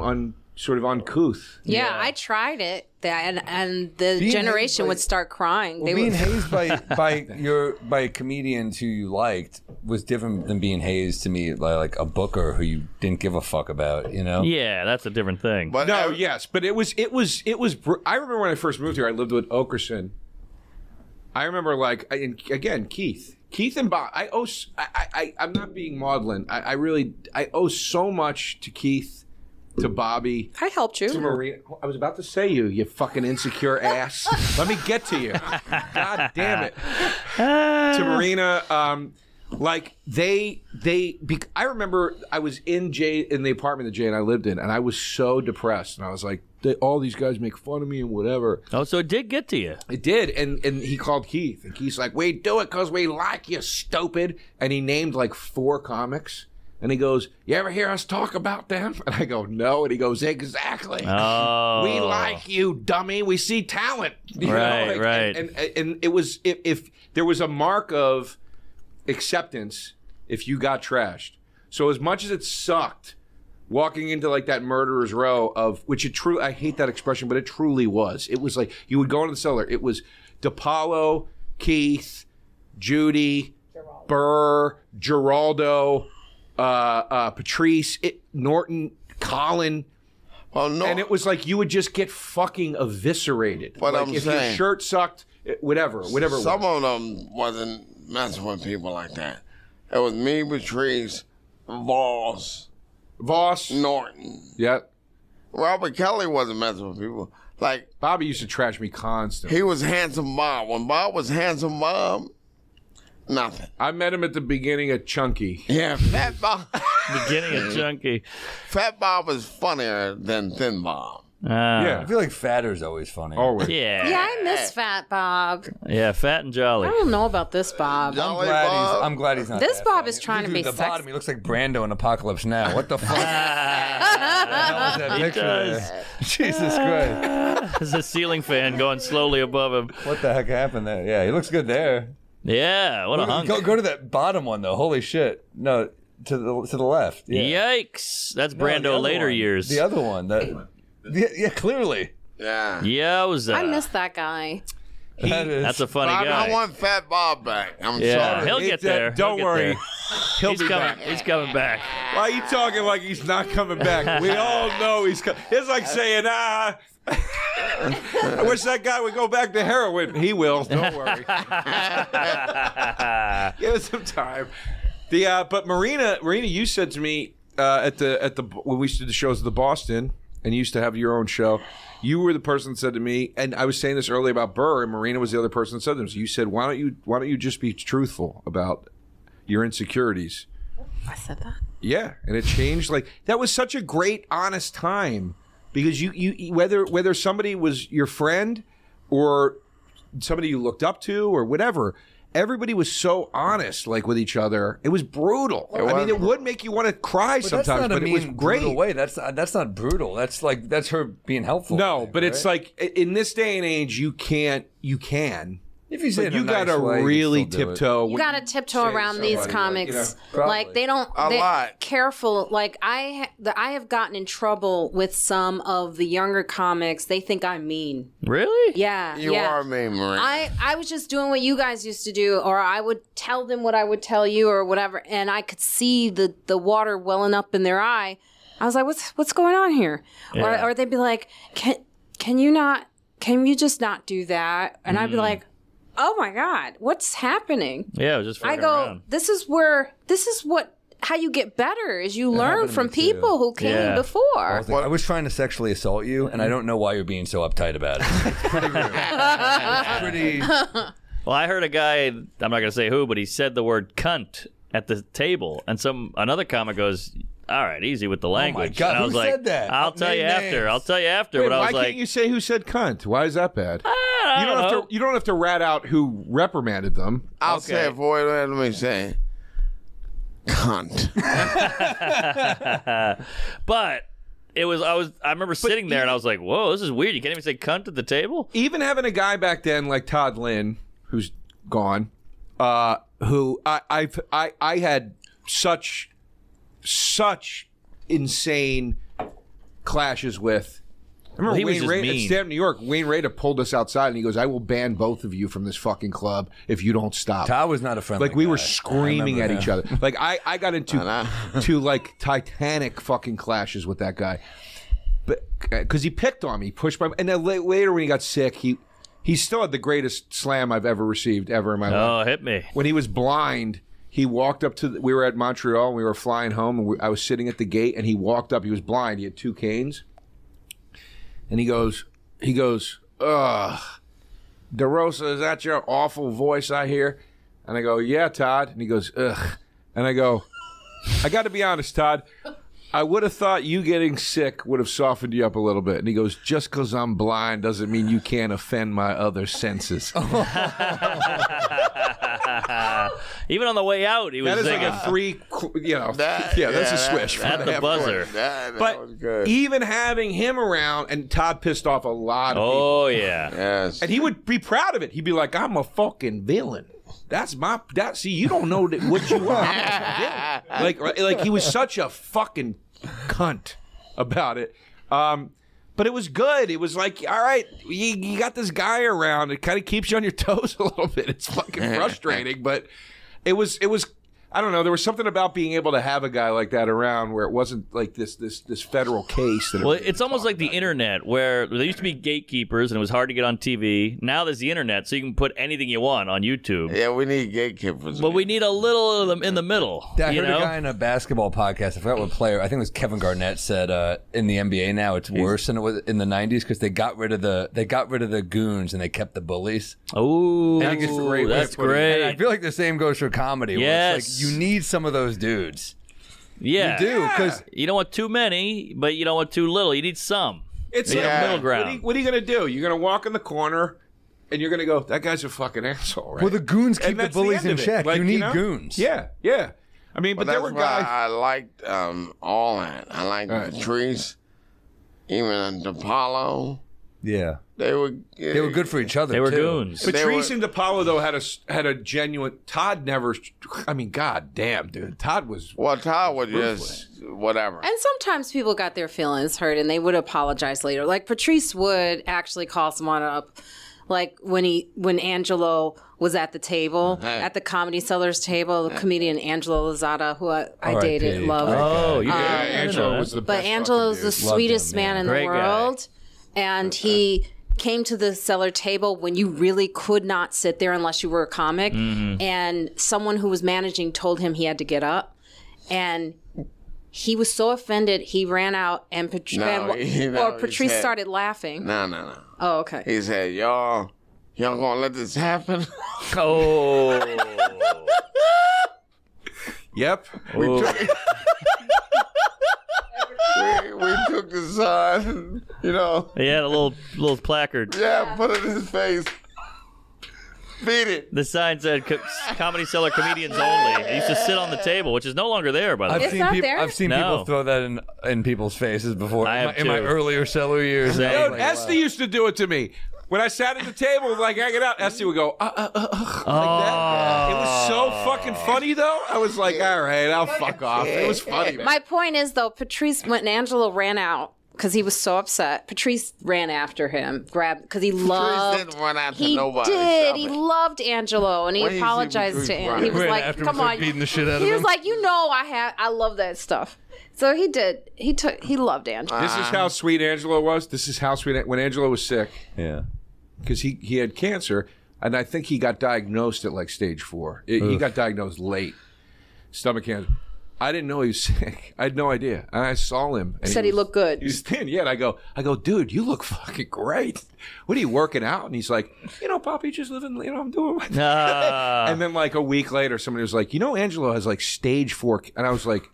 sort of uncouth. Yeah, I tried it, and the generation would start crying. Being hazed by comedians who you liked was different than being hazed to me by a booker who you didn't give a fuck about. Yeah, that's a different thing. But no, yes, but it was. I remember when I first moved here, I lived with Okerson. I remember again Keith. Keith and Bob, I owe. I'm not being maudlin. I owe so much to Keith, to Bobby. I helped you. To Maria. I was about to say you fucking insecure ass. Let me get to you. God damn it. To Marina, I remember I was in the apartment that Jay and I lived in, and I was so depressed, and I was like, all these guys make fun of me and whatever. Oh, so it did get to you. It did, and he called Keith, and Keith's like, "We do it because we like you, stupid." And he named 4 comics, and he goes, "You ever hear us talk about them?" And I go, "No," and he goes, "Exactly. Oh. We like you, dummy. We see talent." Right. And it was if there was a mark of acceptance if you got trashed. So as much as it sucked walking into that murderer's row of which I hate that expression, but it truly was. It was you would go into the cellar. It was DePaolo, Keith, Judy, Geraldo. Burr, Geraldo, Patrice, Norton, Colin. Well, no. And it was like you would just get fucking eviscerated. But like, I'm saying, your shirt sucked, whatever. Some of them wasn't messing with people like that. It was me, Patrice, Voss, Norton. Yep. Robert Kelly wasn't messing with people. Like Bobby used to trash me constantly. He was Handsome Bob. When Bob was Handsome Bob, nothing. I met him at the beginning of Chunky. Yeah, Fat Bob. Beginning of Chunky. Fat Bob was funnier than Thin Bob. Yeah, I feel like Fatter's always funny. Always. Yeah. Yeah, I miss Fat Bob. Yeah, Fat and Jolly. I don't know about this Bob. I'm glad he's not. This Bob funny. Is trying to be sexy. Bottom, he looks like Brando in Apocalypse Now. What the fuck? That does. Jesus Christ. There's a ceiling fan going slowly above him. What the heck happened there? Yeah, he looks good there. Yeah, what a hunk. Go to that bottom one though. Holy shit. No, to the left. Yeah. Yikes. That's Brando later years. The other one. Yeah, clearly. Yeah. Yeah, I miss that guy. That's a funny guy. I want Fat Bob back. I'm sorry. He'll get there. Don't worry. He's coming back. He's coming back. Why are you talking like he's not coming back? We all know he's coming. It's like saying, I wish that guy would go back to heroin. He will. Don't worry. Give it some time. But Marina, you said to me at the when we used to do the shows at the Boston. And you used to have your own show. You were the person that said to me, and I was saying this earlier about Burr, and Marina was the other person that said to him. So you said, why don't you just be truthful about your insecurities? I said that. Yeah, and it changed. Like that was such a great, honest time because you whether somebody was your friend or somebody you looked up to or whatever. Everybody was so honest, like with each other. It was brutal. I mean, it would make you want to cry sometimes, but it was great. Way. That's not brutal. That's like that's her being helpful. No, but it's like in this day and age, you can. If you say it in a nice way, really tiptoe. You gotta tiptoe around these comics. Like they don't. Careful. Like I have gotten in trouble with some of the younger comics. They think I'm mean. Really? Yeah. You are mean, Marina. I was just doing what you guys used to do, or I would tell them what I would tell you, or whatever, and I could see the water welling up in their eye. I was like, what's going on here? Yeah. Or they'd be like, can you just not do that? And I'd be like, oh my God, what's happening? Yeah, it was just fucking around. This is how you get better is you learn from people who came before. I was trying to sexually assault you, and I don't know why you're being so uptight about it. It's pretty rude. Well, I heard a guy, I'm not going to say who, but he said the word cunt at the table, and another comic goes, all right, easy with the language. Oh my God, and I was like, said that? I'll tell you after. Wait, but I was like, why can't you say who said cunt? Why is that bad? You don't have to rat out who reprimanded them. I'll say it for you. Let me say cunt. But it was I remember sitting there and I was like, whoa, this is weird. You can't even say cunt at the table. Even having a guy back then like Todd Lynn, who's gone, who I had such insane clashes with. I remember Wayne Rader at Stand Up New York. Wayne Rader pulled us outside and he goes, I will ban both of you from this fucking club if you don't stop. Todd was not a friendly guy. Like we were screaming at each other. Like I got into to like titanic fucking clashes with that guy. But because he picked on me, he pushed my, and then later when he got sick, he still had the greatest slam I've ever received ever in my life. Oh, hit me. When he was blind, he walked up to we were at Montreal and we were flying home, and I was sitting at the gate, and he walked up. He was blind. He had two canes, and he goes, ugh, DeRosa, is that your awful voice I hear? And I go, yeah, Todd. And he goes, ugh. And I go, I got to be honest, Todd, I would have thought you getting sick would have softened you up a little bit. And he goes, just because I'm blind doesn't mean you can't offend my other senses. Even on the way out, he was thinking. That is like a three, you know. That's a swish. At the buzzer. But even having him around, and Todd pissed off a lot of people. Oh, yeah. Yes. And he would be proud of it. He'd be like, I'm a fucking villain. See, you don't know what you are. Like he was such a fucking cunt about it. But it was good. It was like, all right, you got this guy around. It kind of keeps you on your toes a little bit. It's fucking frustrating, but it was I don't know. There was something about being able to have a guy like that around where it wasn't like this federal case. That well, it's almost like the internet where there used to be gatekeepers and it was hard to get on TV. Now there's the internet, so you can put anything you want on YouTube. Yeah, we need gatekeepers. But we need a little of them in the middle. Yeah, I heard a guy in a basketball podcast. I forgot what player. I think it was Kevin Garnett said in the NBA now it's worse than it was in the 90s because they got rid of the goons and they kept the bullies. Oh, that's great. I feel like the same goes for comedy. Yes. You need some of those dudes. Yeah. You do, because you don't want too many, but you don't want too little. You need some. It's like a middle ground. What are you going to do? You're going to walk in the corner, and you're going to go, that guy's a fucking asshole, right? Well, the goons keep the bullies in check. Like, you need goons. Yeah, yeah. I mean, but there were guys. I liked Allen. I liked Patrice, even DePaolo. Yeah. They were good for each other. They were goons. Patrice and DePaolo though had a genuine. Todd never. I mean, god damn, dude. Todd was just whatever. And sometimes people got their feelings hurt, and they would apologize later. Like Patrice would actually call someone up, like when Angelo was at the table at the Comedy Cellar's table, the comedian Angelo Lozada, who I dated, loved. Oh, you did. Angelo was the best. But Angelo's the sweetest man in the world, and he came to the Cellar table when you really could not sit there unless you were a comic. Mm-hmm. And someone who was managing told him he had to get up. And he was so offended, he ran out and Patrice started laughing. No. Oh, okay. He said, y'all gonna let this happen? Oh. Yep. Oh. We took the sign, you know. He had a little placard. Yeah, put it in his face. Beat it. The sign said Comedy Cellar Comedians Only. It used to sit on the table, which is no longer there, by the way. I've seen people throw that in people's faces before. In my earlier Cellar years. Dude, like, Esty used to do it to me. When I sat at the table, like hanging out, Esty would go, like that. It was so fucking funny, though. I was like, all right, I'll fuck off. It was funny, man. My point is, though, Patrice, when Angelo ran out, because he was so upset, Patrice ran after him, grabbed, because he loved. Patrice didn't run after nobody. He did. He loved Angelo, and he apologized to him. He was like, come on. Beating the shit out of him. He was like, you know, I love that stuff. So he did. He loved Angelo. This is how sweet Angelo was. This is how sweet, when Angelo was sick. Yeah. Because he had cancer, and I think he got diagnosed at like stage 4. He got diagnosed late, stomach cancer. I didn't know he was sick. I had no idea. And I saw him. And said he looked good. He was thin. Yeah, and I go, dude, you look fucking great. What are you working out? And he's like, you know, Poppy, just living. You know, I'm doing. And then like a week later, somebody was like, you know, Angelo has like stage 4, and I was like,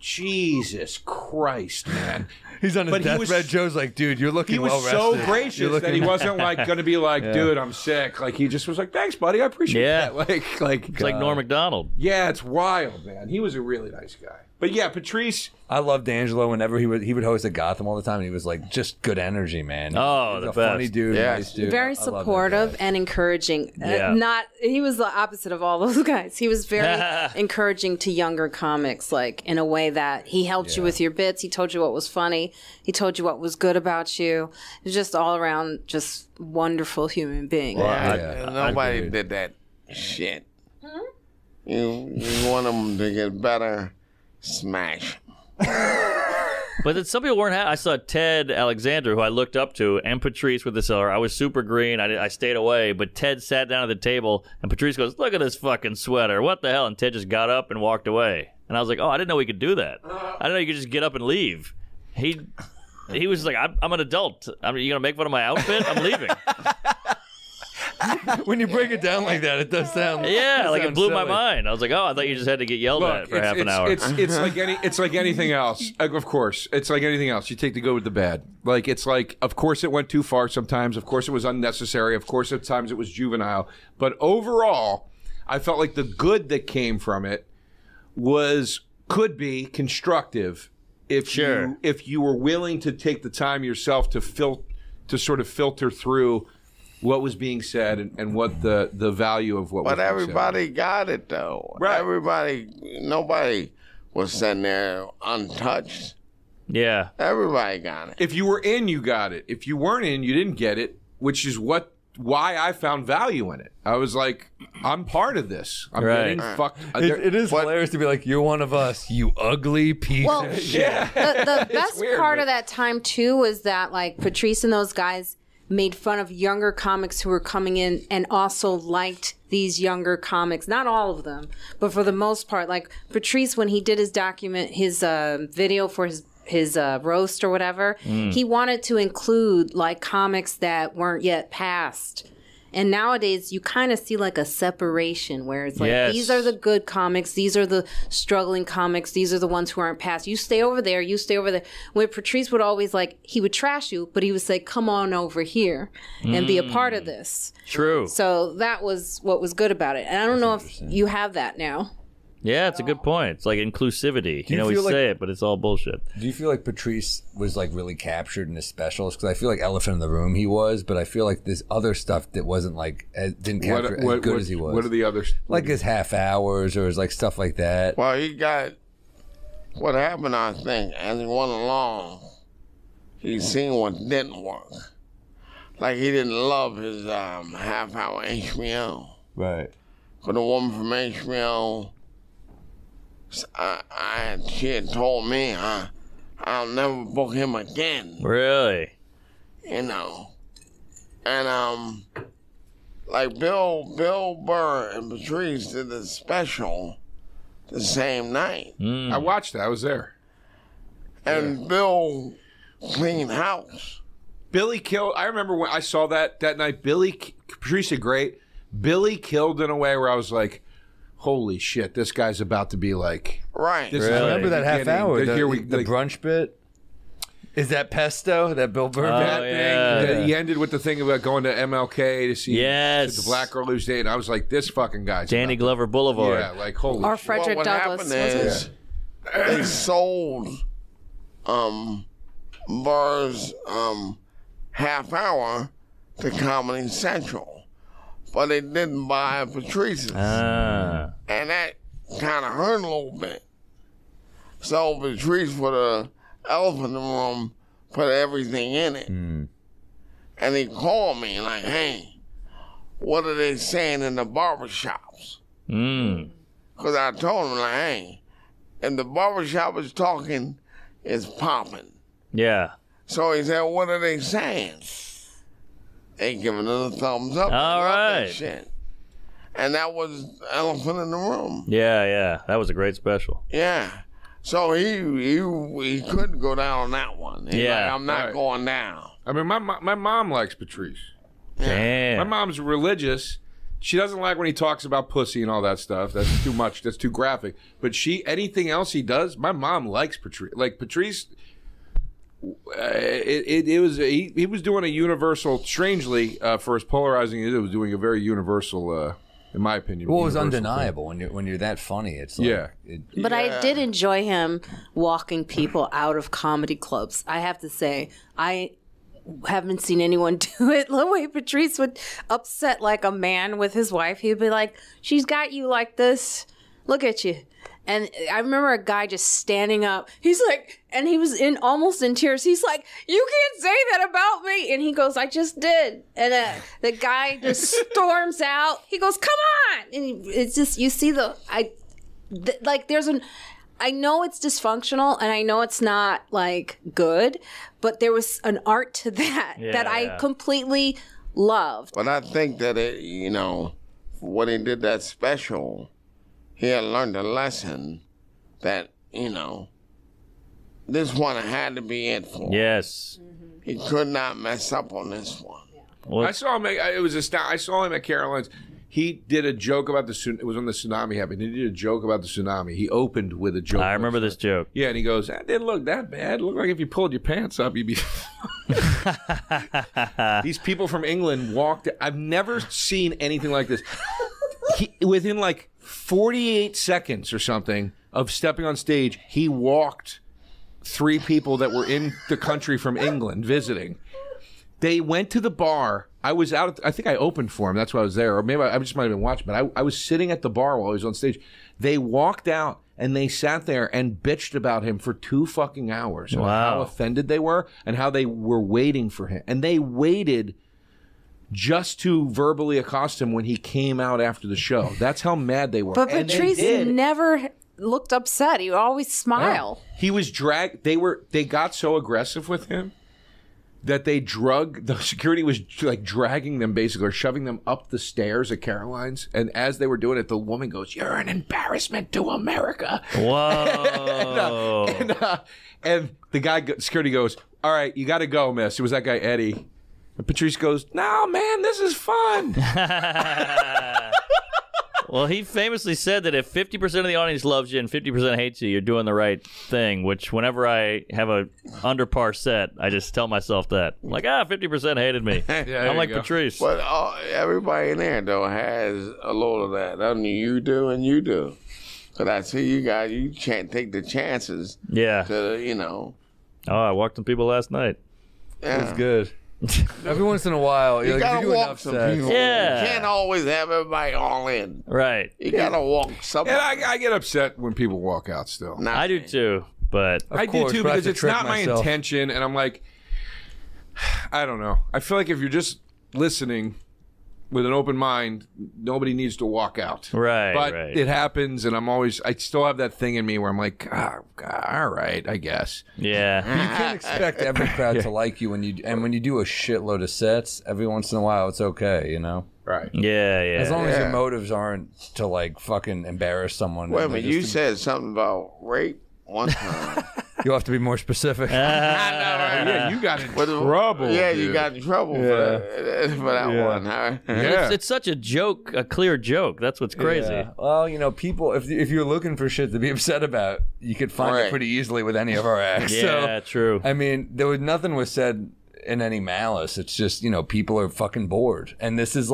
Jesus Christ, man. He's on his deathbed. Joe's like, dude, you're looking well rested. He was so gracious that he wasn't like going to be like, dude, I'm sick. Like he just was like, thanks, buddy, I appreciate that. Like it's like Norm Macdonald. Yeah, it's wild, man. He was a really nice guy. But yeah, Patrice. I loved Angelo whenever he would host at Gotham all the time. And he was like just good energy, man. Oh, the best. Funny dude, nice dude. Very supportive and encouraging. Yeah. He was the opposite of all those guys. He was very encouraging to younger comics, like in a way that he helped you with your bits. He told you what was funny. He told you what was good about you. He was just all around, just wonderful human being. Well, nobody did that shit. Hmm? You want them to get better. Smash. But then some people weren't happy. I saw Ted Alexander, who I looked up to, and Patrice with the Cellar. I was super green. I stayed away, but Ted sat down at the table, and Patrice goes, look at this fucking sweater. What the hell? And Ted just got up and walked away. And I was like, oh, I didn't know he could do that. I didn't know you could just get up and leave. He was like, I'm an adult. You're going to make fun of my outfit? I'm leaving. When you break it down like that, it does sound like it blew silly. My mind. I was like, oh, I thought you just had to get yelled at for half an hour. It's like anything else. Of course, it's like anything else. You take the good with the bad. Like it's like, of course, it went too far sometimes. Of course, it was unnecessary. Of course, at times it was juvenile. But overall, I felt like the good that came from it could be constructive if you were willing to take the time yourself to sort of filter through what was being said and what the value of what was being said. But everybody got it, though. Right. Nobody was sitting there untouched. Yeah. Everybody got it. If you were in, you got it. If you weren't in, you didn't get it, which is what why I found value in it. I was like, I'm part of this. I'm getting fucked. It is hilarious to be like, you're one of us, you ugly piece of shit. The best part of that time, too, was that, like, Patrice and those guys made fun of younger comics who were coming in and also liked these younger comics. Not all of them, but for the most part. Like, Patrice, when he did his video for his roast or whatever, he wanted to include like comics that weren't yet passed. And nowadays you kind of see like a separation where it's like, these are the good comics, these are the struggling comics, these are the ones who aren't passed. You stay over there, you stay over there. When Patrice would always like, he would trash you, but he would say, come on over here and be a part of this. True. So that was what was good about it. And I don't know if you have that now. Yeah, it's a good point. It's like inclusivity. You know, we say it, but it's all bullshit. Do you feel like Patrice was like really captured in his specials? Because I feel like Elephant in the Room he was, but I feel like this other stuff that wasn't like, didn't capture as good as he was. What are the others? Like his half hours or his like stuff like that. Well, he got, what happened, I think, as he went along, he seen what didn't work. Like he didn't love his half hour HBO. Right. But the woman from HBO, she had told me I'll never book him again. Really? You know. And like Bill Burr and Patrice did a special the same night. I watched that. I was there. And Bill cleaned house. Billy killed. I remember when I saw that night. Patrice did great. Billy killed in a way where I was like, holy shit, this guy's about to be like... Right. Really? I remember that half hour, the brunch bit. Is that pesto, that Bill Burr thing? Yeah. He ended with the thing about going to MLK to see the black girl who's dating. I was like, this fucking guy's... Danny Glover Boulevard. Yeah, like, holy shit. Or Frederick Douglass. What happened is they sold Burr's half hour to Comedy Central. But they didn't buy Patrice's. And that kind of hurt a little bit. So Patrice put an elephant in the room, put everything in it. And he called me like, hey, what are they saying in the barbershops? Because I told him, like, hey, if the barbershop is talking, it's popping. Yeah. So he said, what are they saying? They give another thumbs up. All right. That shit. And that was Elephant in the Room. Yeah, yeah. That was a great special. Yeah. So he could go down on that one. He's like, I'm not going down. I mean, my mom likes Patrice. Damn. My mom's religious. She doesn't like when he talks about pussy and all that stuff. That's too much. That's too graphic. But anything else he does, my mom likes Patrice. Like, Patrice... It was he was doing a universal, strangely for as polarizing as it was, doing a very universal, in my opinion. Well, it was undeniable thing. when you're that funny, it's like, But I did enjoy him walking people out of comedy clubs. I have to say, I haven't seen anyone do it. The way Patrice would upset like a man with his wife, he'd be like, "She's got you like this. Look at you." And I remember a guy just standing up. He's like, and he was almost in tears. He's like, you can't say that about me. And he goes, I just did. And the guy just storms out. He goes, come on. And it's just, you see like there's an, I know it's dysfunctional and I know it's not like good, but there was an art to that that I completely loved. But I think that it, you know, when he did that special, he had learned a lesson that, you know, this one had to be it for him. Yes. He could not mess up on this one. Well, I saw him at Caroline's. He did a joke about the tsunami. It was when the tsunami happened. He did a joke about the tsunami. He opened with a joke. I remember this joke. Yeah, and he goes, that didn't look that bad. It looked like if you pulled your pants up, you'd be... These people from England walked... I've never seen anything like this. Within like 48 seconds or something of stepping on stage, he walked three people that were in the country from England visiting. They went to the bar. I was out. I think I opened for him. That's why I was there. Or maybe I just might have been watching. But I was sitting at the bar while he was on stage. They walked out and they sat there and bitched about him for 2 fucking hours. Wow. How offended they were and how they were waiting for him. And they waited just to verbally accost him when he came out after the show. That's how mad they were. But and Patrice never looked upset. He would always smile. Yeah. He was dragged. They got so aggressive with him that they drug, the security was like dragging them basically, or shoving them up the stairs at Caroline's. And as they were doing it, the woman goes, "You're an embarrassment to America." Whoa. And the guy, security goes, "All right, you got to go, miss." It was that guy, Eddie. And Patrice goes, "No, man, this is fun." Well, he famously said that if 50% of the audience loves you and 50% hates you, you're doing the right thing, which whenever I have a under par set, I just tell myself that. I'm like, 50% hated me. Yeah, I'm like Patrice. But everybody in there, though, has a load of that. I mean, you do and you do. But I see you guys, you can't take the chances. Yeah. To, you know. Oh, I walked some people last night. Yeah. It was good. Every once in a while, you gotta walk some people. Yeah. You can't always have everybody all in. Right. You gotta walk some. And I get upset when people walk out still. Nah. I do too, but I do too because it's not my intention. And I'm like, I don't know. I feel like if you're just listening with an open mind, nobody needs to walk out. Right. But it happens, and I still have that thing in me where I'm like, all right, I guess. Yeah. But you can't expect every crowd to like you when you do a shitload of sets. Every once in a while, it's okay, you know. Right. Yeah, yeah. As long as your motives aren't to like fucking embarrass someone. Wait a minute, you said something about rape one time. You have to be more specific. Yeah, you got in trouble. Yeah, dude. You got in trouble for that one. Huh? Yeah. It's such a joke, a clear joke. That's what's crazy. Yeah. Well, you know, people, if you're looking for shit to be upset about, you could find it pretty easily with any of our acts. Yeah, so, true. I mean, nothing was said in any malice. It's just, you know, people are fucking bored. And this is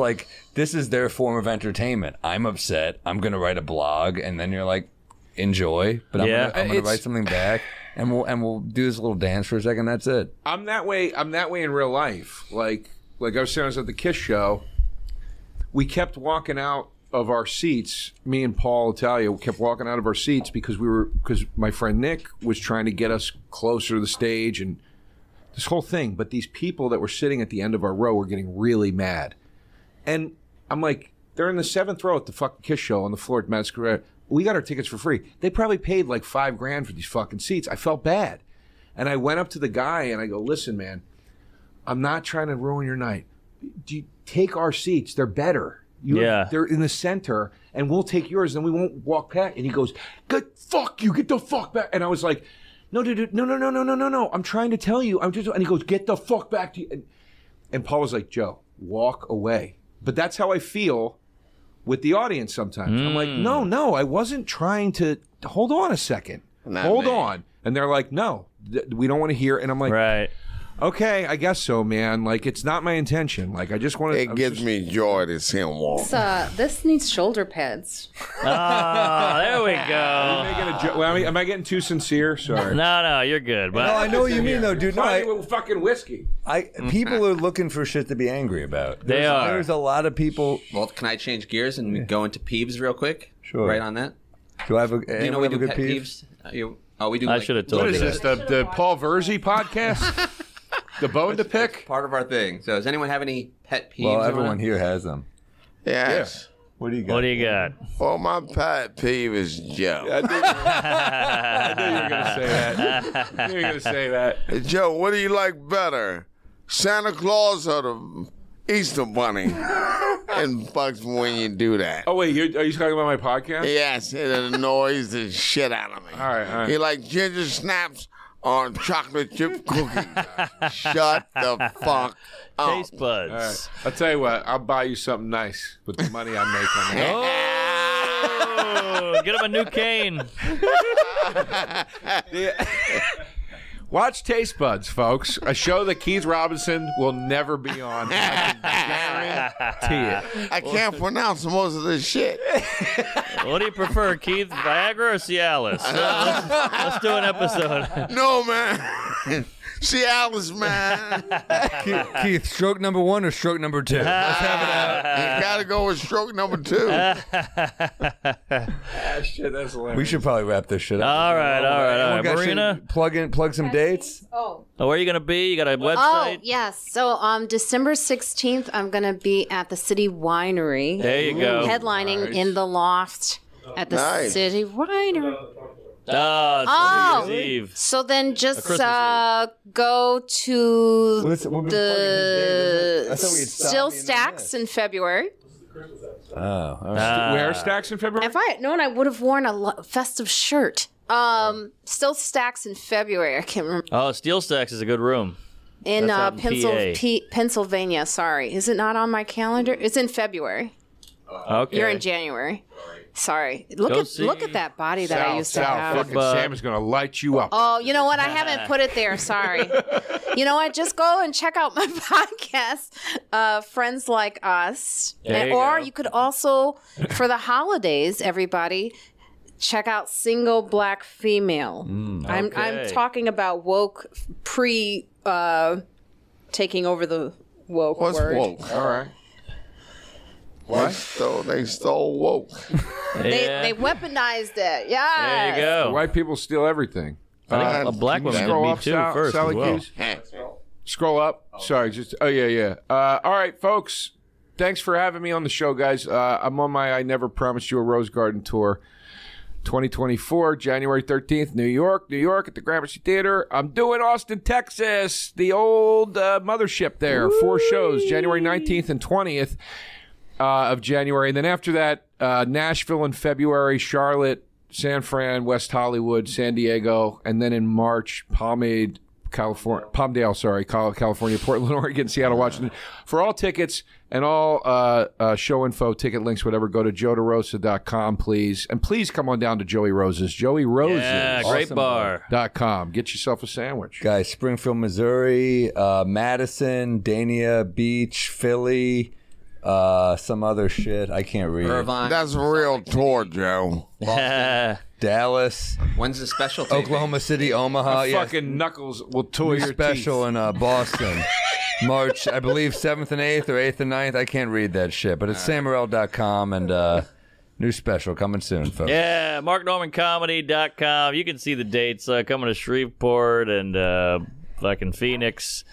their form of entertainment. I'm upset. I'm going to write a blog. And then you're like, enjoy. But I'm going to write something back. And we'll do this little dance for a second. That's it. I'm that way in real life. Like I was saying, I was at the Kiss show. We kept walking out of our seats. Me and Paul Italia kept walking out of our seats because my friend Nick was trying to get us closer to the stage and this whole thing. But these people that were sitting at the end of our row were getting really mad, and I'm like, they're in the 7th row at the fucking Kiss show on the floor at Masquerade. We got our tickets for free. They probably paid like $5 grand for these fucking seats. I felt bad. And I went up to the guy and I go, "Listen, man, I'm not trying to ruin your night. Do you take our seats? They're better. They're in the center and we'll take yours and we won't walk back." And he goes, Get the fuck back." And I was like, "No, dude, no. I'm trying to tell you. And he goes, "Get the fuck back to you." And Paul was like, "Joe, walk away." But that's how I feel with the audience sometimes. I'm like, no, I wasn't trying to. Hold on a second. Hold on. And they're like, "No, we don't want to hear." And I'm like, "Right, okay, I guess so, man. Like, it's not my intention. Like, I just want to." It gives me joy to see him walk. This needs shoulder pads. There we go. Am I getting too sincere? Sorry. No, you're good. But no, I know what you mean, though, dude. Fucking whiskey. People are looking for shit to be angry about. There's a lot of people. Well, can I change gears and we go into peeves real quick? Sure. Right on that. Do I have a? Do you know we do good peeves? Oh, we do. I should have told you. What is this? The Paul Verzi podcast? The bone to pick? That's part of our thing. So does anyone have any pet peeves? Well, everyone here has them. Yes. Yeah. What do you got? Well, my pet peeve is Joe. I knew you were going to say that. Joe, what do you like better? Santa Claus or the Easter Bunny? And bugs when you do that. Oh, wait, are you talking about my podcast? Yes, it annoys the shit out of me. All right. You like ginger snaps on chocolate chip cookies? Shut the fuck up. Taste buds. Right. I'll tell you what, I'll buy you something nice with the money I make on that. Oh, get him a new cane. Watch Taste Buds, folks. A show that Keith Robinson will never be on. I can guarantee it. I can't pronounce most of this shit. What do you prefer, Keith? Viagra or Cialis? Let's do an episode. No, man. She Alice, man. Keith, stroke number one or stroke number two? Let's have it out. You gotta go with stroke number two. Shit, that's hilarious. We should probably wrap this shit up. All right. Marina, plug some dates. Oh, where are you gonna be? You got a website? Oh, yes. So December 16th, I'm gonna be at the City Winery. There you go. Headlining in the loft at the City Winery. Oh, so then just go to the Still Stacks in February. Where Stacks in February? If I had known, I would have worn a festive shirt. Still Stacks in February. I can't remember. Oh, Still Stacks is a good room. In Pennsylvania. Sorry. Is it not on my calendar? It's in February. Okay. You're in January. Sorry. Look at that body that I used to have. Fucking Sam is going to light you up. Oh, you know what? I haven't put it there. Sorry. You know what? Just go and check out my podcast, Friends Like Us. Or you could also, for the holidays, everybody, check out Single Black Female. I'm talking about woke taking over the woke word. Woke? All right. What? They stole woke. Yeah. They weaponized it. Yeah. There you go. White people steal everything. I think a black woman did me too first as well. Scroll up. Sorry. All right, folks. Thanks for having me on the show, guys. I'm on my I Never Promised You a Rose Garden tour. 2024, January 13th, New York at the Gramercy Theater. I'm doing Austin, Texas, the old mothership there. Whee! 4 shows, January 19th and 20th. Of January, and then after that, Nashville in February, Charlotte, San Fran, West Hollywood, San Diego, and then in March, Palmdale, California, Portland, Oregon, Seattle, Washington. For all tickets and all show info, ticket links, whatever, go to joederosa.com, please, and please come on down to Joey Rose's. JoeyRose's.com. Get yourself a sandwich, guys. Springfield, Missouri, Madison, Dania Beach, Philly. Some other shit I can't read. Irvine. That's a real tour, Joe. Dallas. When's the special? Oklahoma City, Omaha. Yes. Fucking knuckles will tour your special teeth. In Boston. March, I believe 7th and 8th or 8th and 9th. I can't read that shit, but it's samurel.com and new special coming soon, folks. Yeah, marknormancomedy.com. You can see the dates coming to Shreveport and fucking Phoenix.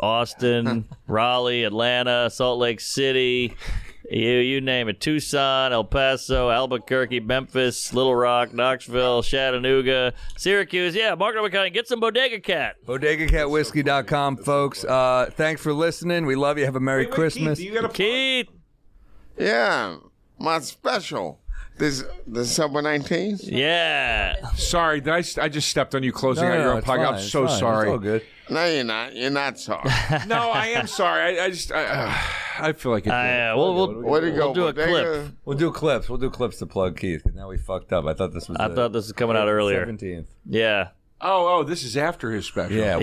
Austin, Raleigh, Atlanta, Salt Lake City, you name it. Tucson, El Paso, Albuquerque, Memphis, Little Rock, Knoxville, Chattanooga, Syracuse. Yeah, Mark Overcoming. Get some Bodega Cat. BodegaCatWhiskey.com, folks. Thanks for listening. We love you. Have a Merry Christmas. Keith, Keith. Yeah, my special. December 19th? Yeah. Sorry, I just stepped on you closing out your own podcast. I'm so sorry. It's all good. No, you're not. You're not sorry. No, I am sorry. I feel like it. We'll do clips. We'll do clips to plug Keith. Now we fucked up. I thought this was coming out earlier. 17th. Yeah. Oh, this is after his special. Yeah.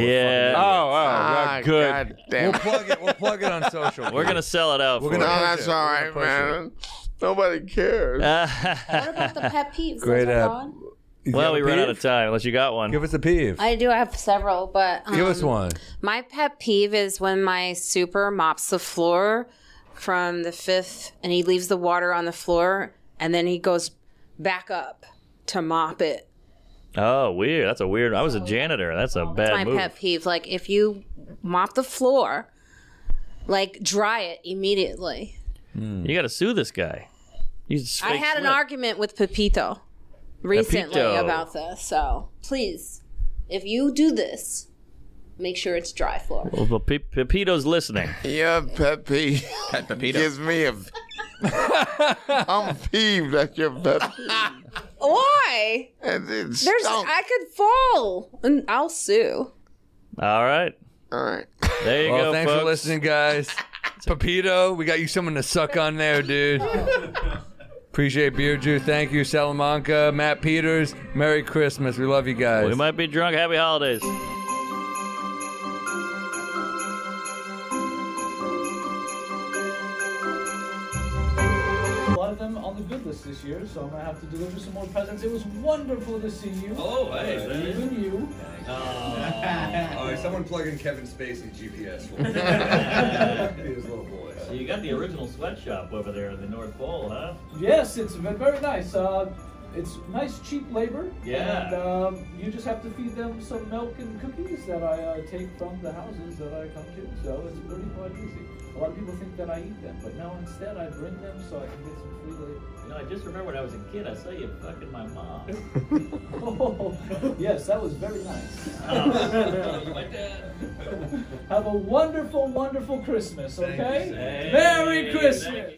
Good. God damn. We'll plug it on social. We're gonna sell it out. That's all right, man. Nobody cares. What about the pet peeves? Great app. Well, we ran out of time unless you got one. Give us a peeve. I do have several, but... give us one. My pet peeve is when my super mops the floor from the 5th, and he leaves the water on the floor, and then he goes back up to mop it. Oh, weird. That's a weird... I was a janitor. That's a bad move. That's my pet peeve. Like, if you mop the floor, like, dry it immediately. You got to sue this guy. I had an argument with Pepito recently about this, so please, if you do this, make sure it's dry floor. Well, Pepito's listening. Yeah, Pepito gives me a... I'm peeved at your pet peeve. Why? I could fall, and I'll sue. All right. There you go, thanks folks. For listening, guys. Pepito, we got you someone to suck on there, dude. Appreciate Beer Jew. Thank you, Salamanca, Matt Peters. Merry Christmas. We love you guys. We might be drunk. Happy holidays. A lot of them on the good list this year, so I'm gonna have to deliver some more presents. It was wonderful to see you. Oh, hey, even you. All right, someone plug in Kevin Spacey GPS. His little boy. So you got the original sweatshop over there in the North Pole, huh? Yes, it's been very nice. It's nice, cheap labor. Yeah. And you just have to feed them some milk and cookies that I take from the houses that I come to. So it's pretty quite easy. A lot of people think that I eat them, but no, instead I bring them so I can get some free labor. You know, I just remember when I was a kid, I saw you fucking my mom. Oh, yes, that was very nice. My dad. Have a wonderful, wonderful Christmas, okay? Merry Christmas.